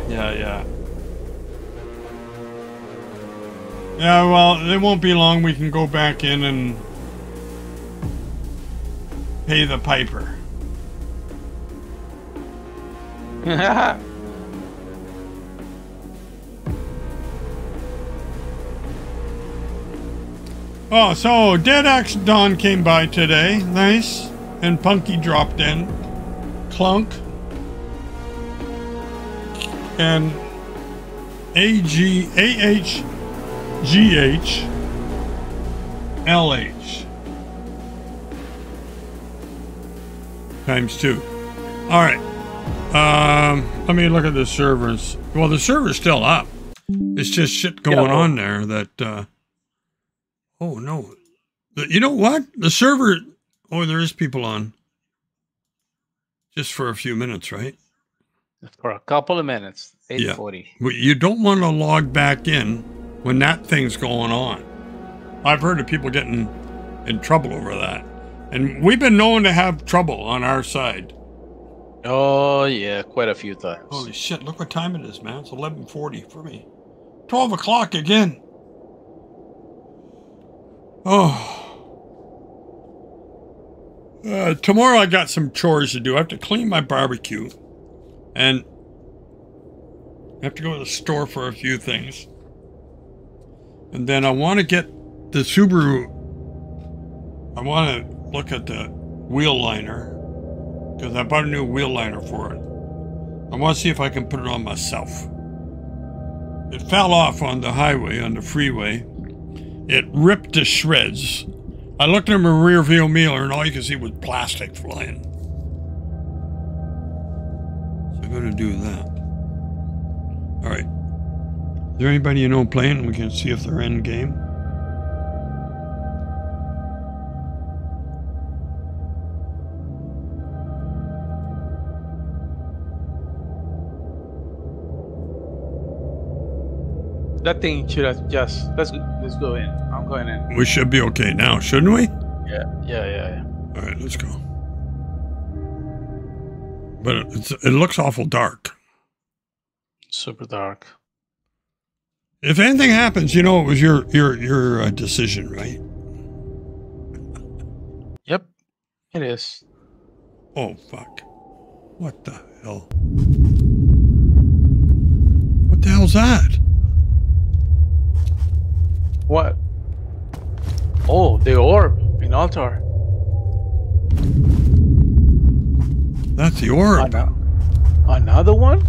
Yeah, well, it won't be long. We can go back in and pay the piper. Oh, so Dead Axe Don came by today. Nice. And Punky dropped in. Clunk. And AHGH LH. Times 2. All right. Let me look at the servers. Well, the server's still up. It's just shit going on there that... Oh, no. You know what? The server... Oh, there is people on. Just for a few minutes, right? For a couple of minutes. 8:40. Yeah. But you don't want to log back in when that thing's going on. I've heard of people getting in trouble over that. And we've been known to have trouble on our side. Oh, yeah. Quite a few times. Holy shit. Look what time it is, man. It's 11:40 for me. 12 o'clock again. Oh. Tomorrow I got some chores to do. I have to clean my barbecue. And I have to go to the store for a few things. And then I want to get the Subaru. I want to look at the wheel liner. Because I bought a new wheel liner for it. I want to see if I can put it on myself. It fell off on the highway, on the freeway. It ripped to shreds. I looked in my rear view mirror and all you could see was plastic flying. So I'm gonna do that. All right. Is there anybody you know playing? We can see if they're in game. That thing should have just... Let's go in. I'm going in. We should be okay now, shouldn't we? Yeah. All right, let's go. But it looks awful dark. Super dark. If anything happens, you know it was your decision, right? Yep, it is. Oh fuck! What the hell? What the hell's that? What? Oh, the orb in Altar. That's the orb. Another one?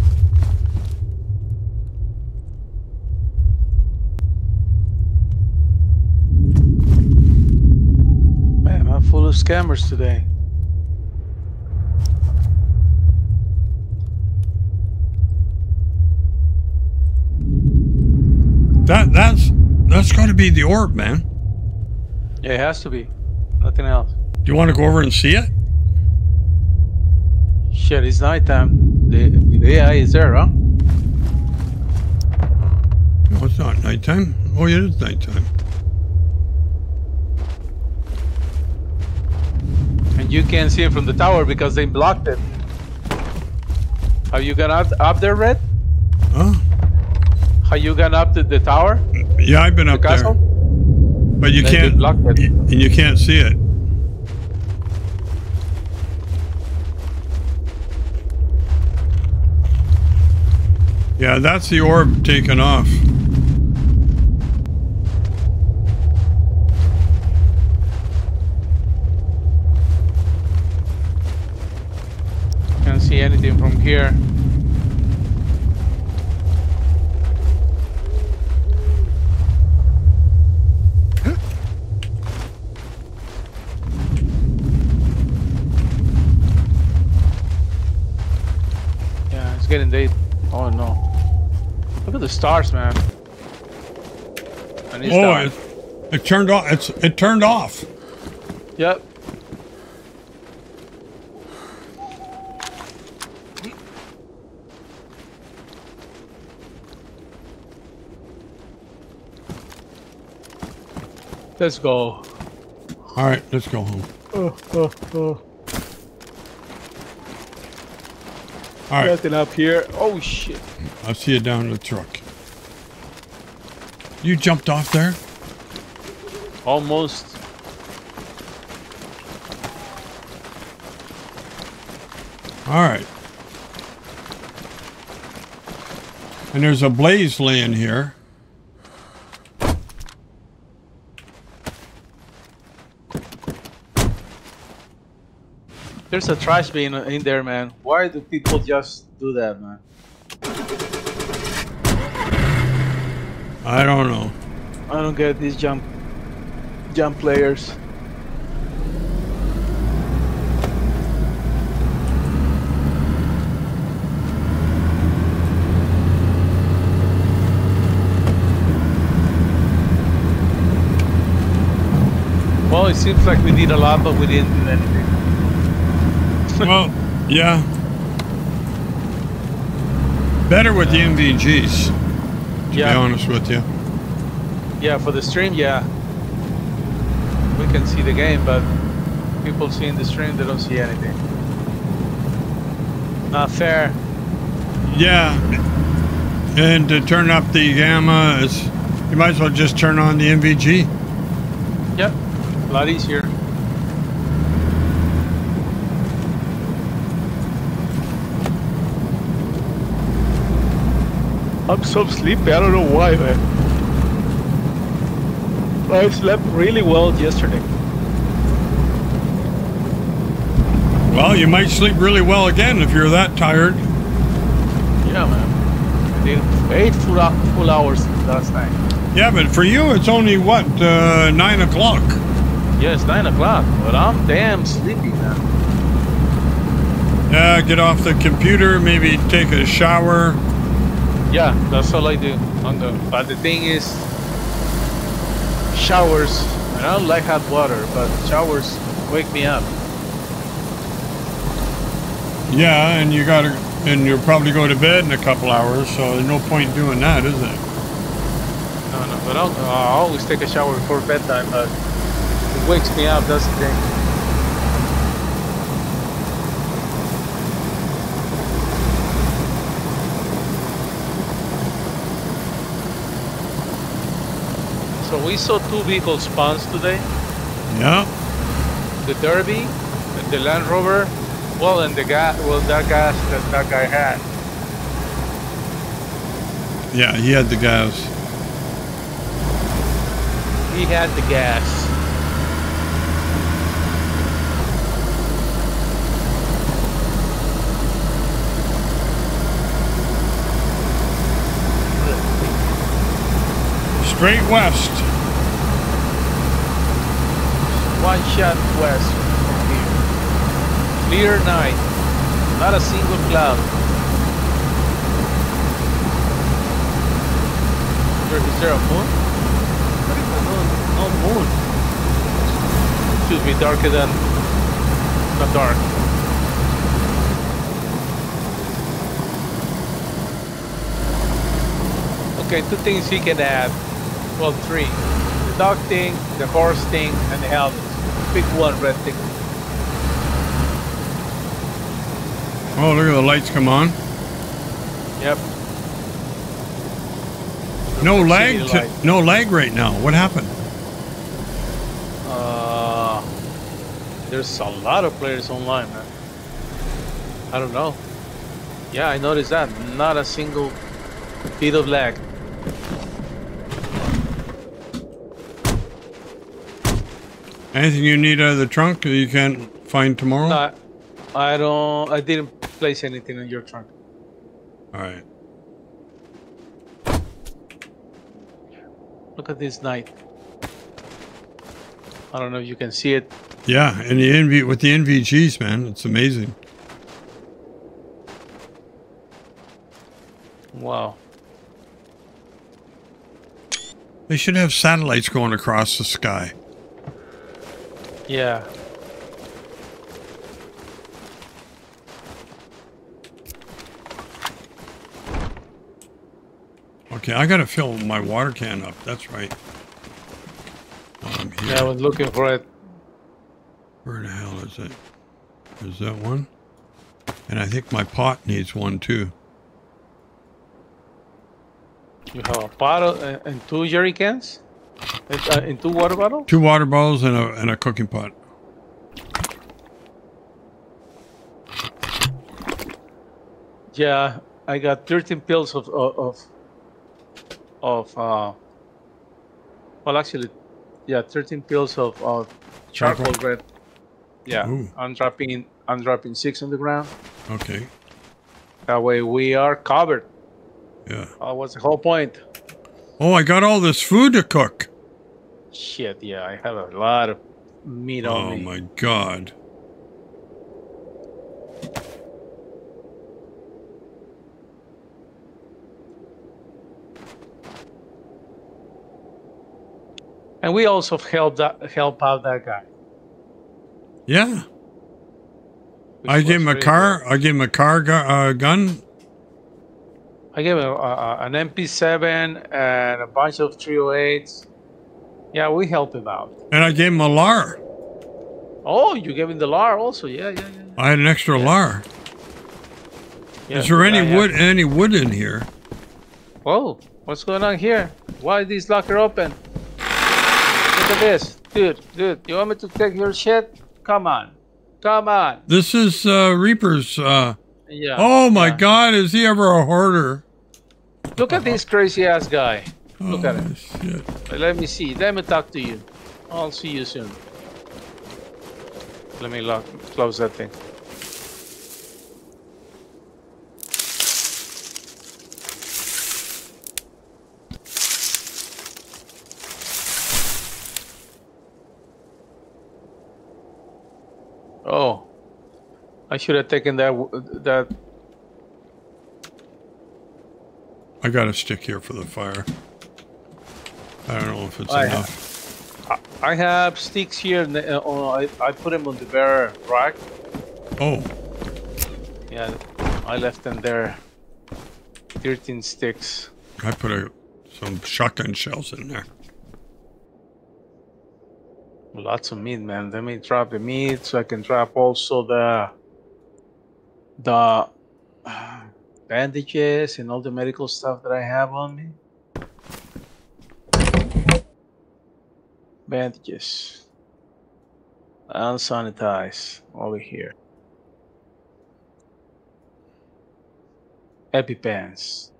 Man, I'm full of scammers today. That's got to be the orb, man. Yeah, it has to be. Nothing else. Do you want to go over and see it? Shit, it's nighttime. The AI is there, huh? No, it's not nighttime. Oh, yeah, it is nighttime. And you can't see it from the tower because they blocked it. Have you gone up there, Red? Huh? Have you gone up to the tower? Yeah, I've been up there. Castle? But you can't block it. And you can't see it. Yeah, that's the orb taken off. Can't see anything from here. Yeah, it's getting late. Oh no. Look at the stars, man. Oh, it turned off. It turned off. Yep. Let's go. All right, let's go home. All right. Nothing up here. Oh shit. I see it down in the truck. You jumped off there? Almost. All right. And there's a blaze laying here. There's a trash bin in there, man. Why do people just do that, man? I don't know. I don't get these jump players. Well, it seems like we did a lot, but we didn't do anything. Well, yeah. Better with the MVGs, to be honest with you. Yeah, for the stream, yeah. We can see the game, but people seeing the stream, they don't see anything. Not fair. Yeah. And to turn up the gamma, you might as well just turn on the MVG. Yep, a lot easier. I'm so sleepy, I don't know why, man. I slept really well yesterday. Well, you might sleep really well again if you're that tired. Yeah, man. I did 8 full hours last night. Yeah, but for you, it's only, what, 9 o'clock? Yeah, it's 9 o'clock, but I'm damn sleepy, man. Yeah, get off the computer, maybe take a shower. Yeah, that's all I do. But the thing is, showers. I don't like hot water, but showers wake me up. Yeah, and you'll probably go to bed in a couple hours, so there's no point in doing that, is there? No, but I always take a shower before bedtime, but it wakes me up. That's the thing. we saw two vehicle spawns today. Yeah. The Derby, and the Land Rover, well, and the gas, well, that gas that that guy had. Yeah, he had the gas. He had the gas. Straight west. One shot west from here. Clear night. Not a single cloud. 30, zero moon? No moon. Should be darker than not dark. Okay, two things he can add. Well, three. The dog thing, the horse thing, and the helmet. Pick one, Red-Tic. Oh, look at the lights come on. Yep. No lag. No lag right now. What happened? There's a lot of players online, man. I don't know. Yeah, I noticed that. Not a single bit of lag. Anything you need out of the trunk that you can't find tomorrow? No, I don't. I didn't place anything in your trunk. All right. Look at this night. I don't know if you can see it. Yeah, and the NV with the NVGs, man, it's amazing. Wow. They should have satellites going across the sky. Yeah. Okay, I gotta fill my water can up. That's right. Yeah, I was looking for it. Where the hell is it? Is that one? And I think my pot needs one too. You have a bottle and two jerry cans? And two water bottles? Two water bottles and a cooking pot. Yeah, I got 13 pills of well, actually, yeah, 13 pills of charcoal bread. Yeah. Ooh. I'm dropping 6 on the ground. Okay. That way we are covered. Yeah. What's the whole point? Oh, I got all this food to cook. Shit, yeah, I have a lot of meat on me. Oh my god. And we also help out that guy. Yeah. I gave him a car. Good. I gave him a car gun. I gave him an MP7 and a bunch of 308s. Yeah, we helped him out. And I gave him a LAR. Oh, you gave him the LAR also? Yeah, yeah, yeah. I had an extra LAR. Yeah, is there any wood in here? Whoa, what's going on here? Why is this locker open? Look at this. Dude, you want me to take your shit? Come on. Come on. This is Reaper's... Yeah, oh my god, is he ever a hoarder? Look at this crazy ass guy. Look at him. Shit. Let me see. Let me talk to you. I'll see you soon. Let me close that thing. Oh. I should have taken that. I got a stick here for the fire. I don't know if it's enough. I have sticks here. And I put them on the bear rack. Oh. Yeah, I left them there. 13 sticks. I put some shotgun shells in there. Lots of meat, man. Let me drop the meat so I can drop also the bandages and all the medical stuff that I have on me. bandages, unsanitized over here, EpiPens.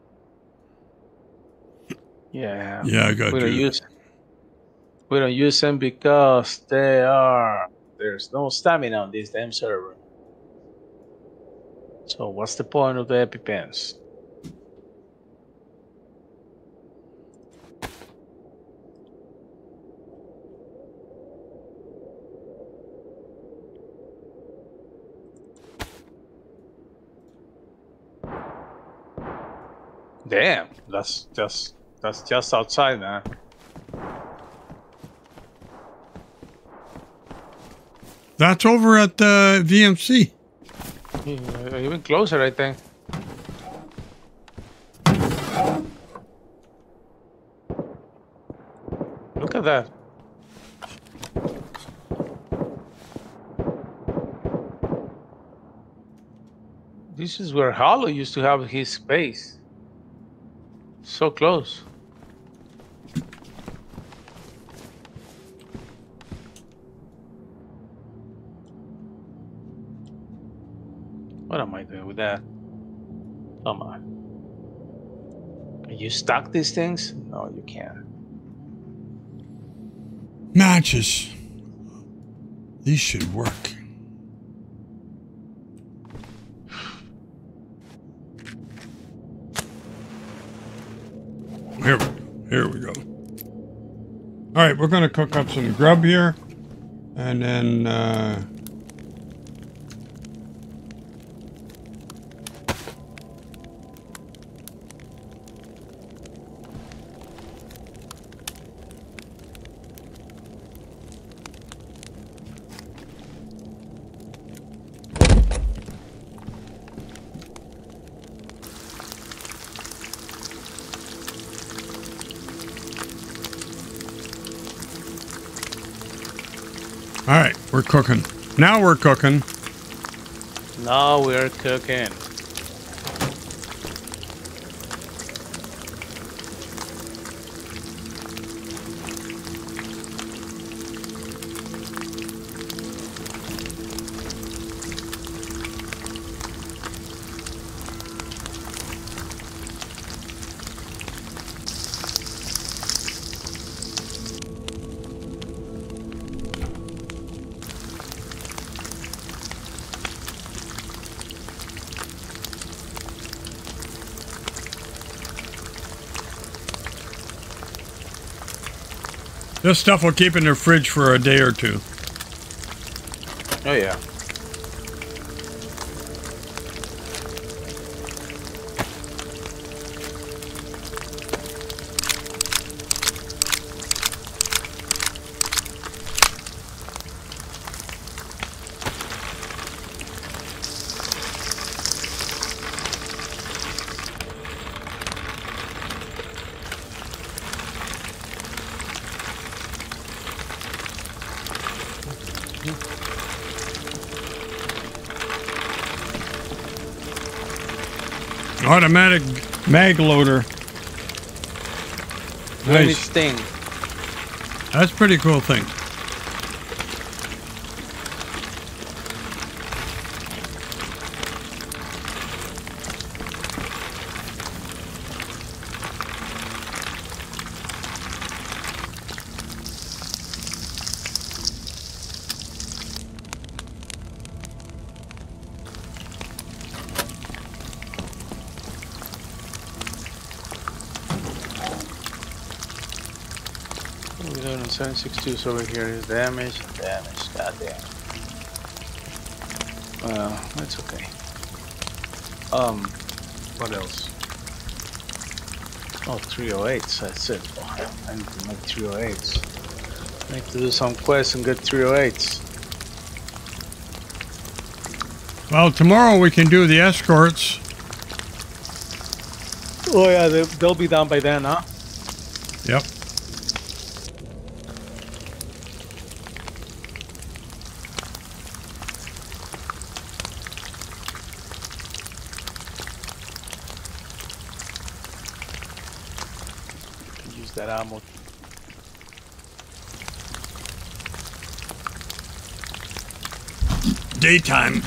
Yeah. Yeah, I got you. We don't use them because they are. There's no stamina on this damn server. So what's the point of the EpiPens? Damn, that's just outside, man. That's over at the VMC. Yeah, even closer, I think. Look at that. This is where Hollow used to have his base. So close. What am I doing with that? Come on. Can you stack these things? No, you can't. Matches. These should work. Here we go. All right, we're gonna cook up some grub here, and then cooking. Now we're cooking. Now we're cooking. This stuff will keep in the fridge for a day or two. Oh, yeah. Automatic mag loader. Nice thing. That's a pretty cool thing. .62's over here is damage, goddamn. Well, that's okay. What else? Oh, 308s, that's it. Oh, I need to make 308s. I need to do some quests and get 308s. Well, tomorrow we can do the escorts. Oh yeah, they'll be done by then, huh? Yep. daytime.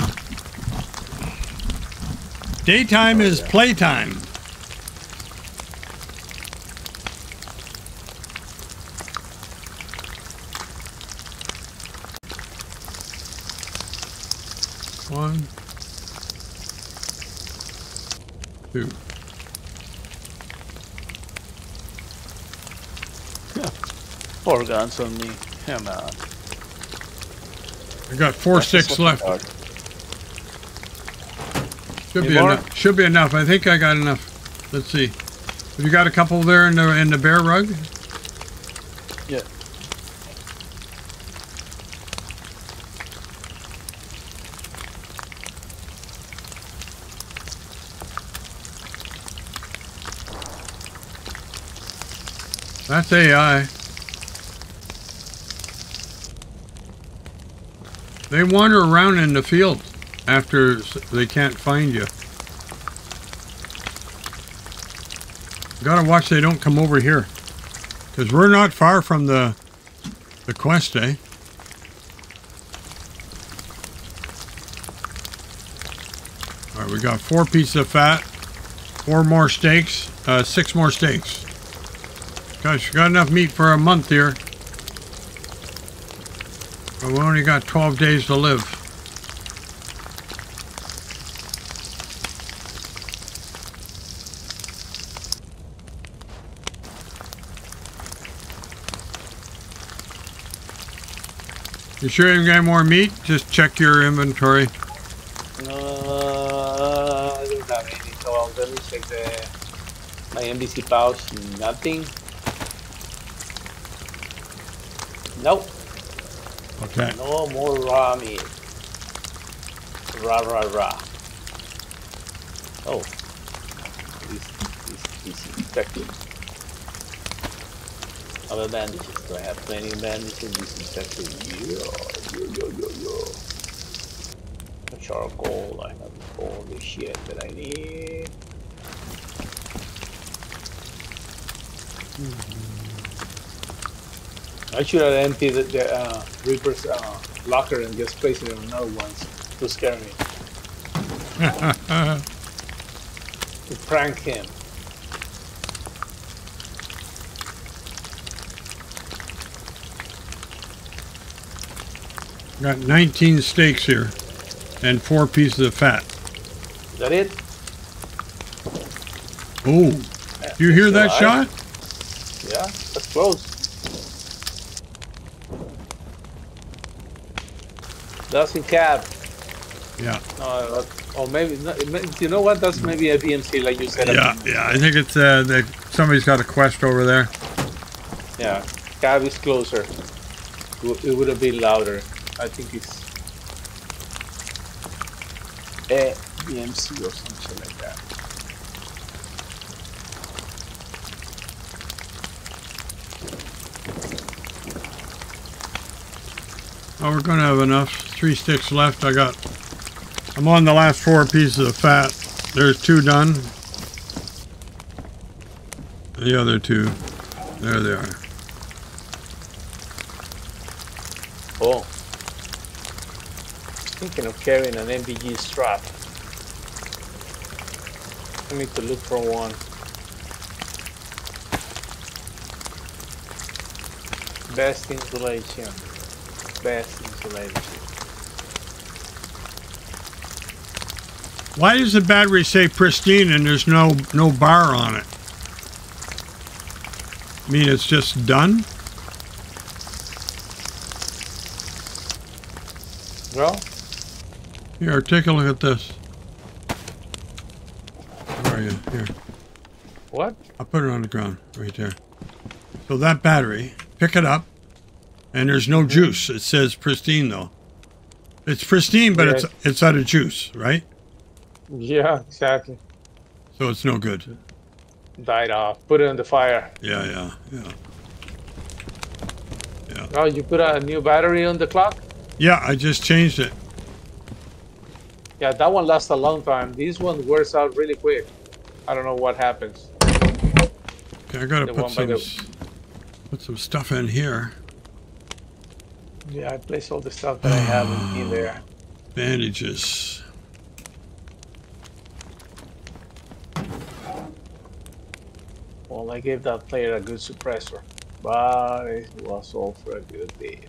Daytime is playtime. One, two. Four guns on me. Come on. I got 4-6 left. Should be enough. Should be enough. I think I got enough. Let's see. Have you got a couple there in the bear rug? Yeah. That's AI. They wander around in the field after they can't find you. Gotta watch they don't come over here, because we're not far from the quest, eh? All right, we got 4 pieces of fat, 4 more steaks, 6 more steaks. Gosh, got enough meat for a month here. But we only got 12 days to live. You sure you got more meat? Just check your inventory. I don't have any, so I'll just check my MDC pouch. Nothing. Nope. Okay. No more raw meat. Rah, rah, rah. Oh. This is infected. Other bandages. Do I have plenty of bandages? This is infected. Yo. The charcoal. I have all the shit that I need. I should have emptied the Reaper's locker and just placed it on another one to scare me. To prank him. Got 19 steaks here and 4 pieces of fat. Is that it? Oh, do you hear that shot? Yeah, that's close. Doesn't cap. Yeah. Or maybe, you know what? That's maybe a BMC, like you said. Yeah, yeah. I think it's somebody's got a quest over there. Yeah, cab is closer. It would have been louder. I think it's a BMC or something like that. Oh, we're gonna have enough. 3 sticks left. I'm on the last 4 pieces of fat. There's 2 done. The other 2. There they are. Oh. Thinking of carrying an MBG strap. I need to look for one. Best insulation. Best insulation. Why does the battery say pristine and there's no bar on it? I mean, it's just done? Well? Here, take a look at this. Where are you? Here. What? I put it on the ground, right there. So that battery, pick it up, and there's no juice. It says pristine, though. It's pristine, but yes, it's out of juice, right? Yeah, exactly. So it's no good. Died off. Put it in the fire. Yeah. Oh, you put a new battery on the clock? Yeah, I just changed it. Yeah, that one lasts a long time. This one wears out really quick. I don't know what happens. Okay, I gotta put some stuff in here. Yeah, I placed all the stuff that I have in there. bandages. Well, I gave that player a good suppressor, but it was all for a good deed.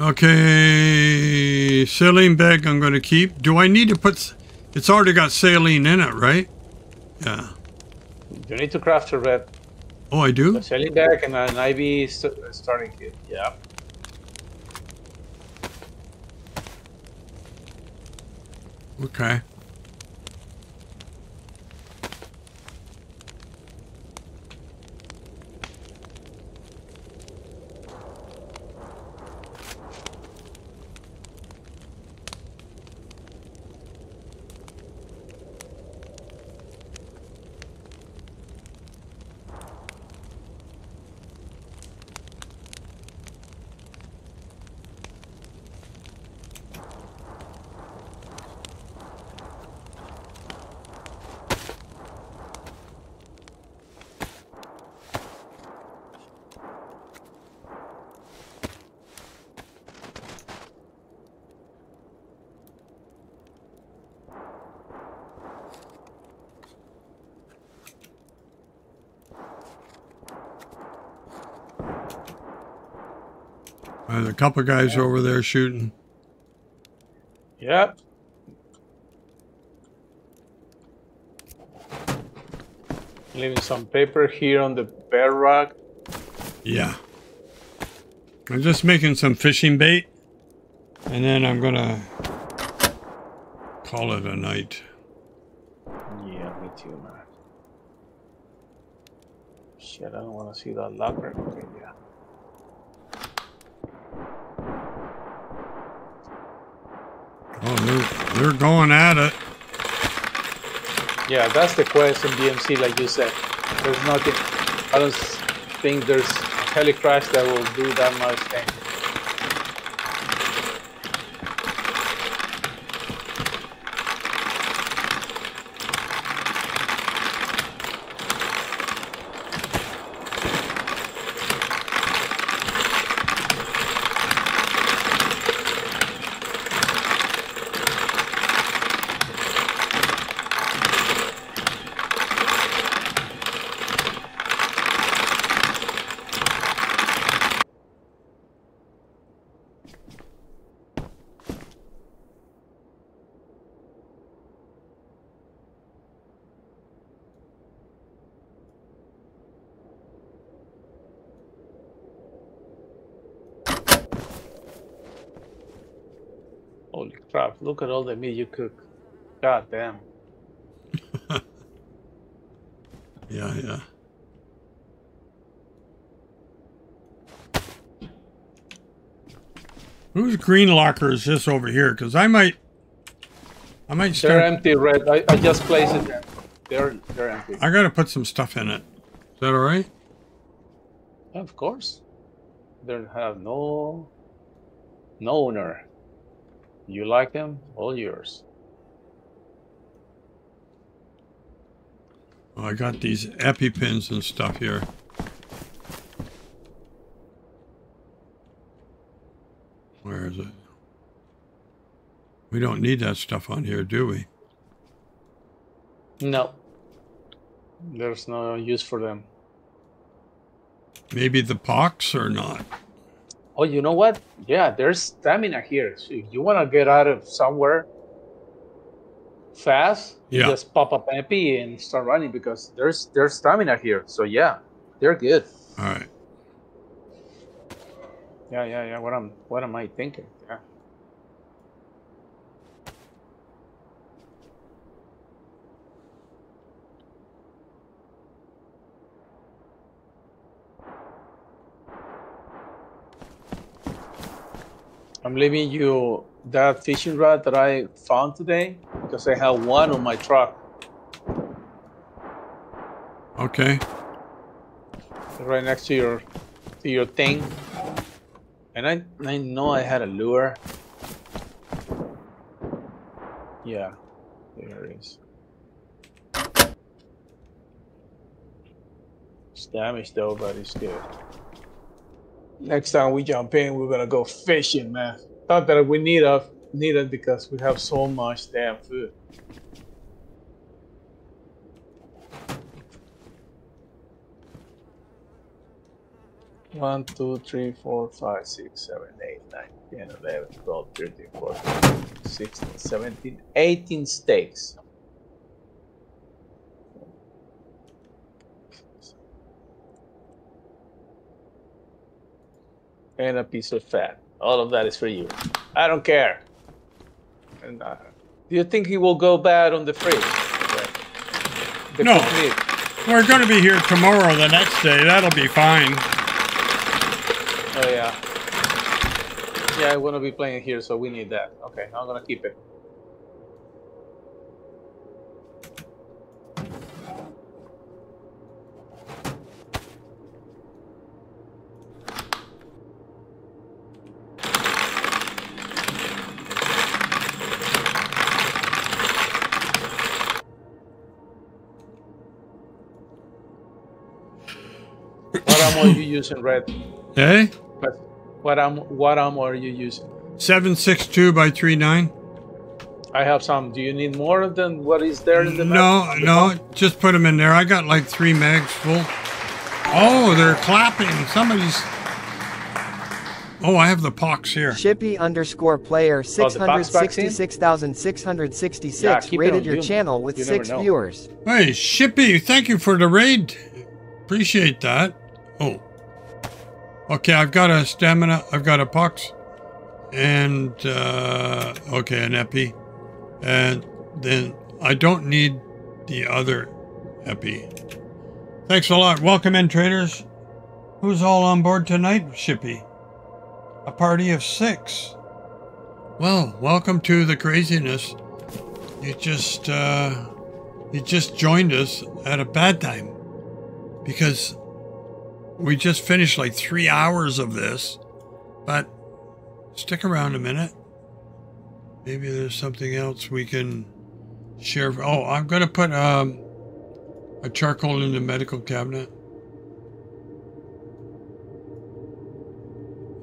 Okay, saline bag I'm going to keep. Do I need to put... It's already got saline in it, right? Yeah. You need to craft a red. Oh, I do? A saline bag and an IV starting kit, yeah. Okay. There's a couple guys over there shooting. Yep. Leaving some paper here on the bear rock. Yeah. I'm just making some fishing bait. And then I'm going to call it a night. Yeah, me too, man. Shit, I don't want to see that locker. Okay, yeah. Oh, they're going at it. Yeah, that's the quest in DMC, like you said. There's nothing. I don't think there's Helicrash that will do that much . Look at all the meat you cook. God damn. Yeah, yeah. Whose green locker is this over here? Because I might start... They're empty, Red. I just placed it there. They're empty. I gotta put some stuff in it. Is that all right? Of course. They have no owner. You like them? All yours. Oh, I got these EpiPens and stuff here. Where is it? We don't need that stuff on here, do we? No. There's no use for them. Maybe the pox or not? Oh, you know what? Yeah, there's stamina here. So if you want to get out of somewhere fast, yeah, you just pop up epi and start running because there's stamina here. So yeah, they're good. All right. Yeah. What am I thinking? Yeah. I'm leaving you that fishing rod that I found today because I have one on my truck. Okay. Right next to your thing. And I know I had a lure. Yeah, there it is. It's damaged though, but it's good. Next time we jump in, we're gonna go fishing, man. Not that we need it because we have so much damn food. One, two, three, four, five, six, seven, eight, 9, 10, 11, 12, 13, 14, 16, 17, 18 steaks. And a piece of fat. All of that is for you. I don't care. And do you think he will go bad on the fridge? The no. Cookie? We're going to be here tomorrow, the next day. That'll be fine. Oh, yeah. Yeah, I want to be playing here, so we need that. Okay, I'm going to keep it. What ammo are you using, Red? Eh? What ammo are you using? 7.62 by 3.9. I have some. Do you need more than what is there in the map? No, no. Just put them in there. I got like 3 mags full. Oh, they're clapping. Somebody's. Oh, I have the pox here. Shippy _ player 666,666 rated your channel with 6 viewers. Hey, Shippy, thank you for the raid. Appreciate that. Oh. Okay, I've got a stamina, I've got a pox, and, okay, an epi, and then I don't need the other epi. Thanks a lot. Welcome in, traders. Who's all on board tonight, Shippy? A party of 6. Well, welcome to the craziness. You just joined us at a bad time, because we just finished like 3 hours of this, but stick around a minute. Maybe there's something else we can share. Oh, I'm going to put a charcoal in the medical cabinet.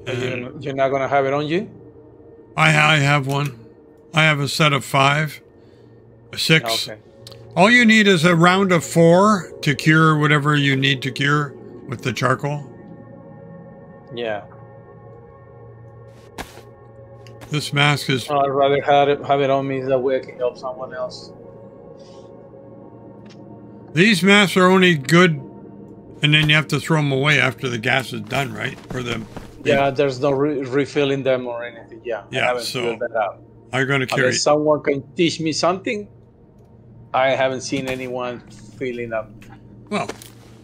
And you're not going to have it on you? I have one. I have a set of 5, 6. Okay. All you need is a round of 4 to cure whatever you need to cure. With the charcoal? Yeah. This mask is... I'd rather have it on me that way I can help someone else. These masks are only good, and then you have to throw them away after the gas is done, right? For them. Yeah, there's no refilling them or anything. Yeah. Yeah, I so that out. I'm going to carry. Unless someone can teach me something, I haven't seen anyone filling up. Well.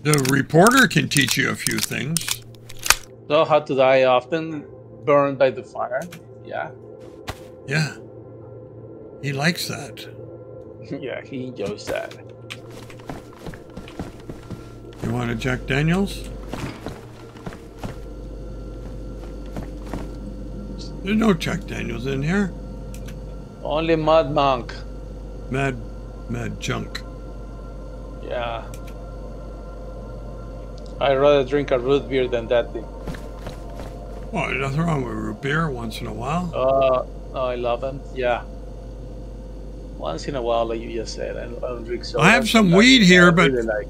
The reporter can teach you a few things. So how to die often, burned by the fire. Yeah. Yeah. He likes that. Yeah, he enjoys that. You want a Jack Daniels? There's no Jack Daniels in here. Only Mad Monk. Mad Junk. Yeah. I'd rather drink a root beer than that thing. Well, there's nothing wrong with root beer once in a while. I love them. Yeah. Once in a while, like you just said, I don't drink so much. I have some weed here, but... Really like.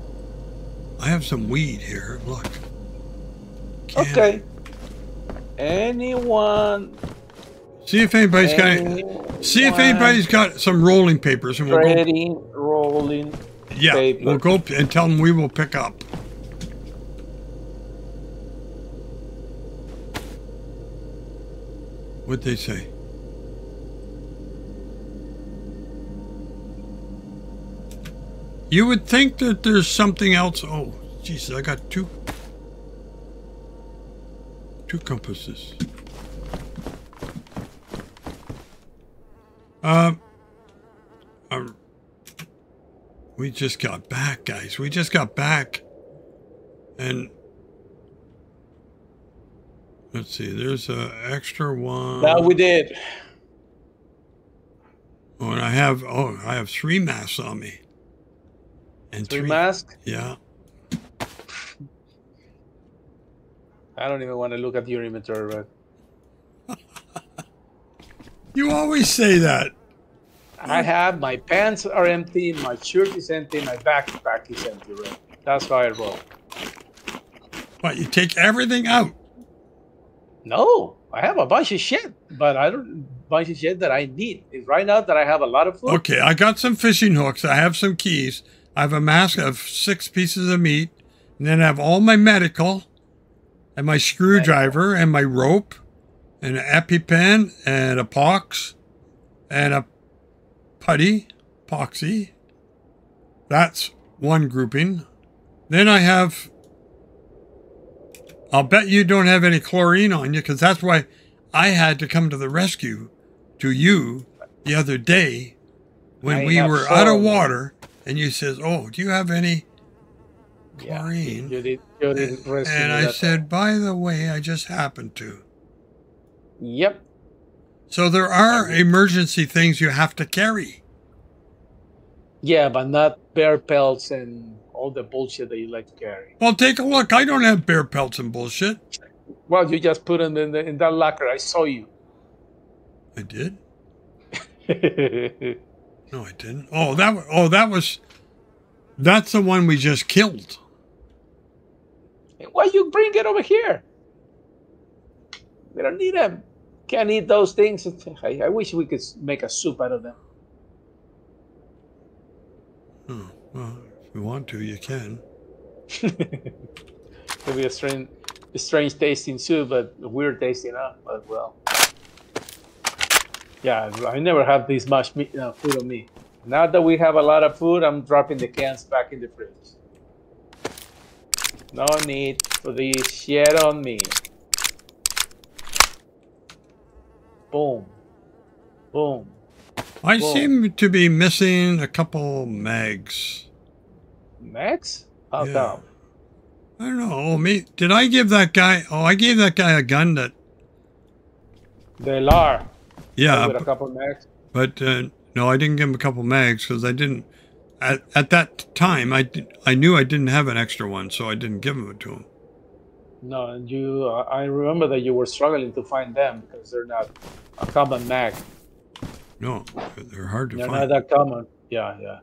I have some weed here. Look. Can't. Okay. Anyone... See if anybody's got some rolling papers. And we'll go... rolling yeah, paper. We'll go and tell them we will pick up. What'd they say? You would think that there's something else. Oh, Jesus, I got two compasses. We just got back, guys. We just got back. And let's see, there's a extra one. No, we did. Oh, and I have three masks on me. And three masks? Yeah. I don't even want to look at your inventory, right? You always say that. I have, my pants are empty, my shirt is empty, my backpack is empty, right? That's how I roll. What, you take everything out? No, I have a bunch of shit, but I don't, bunch of shit that I need. Right now that I have a lot of food. Okay, I got some fishing hooks, I have some keys, I have a mask of 6 pieces of meat, and then I have all my medical, and my screwdriver, and my rope, and an EpiPen, and a pox, and a putty, poxy. That's one grouping. Then I have, I'll bet you don't have any chlorine on you, because that's why I had to come to the rescue to you the other day when we were out of water, and you says, oh, do you have any chlorine? Yeah, you did rescue and I said, by the way, I just happened to. Yep. So there are emergency things you have to carry. Yeah, but not bear pelts and all the bullshit that you like to carry. Well, take a look. I don't have bear pelts and bullshit. Well, you just put them in that locker. I saw you. I did? No, I didn't. Oh, that's the one we just killed. Why you bring it over here? We don't need them. Can't eat those things. I wish we could make a soup out of them. Oh, well, if you want to, you can. It'll be a strange tasting soup, but weird tasting, huh? But well, yeah, I never have this much meat, food on me. Now that we have a lot of food, I'm dropping the cans back in the fridge. No need for this shit on me. Boom. Boom. I seem to be missing a couple mags. Mags? How come? I don't know. Oh, me. Did I give that guy? Oh, I gave that guy a gun that. The LAR. Yeah. With a couple mags. But no, I didn't give him a couple mags because I didn't. At that time, I knew I didn't have an extra one, so I didn't give it to him. No, and you. I remember that you were struggling to find them because they're not a common mag. No, they're hard to find. They're not that common. Yeah, yeah.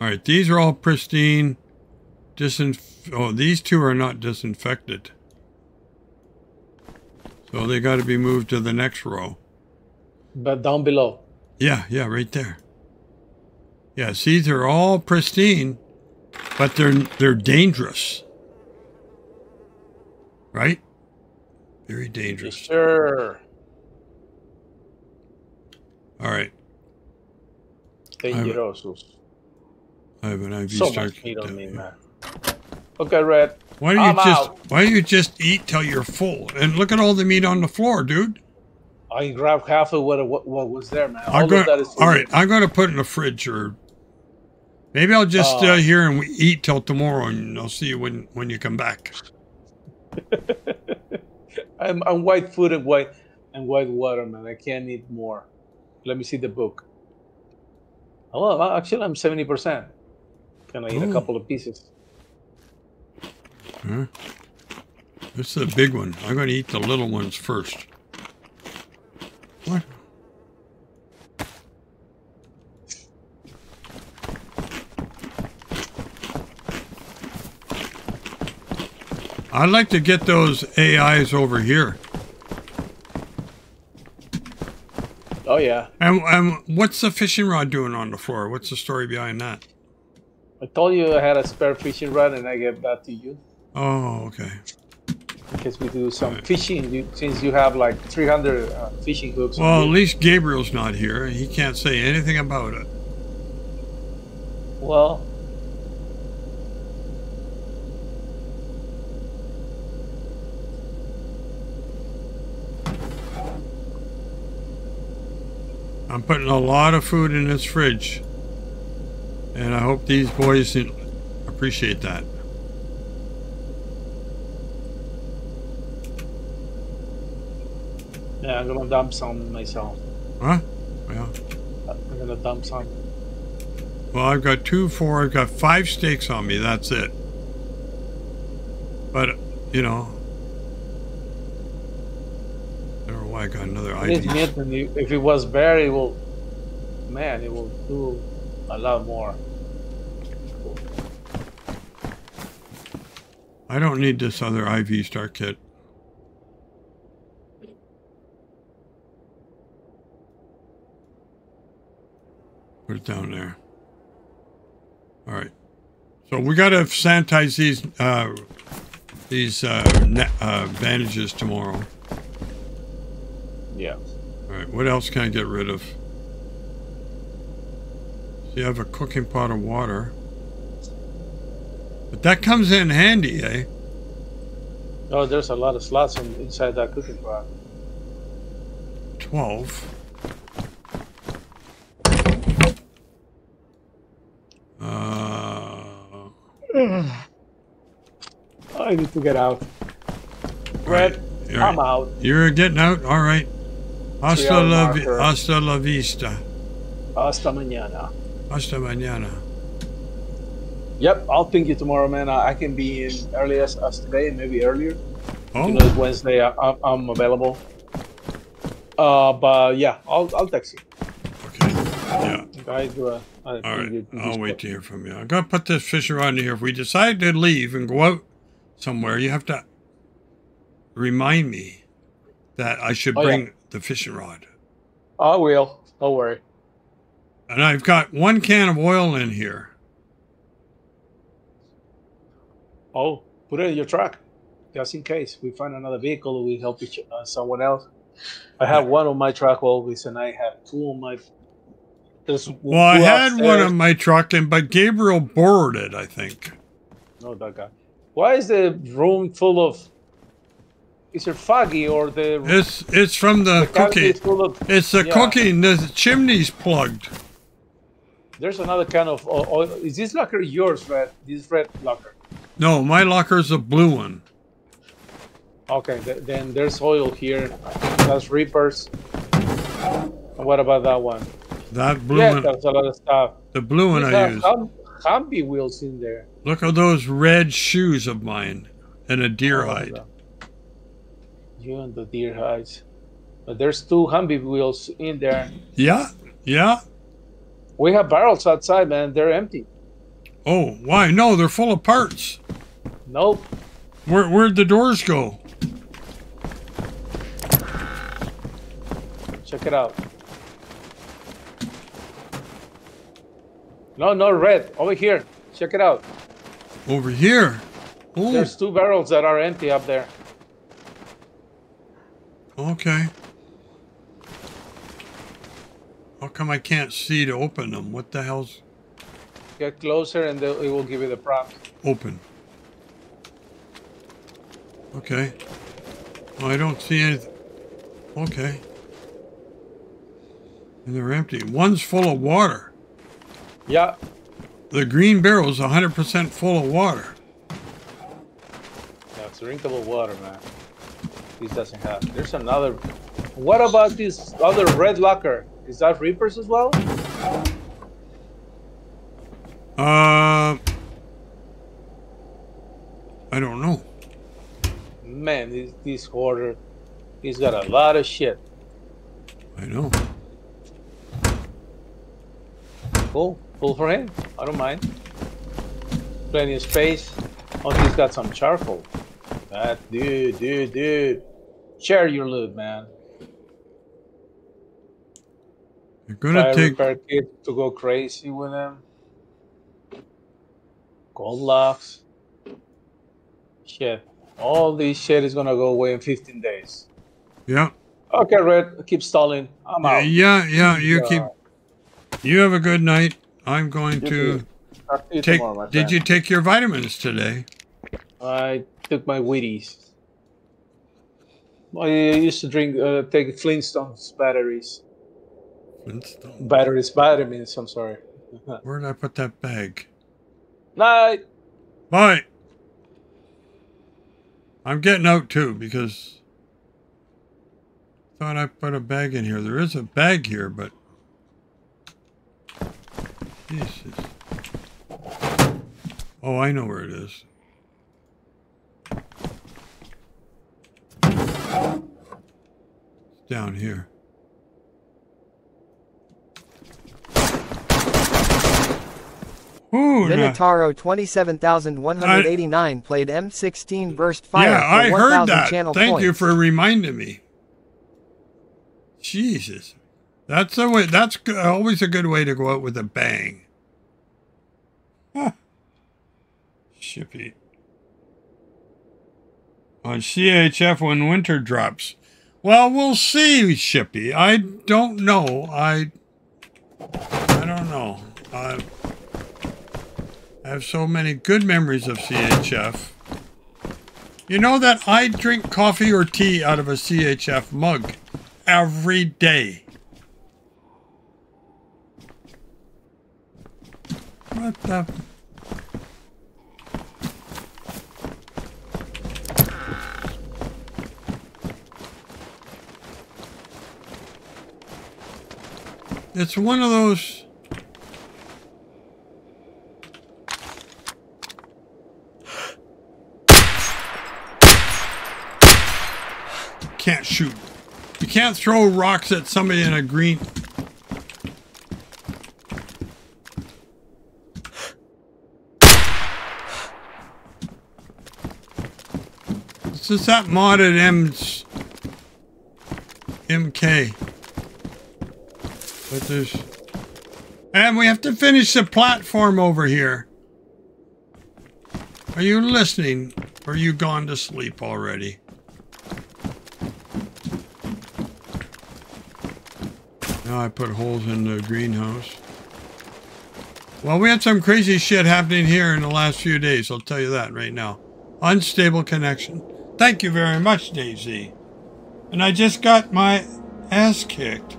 All right, these are all pristine. Oh, these two are not disinfected. So they got to be moved to the next row. But down below. Yeah, yeah, right there. Yeah, see, they're all pristine, but they're dangerous. Right? Very dangerous. Sure. All right. Dangerosos. I have an IV Start Kit. Okay, Red. Why don't you just eat till you're full? And look at all the meat on the floor, dude. I grabbed half of what was there, man. All right, I'm going to put in the fridge, or maybe I'll just stay here and we eat till tomorrow, and I'll see you when you come back. I'm white food and white water, man. I can't eat more. Let me see the book. Oh, well, actually, I'm 70%. Can I eat a couple of pieces? Huh? This is a big one. I'm going to eat the little ones first. What? I'd like to get those AIs over here. Oh, yeah. And what's the fishing rod doing on the floor? What's the story behind that? I told you I had a spare fishing rod and I gave that to you. Oh, okay. Because we do some fishing, since you have like 300 fishing hooks. Well, at least Gabriel's not here. He can't say anything about it. Well. I'm putting a lot of food in this fridge, and I hope these boys appreciate that. Yeah, I'm gonna dump some myself. Huh? Yeah. I'm gonna dump some. Well, I've got I've got 5 steaks on me, that's it. But, you know, I don't know why I got another ID. If it was bear, it will, man, it will do a lot more. I don't need this other IV Start Kit. Put it down there. All right. So we got to sanitize these bandages tomorrow. Yeah. All right. What else can I get rid of? So you have a cooking pot of water. But that comes in handy, eh? Oh, there's a lot of slots inside that cooking pot. 12. I need to get out. Brett, right. I'm out. You're getting out? All right. Hasta la vista. Hasta mañana. Hasta mañana. Yep, I'll ping you tomorrow, man. I can be in early as today, maybe earlier. Oh. You know, it's Wednesday. I'm available. But yeah, I'll text you. Okay. Yeah. All right, I'll wait to hear from you. I'm going to put this fisher on here. If we decide to leave and go out somewhere, you have to remind me that I should bring the fishing rod. I will. Don't worry. And I've got 1 can of oil in here. Oh, put it in your truck. Just in case we find another vehicle, we help someone else. I have 1 on my truck always, and I have 2 on my... Well, I had 1 on my truck, but Gabriel borrowed it, I think. Oh, that guy. Why is the room full of... Is it foggy or the... It's from the cooking. It's the cooking. The chimney's plugged. There's another kind of oil. Is this locker yours, Red? This red locker? No, my locker's a blue one. Okay, then there's oil here. That's Reapers. And what about that one? That blue one. That's a lot of stuff. The blue one I use. Humvee wheels in there. Look at those red shoes of mine and a deer hide. You and the deer hides. But there's 2 Humvee wheels in there. Yeah, yeah. We have barrels outside, man. They're empty. Oh, why? No, they're full of parts. Nope. Where'd the doors go? Check it out. No, no, Red. Over here. Check it out. Over here? Ooh. There's 2 barrels that are empty up there. Okay. How come I can't see to open them? What the hell's... Get closer and it will give you the prompt. Open. Okay. Well, I don't see anything. Okay. And they're empty. One's full of water. Yeah. The green barrel is 100% full of water. Yeah, it's drinkable water, man. This doesn't have. There's another. What about this other red locker? Is that Reapers as well? I don't know. Man, this hoarder, he's got a lot of shit. I know. Cool. Pull for him. I don't mind. Plenty of space. Oh, he's got some charcoal. That dude. Share your loot, man. You're gonna take our kid to go crazy with him. Gold locks. Shit. All this shit is gonna go away in 15 days. Yeah. Okay, Red. Keep stalling. I'm out. Yeah. You have a good night. I'm going to take... Did you take your vitamins today? I took my Wheaties. I used to take Flintstones batteries. Flintstone. Batteries, vitamins, I'm sorry. Where did I put that bag? Night! Night! I'm getting out too because I thought I put a bag in here. There is a bag here, but. Jesus. Oh, I know where it is. It's down here. Ooh, Minotaro 27189 played M16 burst fire. Yeah, I heard that. Thank you for reminding me. Jesus, that's a way. That's always a good way to go out with a bang. Huh. Shippy on CHF when winter drops. Well, we'll see, Shippy. I don't know. I don't know. I have so many good memories of CHF. You know that I drink coffee or tea out of a CHF mug every day. What the? It's one of those. Can't shoot. You can't throw rocks at somebody in a green. It's just that modded MK. But there's. And we have to finish the platform over here. Are you listening? Or are you gone to sleep already? Now I put holes in the greenhouse. Well, we had some crazy shit happening here in the last few days. I'll tell you that right now. Unstable connection. Thank you very much, DayZ. And I just got my ass kicked.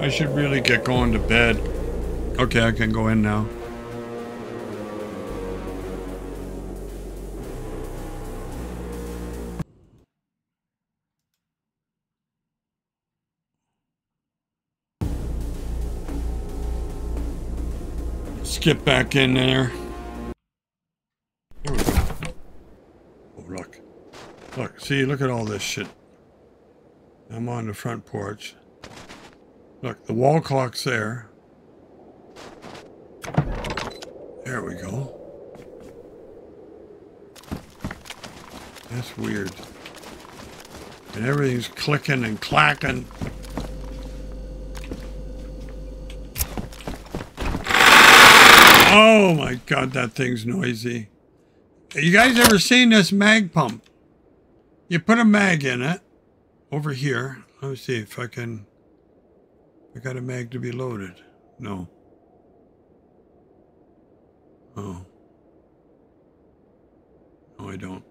I should really get going to bed. Okay, I can go in now. Get back in there. Here we go. Oh, look. Look, see, look at all this shit. I'm on the front porch. Look, the wall clock's there. There we go. That's weird. And everything's clicking and clacking. Oh my God, that thing's noisy. You guys ever seen this mag pump? You put a mag in it over here. Let me see if I can. I got a mag to be loaded. No. Oh. No, I don't.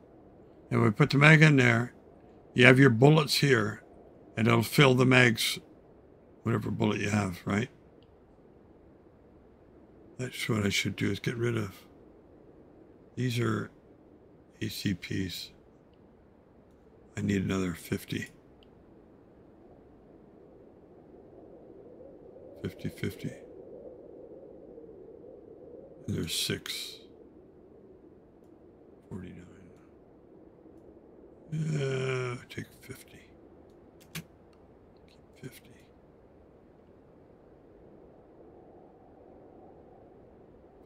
And we put the mag in there. You have your bullets here, and it'll fill the mags, whatever bullet you have, right? That's what I should do, is get rid of. These are ACPs. I need another 50. 50. And there's 6. 49. Take 50. Keep 50.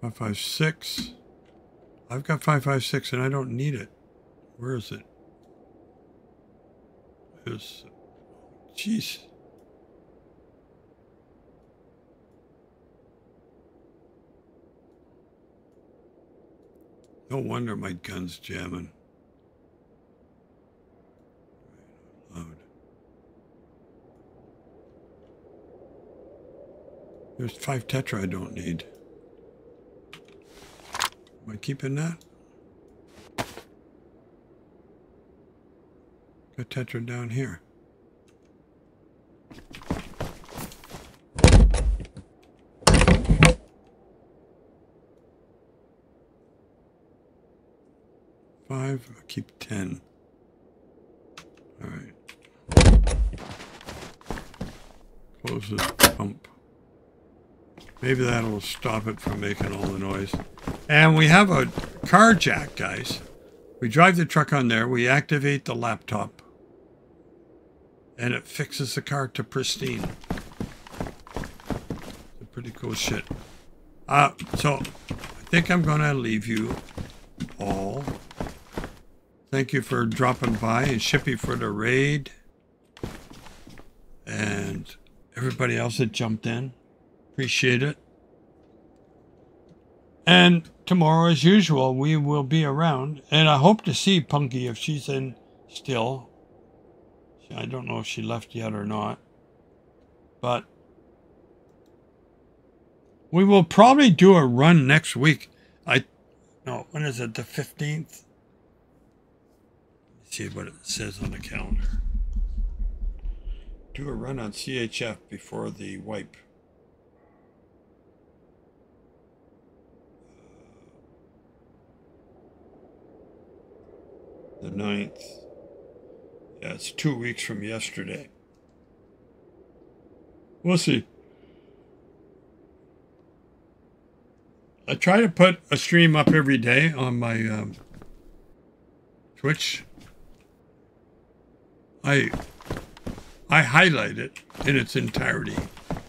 .556. I've got .556 and I don't need it. Where is it? It's, jeez. No wonder my gun's jamming. Loud. There's 5 Tetra I don't need. Am I keeping that? Got Tetra down here. Five, I'll keep 10. All right. Close this pump. Maybe that'll stop it from making all the noise. And we have a car jack, guys. We drive the truck on there. We activate the laptop. And it fixes the car to pristine. It's pretty cool shit. So I think I'm going to leave you all. Thank you for dropping by, and Shippy for the raid, and everybody else that jumped in. Appreciate it. And tomorrow, as usual, we will be around, and I hope to see Punky if she's in still. I don't know if she left yet or not, but we will probably do a run next week. No, when is it? The 15th? See what it says on the calendar. Do a run on CHF before the wipe. The 9th. Yeah, it's 2 weeks from yesterday. We'll see. I try to put a stream up every day on my Twitch. I highlight it in its entirety.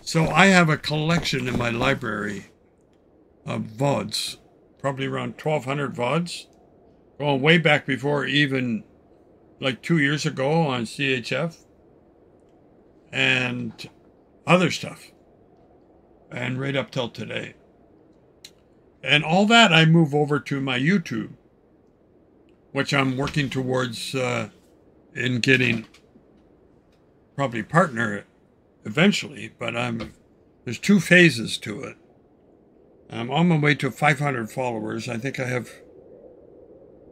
So I have a collection in my library of VODs, probably around 1,200 VODs, going way back before even like 2 years ago on CHF and other stuff, and right up till today. And all that I move over to my YouTube, which I'm working towards in getting probably partner eventually, but there's two phases to it. I'm on my way to 500 followers. I think I have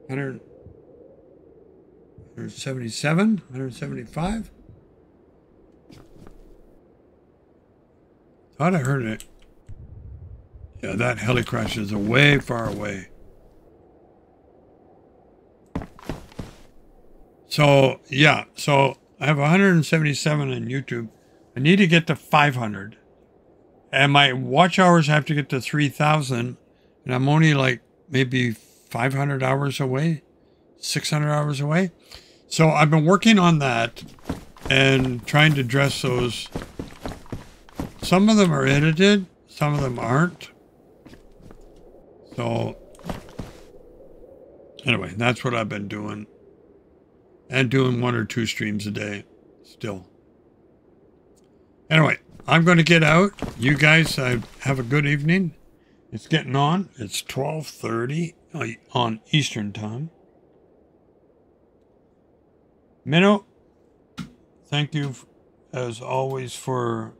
177, 175. Thought I heard it. Yeah, that heli crash is way far away. So, yeah, so I have 177 on YouTube. I need to get to 500. And my watch hours have to get to 3,000. And I'm only like maybe 500 hours away, 600 hours away. So I've been working on that and trying to address those. Some of them are edited, some of them aren't. So, anyway, that's what I've been doing. And doing 1 or 2 streams a day still. Anyway, I'm going to get out. You guys have a good evening. It's getting on. It's 12:30 on Eastern Time. Minnow, thank you as always for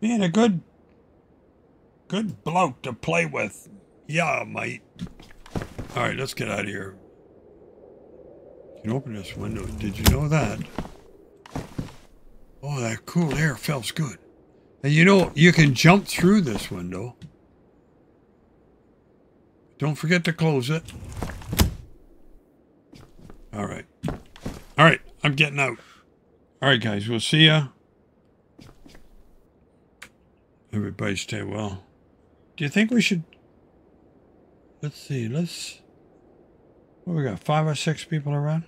being a good bloke to play with. Yeah, mate. All right, let's get out of here. You can open this window. Did you know that? Oh, that cool air feels good. And you know, you can jump through this window. Don't forget to close it. All right. All right, I'm getting out. All right, guys, we'll see ya. Everybody stay well. Do you think we should... Let's see, let's... What, we got 5 or 6 people around?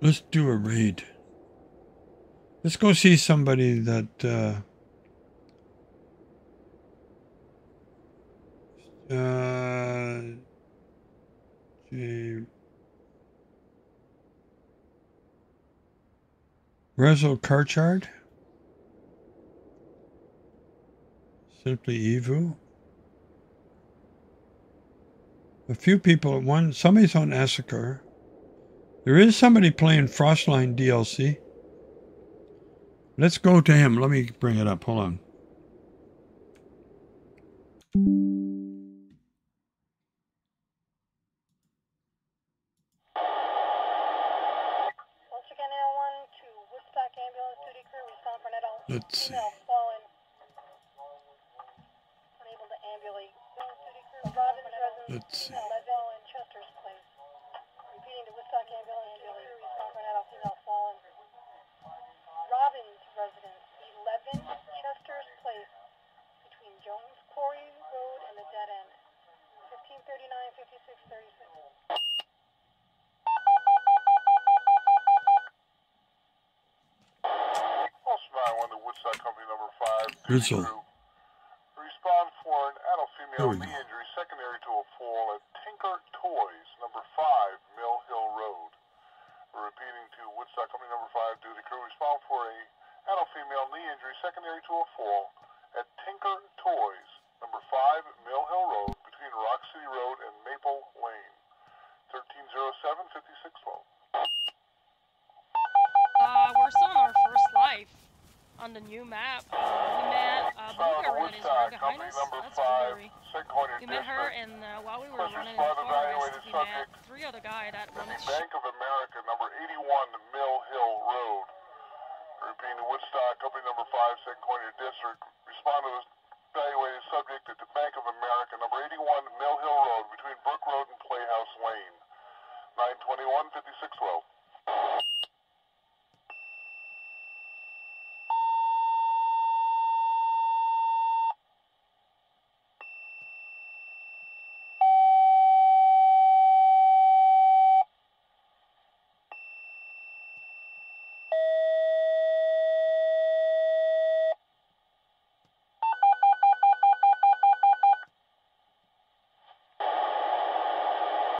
Let's do a raid. Let's go see somebody that Rezo Karchard, Simply Evu. A few people at one. Somebody's on Asakar. There is somebody playing Frostline DLC. Let's go to him. Let me bring it up. Hold on. Let's see. Let's see. Result. Respond for an adult female knee injury secondary to a fall at Tinker Toys, number 5, Mill Hill Road. Repeating to Woodstock Company number 5, duty crew, respond for an adult female knee injury secondary to a fall at Tinker Toys, number 5, Mill Hill Road, between Rock City Road and Maple Lane. 1307-5612. We're still on our first life on the new map. We met her, and while we were running in the forest, we met three other guys that wanted to Bank of America, number 81, Mill Hill Road. Repeating to Woodstock, company number 5, second corner district. Responded was evaluated subject at the Bank of America, number 81, Mill Hill Road, between Brook Road and Playhouse Lane. 921-5612.